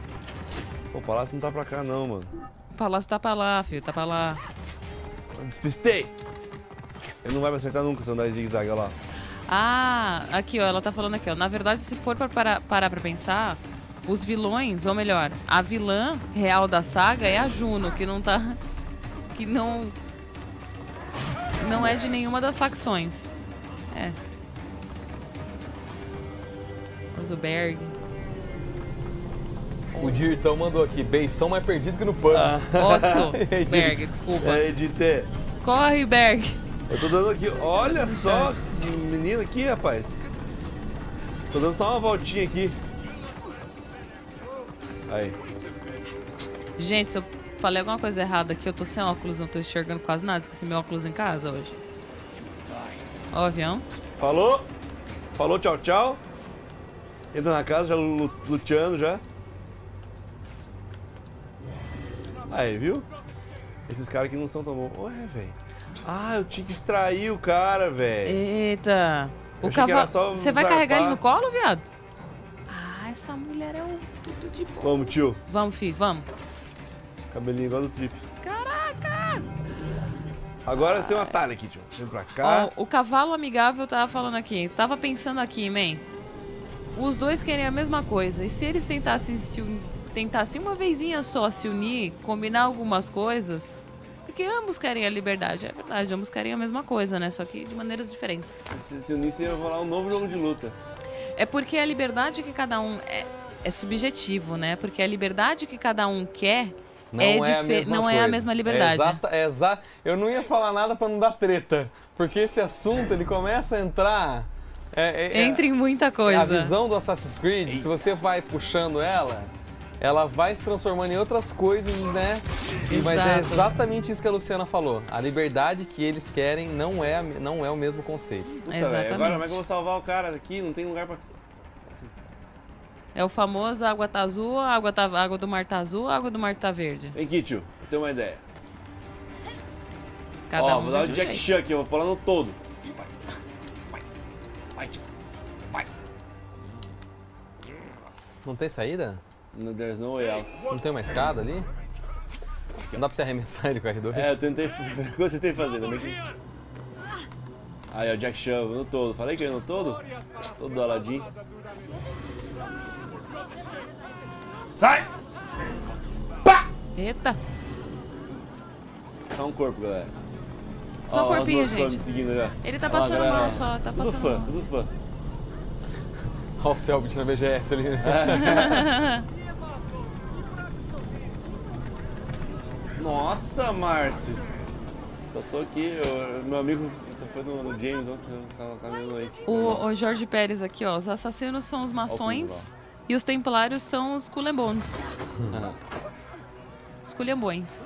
Pô, o palácio não tá pra cá, não, mano. O palácio tá pra lá, filho, tá pra lá. Despistei! Ele não vai me acertar nunca se eu andar em zigue-zague, olha lá. Ah, aqui, ó, ela tá falando aqui, ó. Na verdade, se for pra parar pra pensar... Os vilões, ou melhor, a vilã real da saga é a Juno, que não tá... Que não é de nenhuma das facções. Osloberg. O Dirtão mandou aqui, beição mais perdido que no pano. Berg, desculpa. Corre, Berg. Eu tô dando aqui, olha só, menino aqui, rapaz. Tô dando só uma voltinha aqui. Aí. Gente, se eu falei alguma coisa errada aqui, eu tô sem óculos, não tô enxergando quase nada. Esqueci meu óculos em casa hoje. Ó o avião. Falou. Falou, tchau, tchau. Entra na casa, já luteando já. Aí, viu? Esses caras aqui não são tão bons. Ué, velho. Ah, eu tinha que extrair o cara, velho. Eita. O cavalo... Você vai carregar ele no colo, viado? Ah, essa mulher é um... Tudo de bom. Vamos, tio. Vamos, filho, vamos. Cabelinho igual do Trip. Caraca! Agora tem um atalho aqui, tio. Vem pra cá. Ó, o cavalo amigável tava falando aqui. Tava pensando aqui, man. Os dois querem a mesma coisa. E se eles tentassem uma vezinha só se unir, combinar algumas coisas, Porque ambos querem a liberdade, é verdade, ambos querem a mesma coisa, né? Só que de maneiras diferentes. Se unisse, eu ia falar um novo jogo de luta. É porque a liberdade que cada um... É subjetivo, né? Porque a liberdade que cada um quer... Não é a mesma liberdade. Eu não ia falar nada pra não dar treta, porque esse assunto ele começa a entrar... Entra em muita coisa. A visão do Assassin's Creed, se você vai puxando ela, ela vai se transformando em outras coisas, né? Exato. Mas é exatamente isso que a Luciana falou. A liberdade que eles querem não é o mesmo conceito. Puta, véio, agora como é que eu vou salvar o cara aqui? Não tem lugar pra... É o famoso água tá azul, água do mar tá azul, água do mar tá verde. Vem aqui, tio, eu tenho uma ideia. Ó, vou dar o Jack Chan aqui, eu vou pular no todo. Vai, tio. Vai. Não tem saída? No, there's no way out. Não tem uma escada ali? Não dá pra você arremessar ele com R2? É, eu tentei. Você tem que fazer, também. Aí, ó, Jack Chan, no todo. Falei que eu ia no todo? Todo aladinho. Sai! Pá! Eita! Só um corpo, galera. Só um corpinho, gente. Ele tá passando mal só, tá passando mal. Tudo fã, tudo fã. Olha o Selbit na BGS ali, né? Nossa, Márcio! Só tô aqui, meu amigo... Foi no James ontem, tá meio noite. O Jorge Pérez aqui, ó. Os assassinos são os maçons e os templários são os culembons. Os culembões.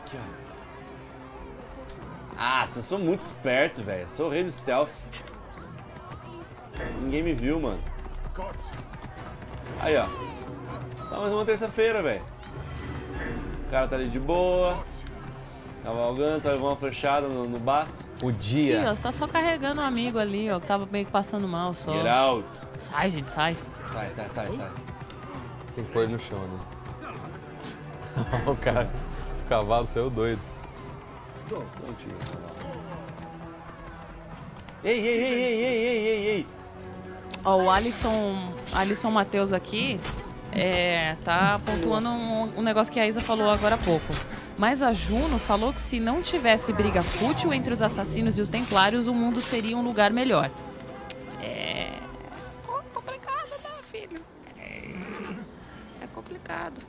Aqui, ó. Ah, eu sou muito esperto, velho. Sou o rei do stealth. Ninguém me viu, mano. Aí, ó. Só mais uma terça-feira, velho. O cara tá ali de boa. Cavalgando, só levou uma flechada no baço. O dia. Ih, ó, você tá só carregando um amigo ali, ó, que tava meio que passando mal só. Get out. Sai, gente, sai. Sai. Tem que pôr ele no chão, né? O cara, o cavalo saiu doido. Ei. Ó, o Alisson Matheus aqui, tá pontuando um negócio que a Isa falou agora há pouco. Mas a Juno falou que se não tivesse briga fútil entre os assassinos e os templários, o mundo seria um lugar melhor. É complicado, né, filho? É complicado.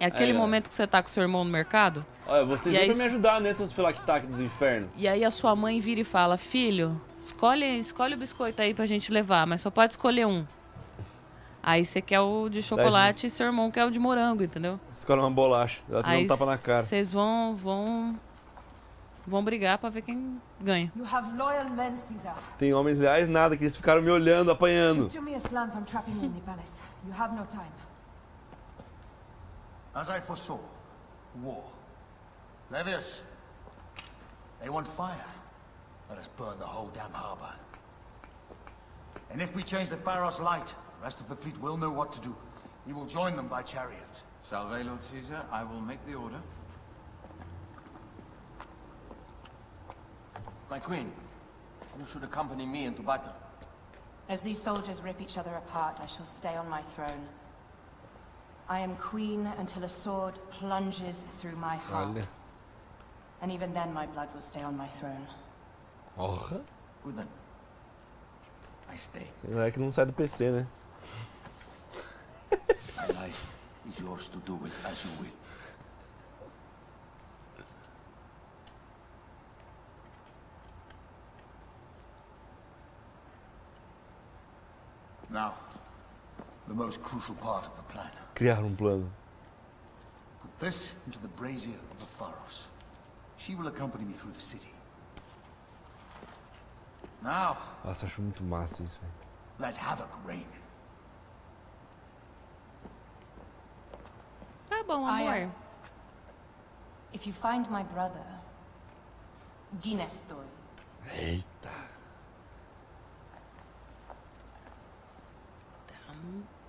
É aquele momento que você tá com seu irmão no mercado. Olha, você veio pra me ajudar nesses filactac dos infernos. E aí a sua mãe vira e fala, filho, escolhe o biscoito aí pra gente levar, mas só pode escolher um. Aí você quer o de chocolate e seu irmão quer o de morango, entendeu? Escolhe uma bolacha, ela te dá um tapa na cara. Vocês vão brigar pra ver quem ganha. Tem homens leais, nada, que eles ficaram me olhando, apanhando. As I foresaw, war. Levius, they want fire. Let us burn the whole damn harbor. And if we change the Barros light, the rest of the fleet will know what to do. We will join them by chariot. Salve, Lord Caesar. I will make the order. My queen, you should accompany me into battle. As these soldiers rip each other apart, I shall stay on my throne. I am queen until a sword plunges through my heart. Vale. And even then my blood will stay on my throne. Oh. Good then. I stay. É que não sai do PC, né? My life is yours to do with as you will. Now, the most crucial part of the plan. Criar plano. Put this into the brazier of the Pharos. She will accompany me through the city. Now. Nossa, acho muito massa isso, velho. Let havoc reign. Tá bom, amor. If you find my brother, Ginestor. Eita.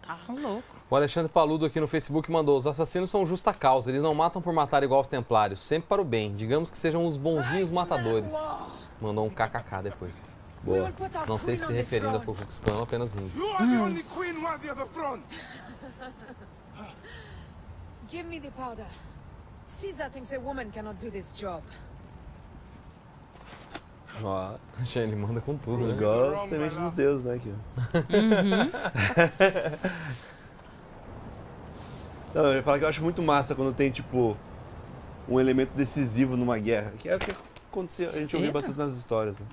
Tá louco. O Alexandre Paludo aqui no Facebook mandou: os assassinos são justa causa, eles não matam por matar igual os templários, sempre para o bem. Digamos que sejam os bonzinhos matadores. Mandou um kkk depois. Boa. Não sei se referindo a pouco exclama, apenas rindo. Give me the powder. Caesar thinks a woman cannot do this job. Ó, oh, ele manda com tudo, igual a semente dos deuses, né? Aqui. Não, eu ia falar que eu acho muito massa quando tem, tipo, um elemento decisivo numa guerra. Que é o que aconteceu, a gente ouviu bastante nas histórias, né?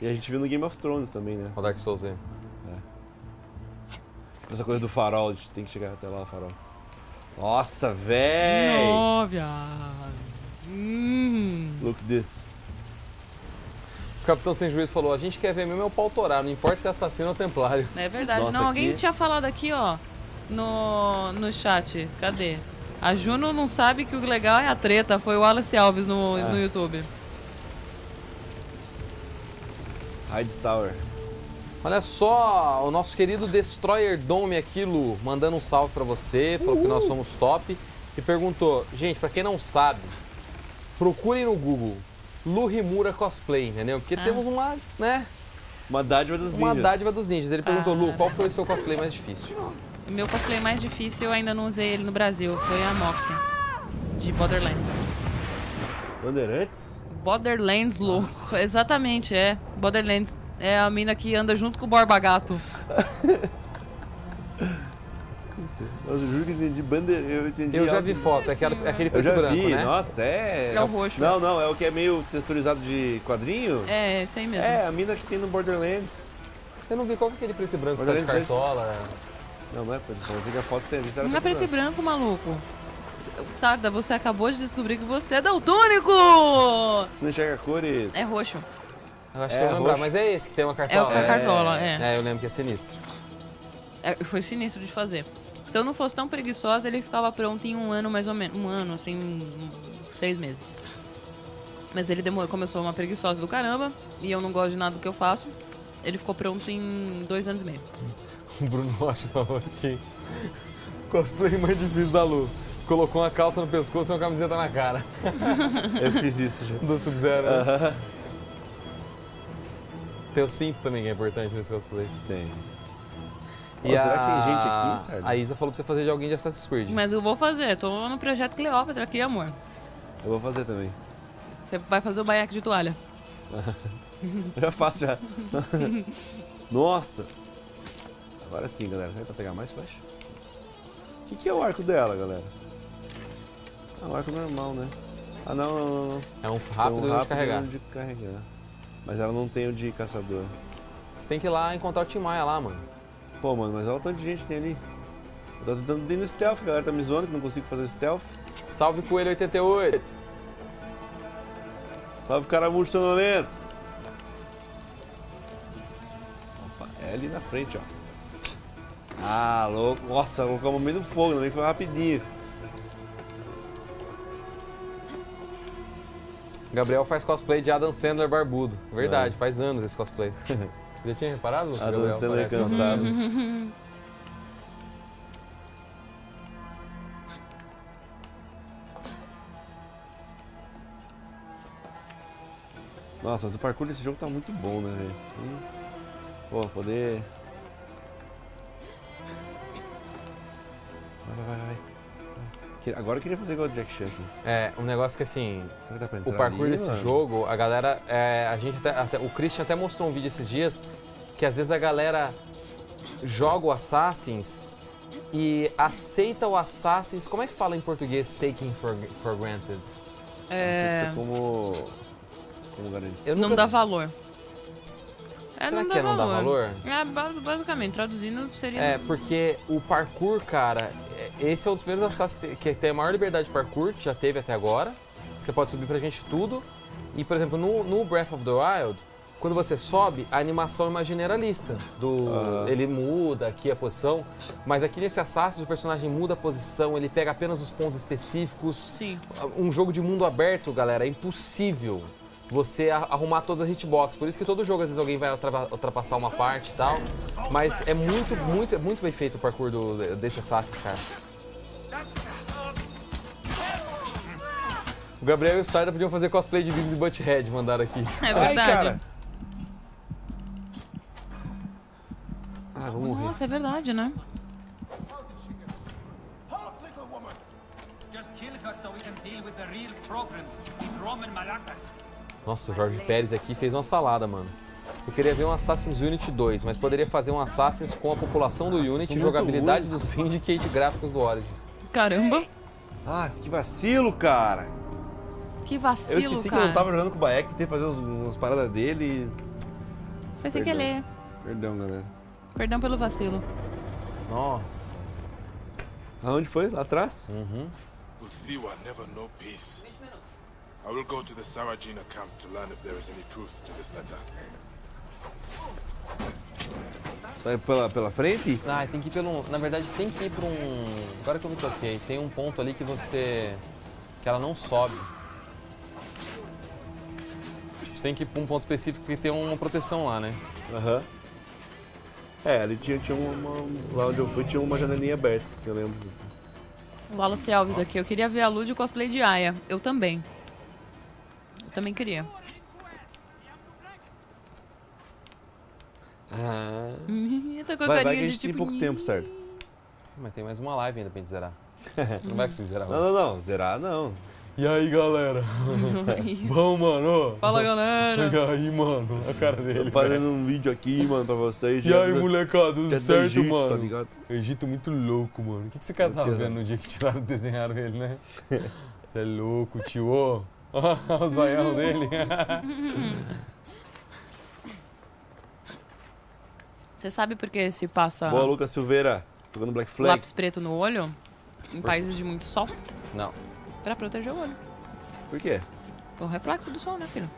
E a gente viu no Game of Thrones também, né? O Dark Souls aí. É. Essa coisa do farol, a gente tem que chegar até lá, o farol. Nossa, véi! Look this. O Capitão Sem Juízo falou, a gente quer ver mesmo é o pau torar, não importa se é assassino ou templário. É verdade. Nossa, não, alguém aqui... tinha falado aqui, ó, no chat. Cadê? A Juno não sabe que o legal é a treta. Foi o Wallace Alves no YouTube. Hides Tower. Olha só, o nosso querido Destroyer Dome aqui, Lu, mandando um salve pra você. Falou que nós somos top. E perguntou, gente, pra quem não sabe, procurem no Google LU HIMURA Cosplay, entendeu? Porque temos uma, né? Uma dádiva dos ninjas. Uma dádiva dos ninjas. Ele perguntou, Lu, qual foi o seu cosplay mais difícil? O meu cosplay mais difícil, eu ainda não usei ele no Brasil. Foi a Moxie, de Borderlands. Borderlands? Borderlands, Lu. Nossa. Exatamente, é. Borderlands é a mina que anda junto com o Borba Gato. Nossa, eu juro que entendi bandeira. Eu já vi foto, é aquele preto e branco, vi, né? Nossa, é o roxo. Não, não, é o que é meio texturizado de quadrinho. É, isso aí mesmo. É, a mina que tem no Borderlands. Eu não vi qual que é aquele preto e branco, está de cartola. Não, não é preto e branco, a foto tem visto. Não é preto e branco, maluco. Sarda, você acabou de descobrir que você é daltônico! Você não enxerga cores. É roxo. Eu acho que eu vou lembrar, mas é esse que tem uma cartola. É, cartola, é. É, eu lembro que é sinistro. É, foi sinistro de fazer. Se eu não fosse tão preguiçosa, ele ficava pronto em um ano mais ou menos. Um ano, assim, 6 meses. Mas ele demorou, como eu sou uma preguiçosa do caramba, e eu não gosto de nada do que eu faço, ele ficou pronto em 2 anos e meio. O Bruno Rocha falou aqui, cosplay mais difícil da Lu. Colocou uma calça no pescoço e uma camiseta na cara. Eu fiz isso já. Do Sub-Zero. Né? Teu cinto também é importante nesse cosplay. Tem. E será que tem gente aqui, sabe? A Isa falou pra você fazer de alguém de Assassin's Creed. Mas eu vou fazer, tô no projeto Cleópatra aqui, amor. Eu vou fazer também. Você vai fazer o baiaque de toalha? Já faço, já. Nossa! Agora sim, galera. Vai pegar mais flecha. O que é o arco dela, galera? É um arco normal, né? Ah, não. É um rápido, de carregar. Mas ela não tem o de caçador. Você tem que ir lá encontrar o Tim Maia lá, mano. Pô, mano, mas olha o tanto de gente que tem ali. Eu tô tentando ir no stealth, a galera tá me zoando que não consigo fazer stealth. Salve Coelho 88! Salve Caramujo Sonolento! Opa, é ali na frente, ó. Ah, louco. Nossa, colocamos no meio do fogo, também foi rapidinho. Gabriel faz cosplay de Adam Sandler barbudo. Verdade, faz anos esse cosplay. Já tinha reparado? A dança é cansada. Nossa, mas o parkour desse jogo tá muito bom, né, velho? Pô, poder... Vai. Agora eu queria fazer igual o Jack Chan. É, um negócio que assim... O parkour ali, desse jogo, a galera... a gente até o Christian até mostrou um vídeo esses dias que às vezes a galera joga o Assassin's e aceita o Assassin's... Como é que fala em português? Taking for granted. É... Aceita como garantido. Não dá valor. Será que é não dá valor? É, basicamente, traduzindo seria... É, porque o parkour, cara, esse é um dos primeiros Assassin's que tem a maior liberdade de parkour, que já teve até agora. Você pode subir pra gente tudo. E, por exemplo, no Breath of the Wild, quando você sobe, a animação é mais generalista. Ele muda aqui a posição, mas aqui nesse Assassin's o personagem muda a posição, ele pega apenas os pontos específicos. Sim. Um jogo de mundo aberto, galera, é impossível você arrumar todas as hitbox. Por isso que todo jogo, às vezes, alguém vai ultrapassar uma parte e tal. Mas é muito bem feito o parkour desse Assassin's, cara. O Gabriel e o Sarda podiam fazer cosplay de Beavis e Butthead, mandaram aqui. É verdade. Ai, cara. Ah, vamos morrer. Nossa, é verdade, né? Nossa, o Jorge Pérez aqui fez uma salada, mano. Eu queria ver um Assassin's Unity 2, mas poderia fazer um Assassin's com a população do Unity, jogabilidade do Syndicate, gráficos do Origins. Caramba! Ah, que vacilo, cara! Que vacilo, cara! Eu esqueci que eu não tava jogando com o Baek, tentei fazer umas paradas dele e... Foi sem querer. Perdão, galera. Perdão pelo vacilo. Nossa. Aonde foi? Lá atrás? Uhum. Uziwa never know peace. I will go to the Sarajina camp to learn if there is any truth to this letter. Sai pela frente? Ah, tem que ir pelo... Na verdade, tem que ir pra um... Agora que eu me toquei, tem um ponto ali que você... Que ela não sobe. Você tem que ir pra um ponto específico que tem uma proteção lá, né? Aham. Uhum. É, ali tinha lá onde eu fui tinha uma janelinha aberta, que eu lembro. Wallace Alves aqui, eu queria ver a Lu de cosplay de Aya. Eu também. Eu também queria. Ah. Eu tô com a carinha de tipo... Tem pouco tempo, certo? Mas tem mais uma live ainda pra gente zerar. Não vai conseguir zerar. Não. Zerar, não. E aí, galera? Bom, mano. Fala, galera. E aí, mano? A cara dele. Tô fazendo um vídeo aqui, mano, pra vocês. E aí, molecada, tudo certo, Egito, mano? Tá ligado? Egito muito louco, mano. O que você cara tava vendo no dia que tiraram e desenharam ele, né? Você é louco, tio. O zoião dele. Você sabe por que se passa... Boa, Lucas Silveira. Jogando Black Flag. Lápis preto no olho? Em países de muito sol? Não. Pra proteger o olho. Por quê? O reflexo do sol, né, filho?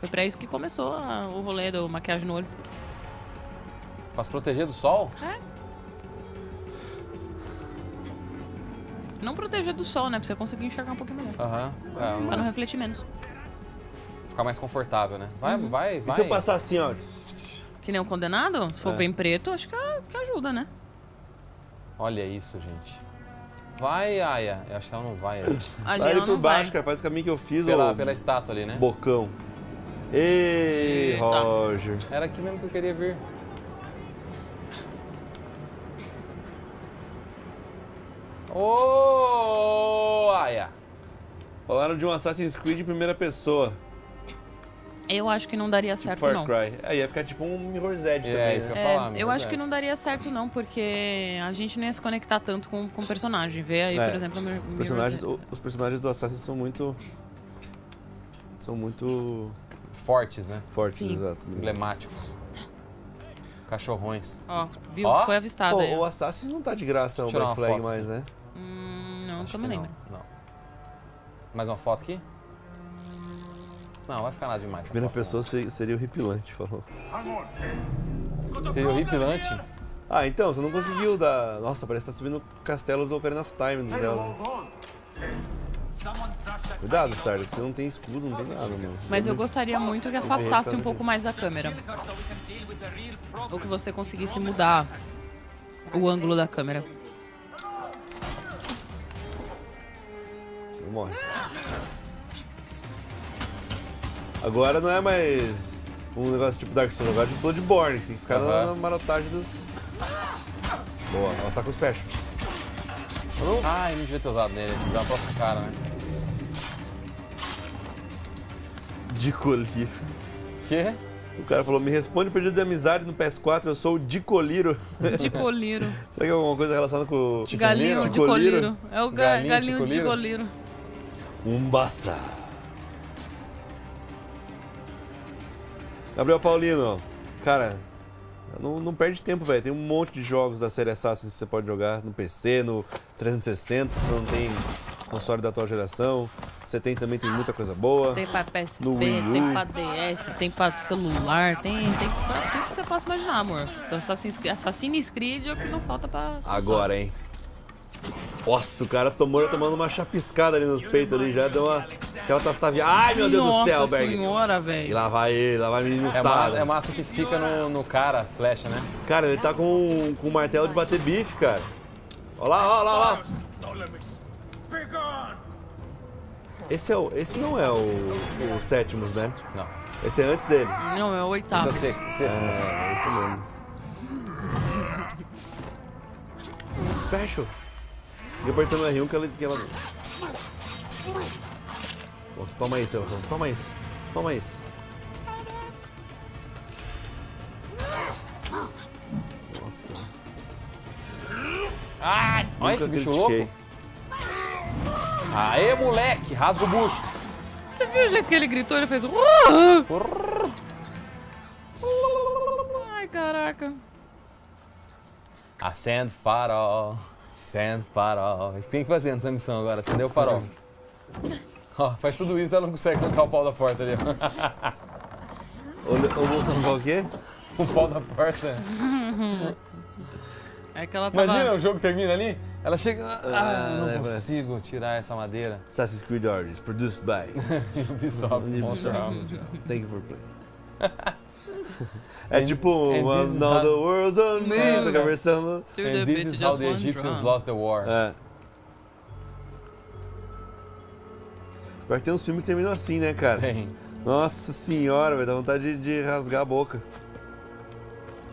Foi pra isso que começou o rolê do maquiagem no olho. Pra se proteger do sol? É. Não proteger do sol, né? Pra você conseguir enxergar um pouquinho melhor. Aham. Uhum. É, pra não refletir menos. Ficar mais confortável, né? Vai, uhum. vai. E se eu passar assim, ó? Que nem um condenado? Se for bem preto, acho que ajuda, né? Olha isso, gente. Vai, Aya. Eu acho que ela não vai. Ali ela por baixo, cara. Faz o caminho que eu fiz. Pela estátua ali, né? Bocão. Ei, Roger. Era aqui mesmo que eu queria vir. Ô, Aya! Falaram de um Assassin's Creed em primeira pessoa. Eu acho que não daria certo, Far não. Cry. Aí ia ficar tipo um Mirror's Edge também. É, isso que eu ia falar. Eu acho que não daria certo, não, porque a gente não ia se conectar tanto com o personagem. Vê aí, por exemplo, os personagens do Assassin são muito... Fortes, né? Fortes, sim. Exato. Emblemáticos. Cachorrões. Ó, viu? Ó? Foi avistado aí. O Assassin não tá de graça o Black Flag mais, né? Não, só me lembro. Não. Mais uma foto aqui? Não, vai ficar nada demais. Primeira pessoa seria horripilante, falou. Seria horripilante? Ah, então, você não conseguiu dar... Nossa, parece que tá subindo o castelo do Ocarina of Time no dela. Cuidado, Sarda, você não tem escudo, não tem nada, mano. Mas eu gostaria muito que afastasse um pouco mais a câmera. Ou que você conseguisse mudar o ângulo da câmera. Morre. Agora não é mais um negócio tipo Dark Souls, agora é tipo Bloodborne, que tem que ficar na marotagem dos... Boa, ela está com os pés. Não... Ah, eu não devia ter usado nele, eu usava a próxima cara, né? De colírio. Quê? O cara falou, me responde pedido de amizade no PS4, eu sou o de colírio. De colírio. Será que é alguma coisa relacionada com... Galinho de colírio. É o galinho de colírio. Umbaça. Gabriel Paulino, cara, não perde tempo, velho. Tem um monte de jogos da série Assassin's que você pode jogar no PC, no 360, se não tem console da atual geração. Você tem muita coisa boa. Tem pra PSP, tem pra DS, tem pra celular, tem pra tudo que você possa imaginar, amor. Então, Assassin's Creed é o que não falta pra... Agora, hein? Nossa, o cara tomando uma chapiscada ali nos peitos ali, já deu uma... Aquela tastavinha... Ai, meu Deus do céu, Berg! Nossa senhora, velho! E lá vai o menino Sara. É massa que fica no cara, as flechas, né? Cara, ele tá com um martelo de bater bife, cara. Olha lá! Esse não é o Septimus, né? Não. Esse é antes dele. Não, é o oitavo. Esse é o sexto. É, esse mesmo. Special. E apertando R1 que ela... Toma isso, ela toma isso. Toma isso. Nossa. Ah, olha que bicho louco. Aê, moleque, rasga o bucho. Você viu o jeito que ele gritou? Ele fez... Ai, caraca. Acende farol. Acende farol. Isso que tem que fazer nessa missão agora. Acendeu o farol. Ó, faz tudo isso, ela não consegue colocar o pau da porta ali. Ou voltando o quê? O pau da porta. É que ela tava... Imagina, o jogo termina ali, ela chega... não consigo tirar essa madeira. Assassin's Creed Origins, produced by... Ubisoft. Thank you for playing. É and, tipo, and now the world's on me, tá conversando. And this is how the Egyptians lost the war. É. Pior que tem uns filmes que terminam assim, né, cara? Tem. Nossa senhora, vai dar vontade de rasgar a boca.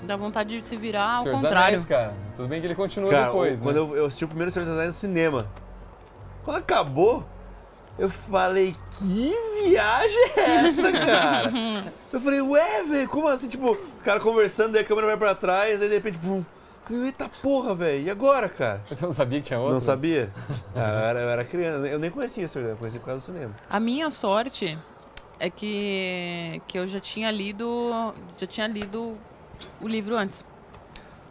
Dá vontade de se virar ao contrário. Senhor dos Anéis, cara. Tudo bem que ele continua cara, depois, né? Quando eu assisti o primeiro Senhor dos Anéis no cinema, quando acabou, eu falei, que viagem é essa, cara? Eu falei, ué, velho, como assim? Tipo, os caras conversando, daí a câmera vai pra trás, daí de repente, pum. Eita porra, velho, e agora, cara? Você não sabia que tinha outro? Não sabia? Eu era criança, eu nem conhecia isso, eu conheci por causa do cinema. A minha sorte é que eu já tinha lido o livro antes.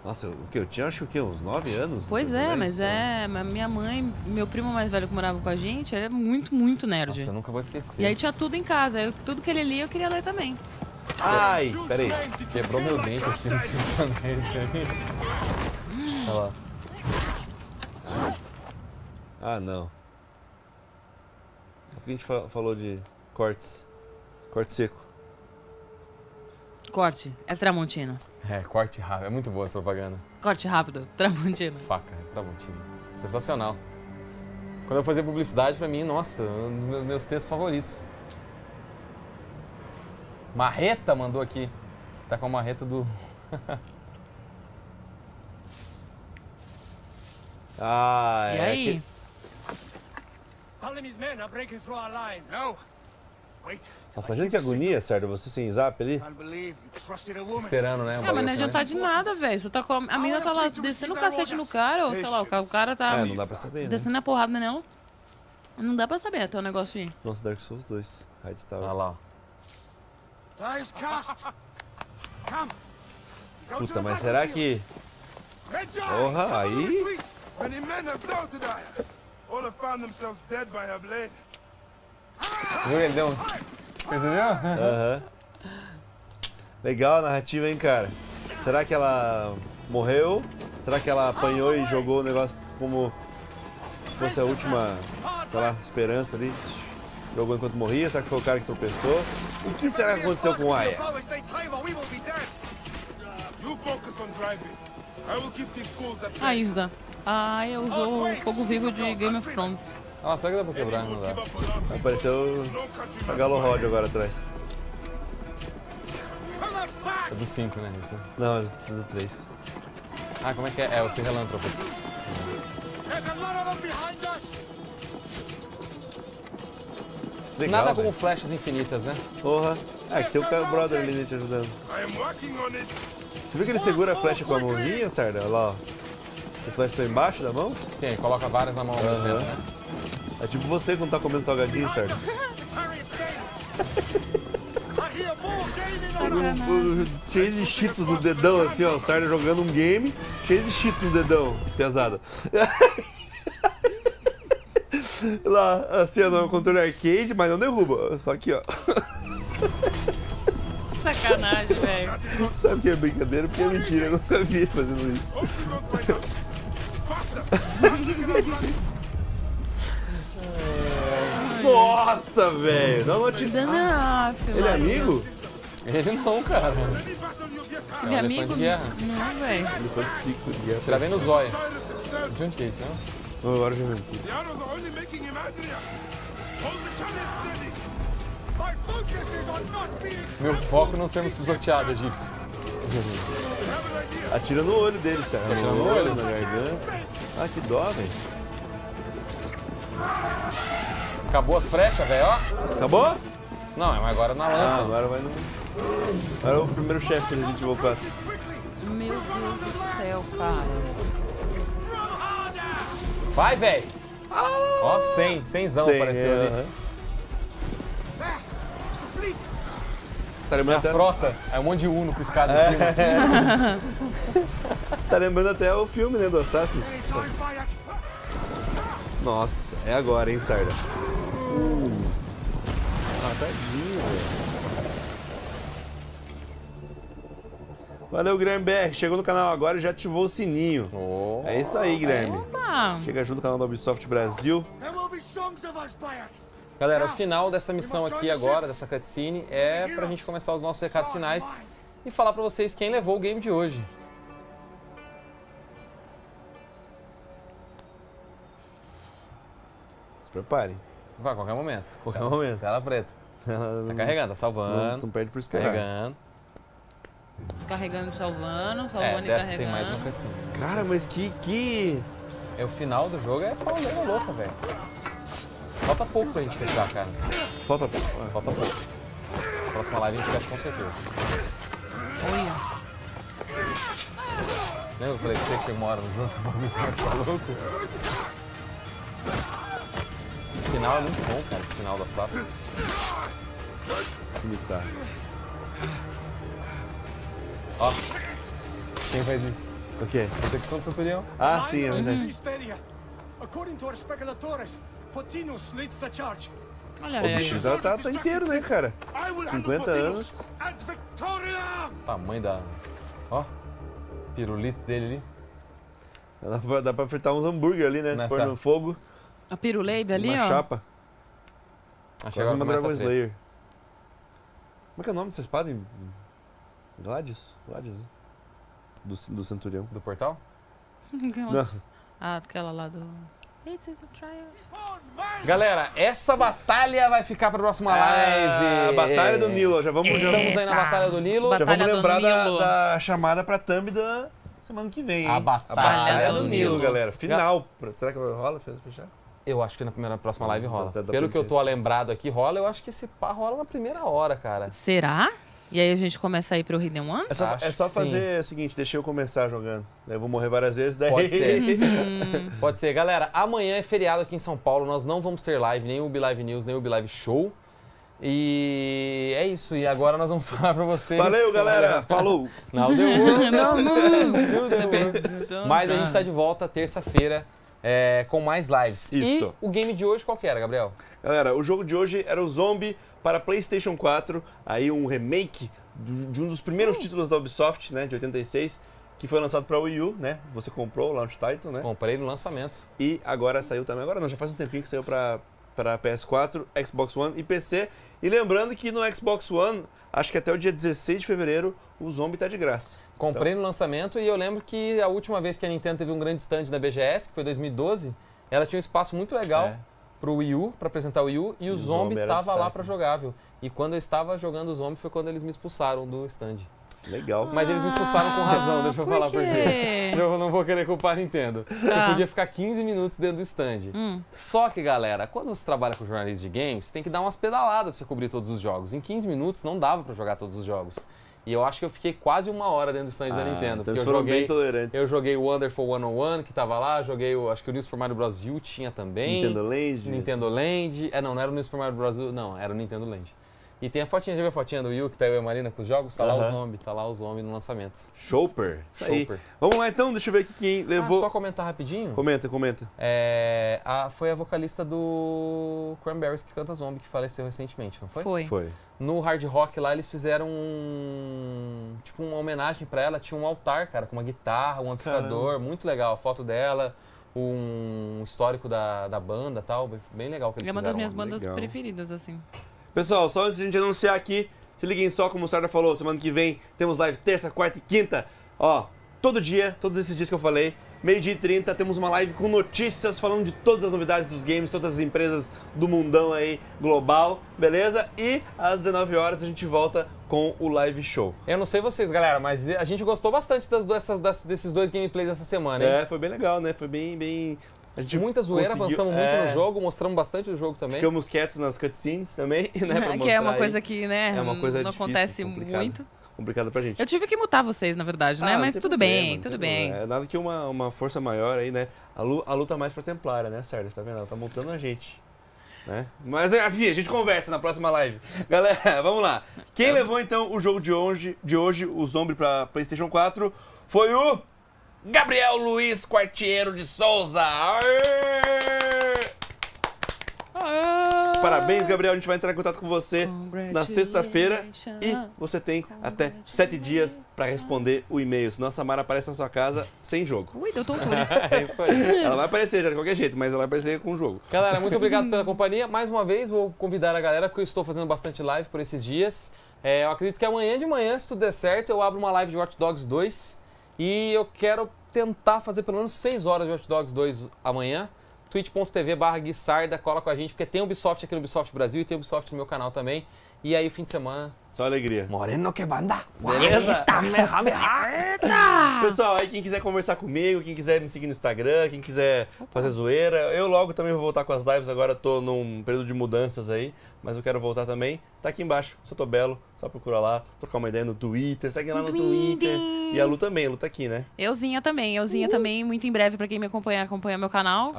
Nossa, o que? Eu tinha acho que uns 9 anos? Pois é, mas é. Minha mãe, meu primo mais velho que morava com a gente, ele é muito, muito nerd. Nossa, eu nunca vou esquecer. E aí tinha tudo em casa, tudo que ele lia eu queria ler também. Ai, peraí, quebrou meu dente assistindo os Senhor dos Anéis, peraí. Olha lá. Ah, não. Por que a gente falou de cortes? Corte seco. Corte, é tramontina. É, corte rápido, é muito boa essa propaganda. Corte rápido, tramontina. Faca, tramontina. Sensacional. Quando eu fazia publicidade, pra mim, nossa, um dos meus textos favoritos. Marreta mandou aqui. Tá com a marreta do... ah, e aí? Nossa, imagina que agonia, Sarda, você sem zap ali. Esperando, né? Mas não adianta de nada, velho. Tá a mina tá lá descendo o cacete no cara, ou sei lá, o cara tá não dá pra saber, descendo a porrada nela. Não dá pra saber até o negócio aí. Nossa, Dark Souls 2. Olha lá, ó. Puta, mas será que... Porra, aí... Viu, ele deu um... Percebeu? Aham. Legal a narrativa, hein, cara? Será que ela morreu? Será que ela apanhou e jogou o negócio como... se fosse a última, sei lá, esperança ali? Jogou enquanto morria? Será que foi o cara que tropeçou? O que será que aconteceu com o Aya? A Isa. A Aya usou o fogo vivo de Game of Thrones. Ah, será que dá pra quebrar? Não dá. Apareceu a Galo Rod agora atrás. É do 5, né? Isso, né? Não, é do 3. Ah, como é que é? É, o Cirelantropos. Legal, nada como flechas infinitas, né? Porra. É, que tem o brother ali te ajudando. Você viu que ele segura a flecha com a mãozinha, Sarda? Olha lá, ó. As flechas estão embaixo da mão? Sim, ele coloca várias na mão ao mesmo tempo, né? É tipo você quando tá comendo salgadinho, Sarda. Cheio de cheetos no dedão, assim, ó. O Sarda jogando um game, cheio de cheetos no dedão. Pesado. Lá, assim, não é um controle arcade, mas não derruba. Só aqui, ó. Sacanagem, velho. Sabe o que é brincadeira? Porque é mentira, eu nunca vi fazendo isso. Nossa, velho. Dá uma notícia. Ele é amigo? Ele não, cara. Ele é amigo? Não, velho. Ele foi psico de guerra. Tirar bem no zóio. De onde que é isso mesmo? Agora já vem tudo. Meu foco é não sermos pisoteados, egípcio. Atira no olho dele, sério. Atira no olho, na garganta. Ah, que dó, velho. Acabou as frechas, velho, ó. Acabou? Não, mas agora na lança. Ah, agora vai no... Agora é o primeiro chefe que eles invocaram. Meu Deus do céu, cara. Vai, velho. Ó, 100. 100zão apareceu ali. Tá lembrando até a frota. É um monte de Uno com escada em cima. Tá lembrando até o filme, né, do Assassin's. Nossa, é agora, hein, Sarda. Ah, tadinho, velho. Valeu, Guilherme BR. Chegou no canal agora e já ativou o sininho. Oh. É isso aí, Guilherme. Opa. Chega junto no canal da Ubisoft Brasil. Galera, o final dessa missão aqui agora, dessa cutscene, é pra gente começar os nossos recados finais e falar pra vocês quem levou o game de hoje. Se preparem. Vai, qualquer momento. Qualquer momento. Tela preta. Tá carregando, tá salvando. Não perde por esperar. Carregando. Carregando, salvando, salvando e carregando. Tem mais uma cutscene. Cara, mas que... É, o final do jogo é pauleira louca, velho. Falta pouco pra gente fechar, cara. Falta pouco. Falta pouco. Na próxima live a gente fecha com certeza. Olha. Lembra que eu falei que você que mora no jogo? Tá louco? O final é muito bom, cara, esse final do Assassin. Cimitarra. Ó. Quem faz isso? O quê? Proteção do Centurião. Ah, sim, é verdade. Potinos leads the charge. Olha, o bicho tá inteiro, né, cara? 50 anos. Tamanho da... Ó, pirulito dele ali. Dá pra fritar uns hambúrguer ali, né? Se pôr no fogo. A piruleibe ali, ó. Uma chapa. Quase uma Dragon Slayer. Como é que é o nome dessa espada? Gladius? Gladius. Do Centurião. Do portal? Não. Ah, aquela lá do... Galera, essa batalha vai ficar para a próxima live. Batalha do Nilo, já vamos. Estamos aí na Batalha do Nilo. Batalha, já vamos lembrar da chamada para thumb da semana que vem. A Batalha do Nilo, galera. Final. Será que rola? Fechar? Eu acho que na próxima live rola. Pelo que eu tô lembrado aqui, rola. Eu acho que esse pá rola na primeira hora, cara. Será? E aí a gente começa a ir pro Hidden Ones? É só fazer o seguinte, deixa eu começar jogando. Eu vou morrer várias vezes, daí... Pode ser. Pode ser. Galera, amanhã é feriado aqui em São Paulo, nós não vamos ter live, nem o UbiLive News, nem o UbiLive Show. E é isso, e agora nós vamos falar pra vocês... Valeu, galera! Falou! Não deu muito! Mas a gente tá de volta terça-feira. É, com mais lives. Isso. E o game de hoje qual que era, Gabriel? Galera, o jogo de hoje era o Zombie para PlayStation 4, aí um remake de um dos primeiros títulos da Ubisoft, né, de 86, que foi lançado para Wii U, né? Você comprou o Launch Title, né? Comprei no lançamento. E agora saiu também, agora não, já faz um tempinho que saiu para PS4, Xbox One e PC. E lembrando que no Xbox One, acho que até o dia 16 de fevereiro, o Zombie tá de graça. Comprei no lançamento e eu lembro que a última vez que a Nintendo teve um grande stand na BGS, que foi em 2012, ela tinha um espaço muito legal pro Wii U, para apresentar o Wii U, e o Zombie tava lá para jogar, viu? E quando eu estava jogando o Zombie foi quando eles me expulsaram do stand. Legal. Mas eles me expulsaram com razão, deixa eu falar por quê. Eu não vou querer culpar a Nintendo. Você podia ficar 15 minutos dentro do stand. Só que, galera, quando você trabalha com jornalismo de games, você tem que dar umas pedaladas para você cobrir todos os jogos. Em 15 minutos não dava para jogar todos os jogos. E eu acho que eu fiquei quase uma hora dentro do stand da Nintendo. Então eu joguei o Wonderful 101, que tava lá, joguei o, acho que o New Super Mario Bros. U tinha também. Nintendo Land. Nintendo Land. É, não era o New Super Mario Bros. U, não, era o Nintendo Land. E tem a fotinha, já viu a fotinha do Wii U, que tá eu e a Marina com os jogos? Tá lá o Zombie, no lançamento. Shopper. Shopper. Vamos lá então, deixa eu ver aqui quem levou... só comentar rapidinho. Comenta, comenta. É, foi a vocalista do Cranberries que canta Zombie, que faleceu recentemente, não foi? Foi. No Hard Rock lá, eles fizeram tipo uma homenagem pra ela, tinha um altar, cara, com uma guitarra, um amplificador, muito legal, a foto dela... um histórico da banda e tal, bem legal que eles fizeram. É uma das minhas bandas preferidas, assim. Pessoal, só antes de a gente anunciar aqui, se liguem só, como o Sarda falou, semana que vem temos live terça, quarta e quinta. Ó, todo dia, todos esses dias que eu falei, 12h30, temos uma live com notícias, falando de todas as novidades dos games, todas as empresas do mundão aí, global, beleza? E às 19 horas a gente volta com o live show. Eu não sei vocês, galera, mas a gente gostou bastante desses dois gameplays essa semana, hein? É, foi bem legal, né? Foi bem Muita zoeira, avançamos muito no jogo, mostramos bastante do jogo também. Ficamos quietos nas cutscenes também, né? Pra que é uma coisa que, né, é uma coisa não difícil, acontece muito. Complicado pra gente. Eu tive que mutar vocês, na verdade, né? Mas tudo bem, tudo bem. É nada que uma força maior aí, né? A luta mais pra Templária, né, Sarda? Você tá vendo? Ela tá multando a gente. Né? Mas, enfim, a gente conversa na próxima live. Galera, vamos lá. Quem levou, então, o jogo de hoje o Zombie pra PlayStation 4, foi o... Gabriel Luiz Quartiero de Souza. Parabéns, Gabriel. A gente vai entrar em contato com você na sexta-feira e você tem até 7 dias para responder o e-mail. Senão a Samara aparece na sua casa sem jogo. Ui, eu tô com é isso aí. Ela vai aparecer já de qualquer jeito, mas ela vai aparecer com o jogo. Galera, muito obrigado pela companhia. Mais uma vez, vou convidar a galera, porque eu estou fazendo bastante live por esses dias. É, eu acredito que amanhã de manhã, se tudo der certo, eu abro uma live de Watch Dogs 2. E eu quero tentar fazer pelo menos 6 horas de Watch Dogs 2 amanhã. twitch.tv/sarda, cola com a gente, porque tem Ubisoft aqui no Ubisoft Brasil e tem Ubisoft no meu canal também. E aí, fim de semana... Só alegria. Moreno que banda! Beleza? Pessoal, aí quem quiser conversar comigo, quem quiser me seguir no Instagram, quem quiser fazer zoeira, eu logo também vou voltar com as lives, agora tô num período de mudanças aí, mas eu quero voltar também. Tá aqui embaixo, sou Tobelo, só procura lá, trocar uma ideia no Twitter, segue lá no Twitter. E a Lu também, a Lu tá aqui, né? Euzinha também, muito em breve pra quem me acompanha, acompanha meu canal.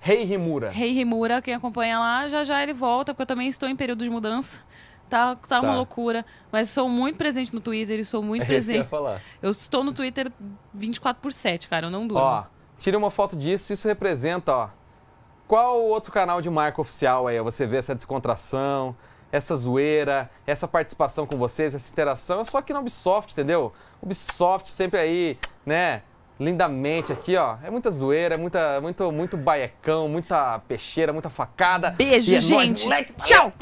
Rei Himura, quem acompanha lá, já já ele volta, porque eu também estou em período de mudança. Tá uma loucura, mas sou muito presente no Twitter e sou muito presente. Eu ia falar. Eu estou no Twitter 24/7, cara, eu não durmo. Ó, tira uma foto disso, isso representa, ó. Qual outro canal de marca oficial aí? Você vê essa descontração, essa zoeira, essa participação com vocês, essa interação. É só aqui na Ubisoft, entendeu? Ubisoft sempre aí, né? Lindamente aqui, ó. É muita zoeira, muito baiecão, muita peixeira, muita facada. Beijo, gente. Tchau!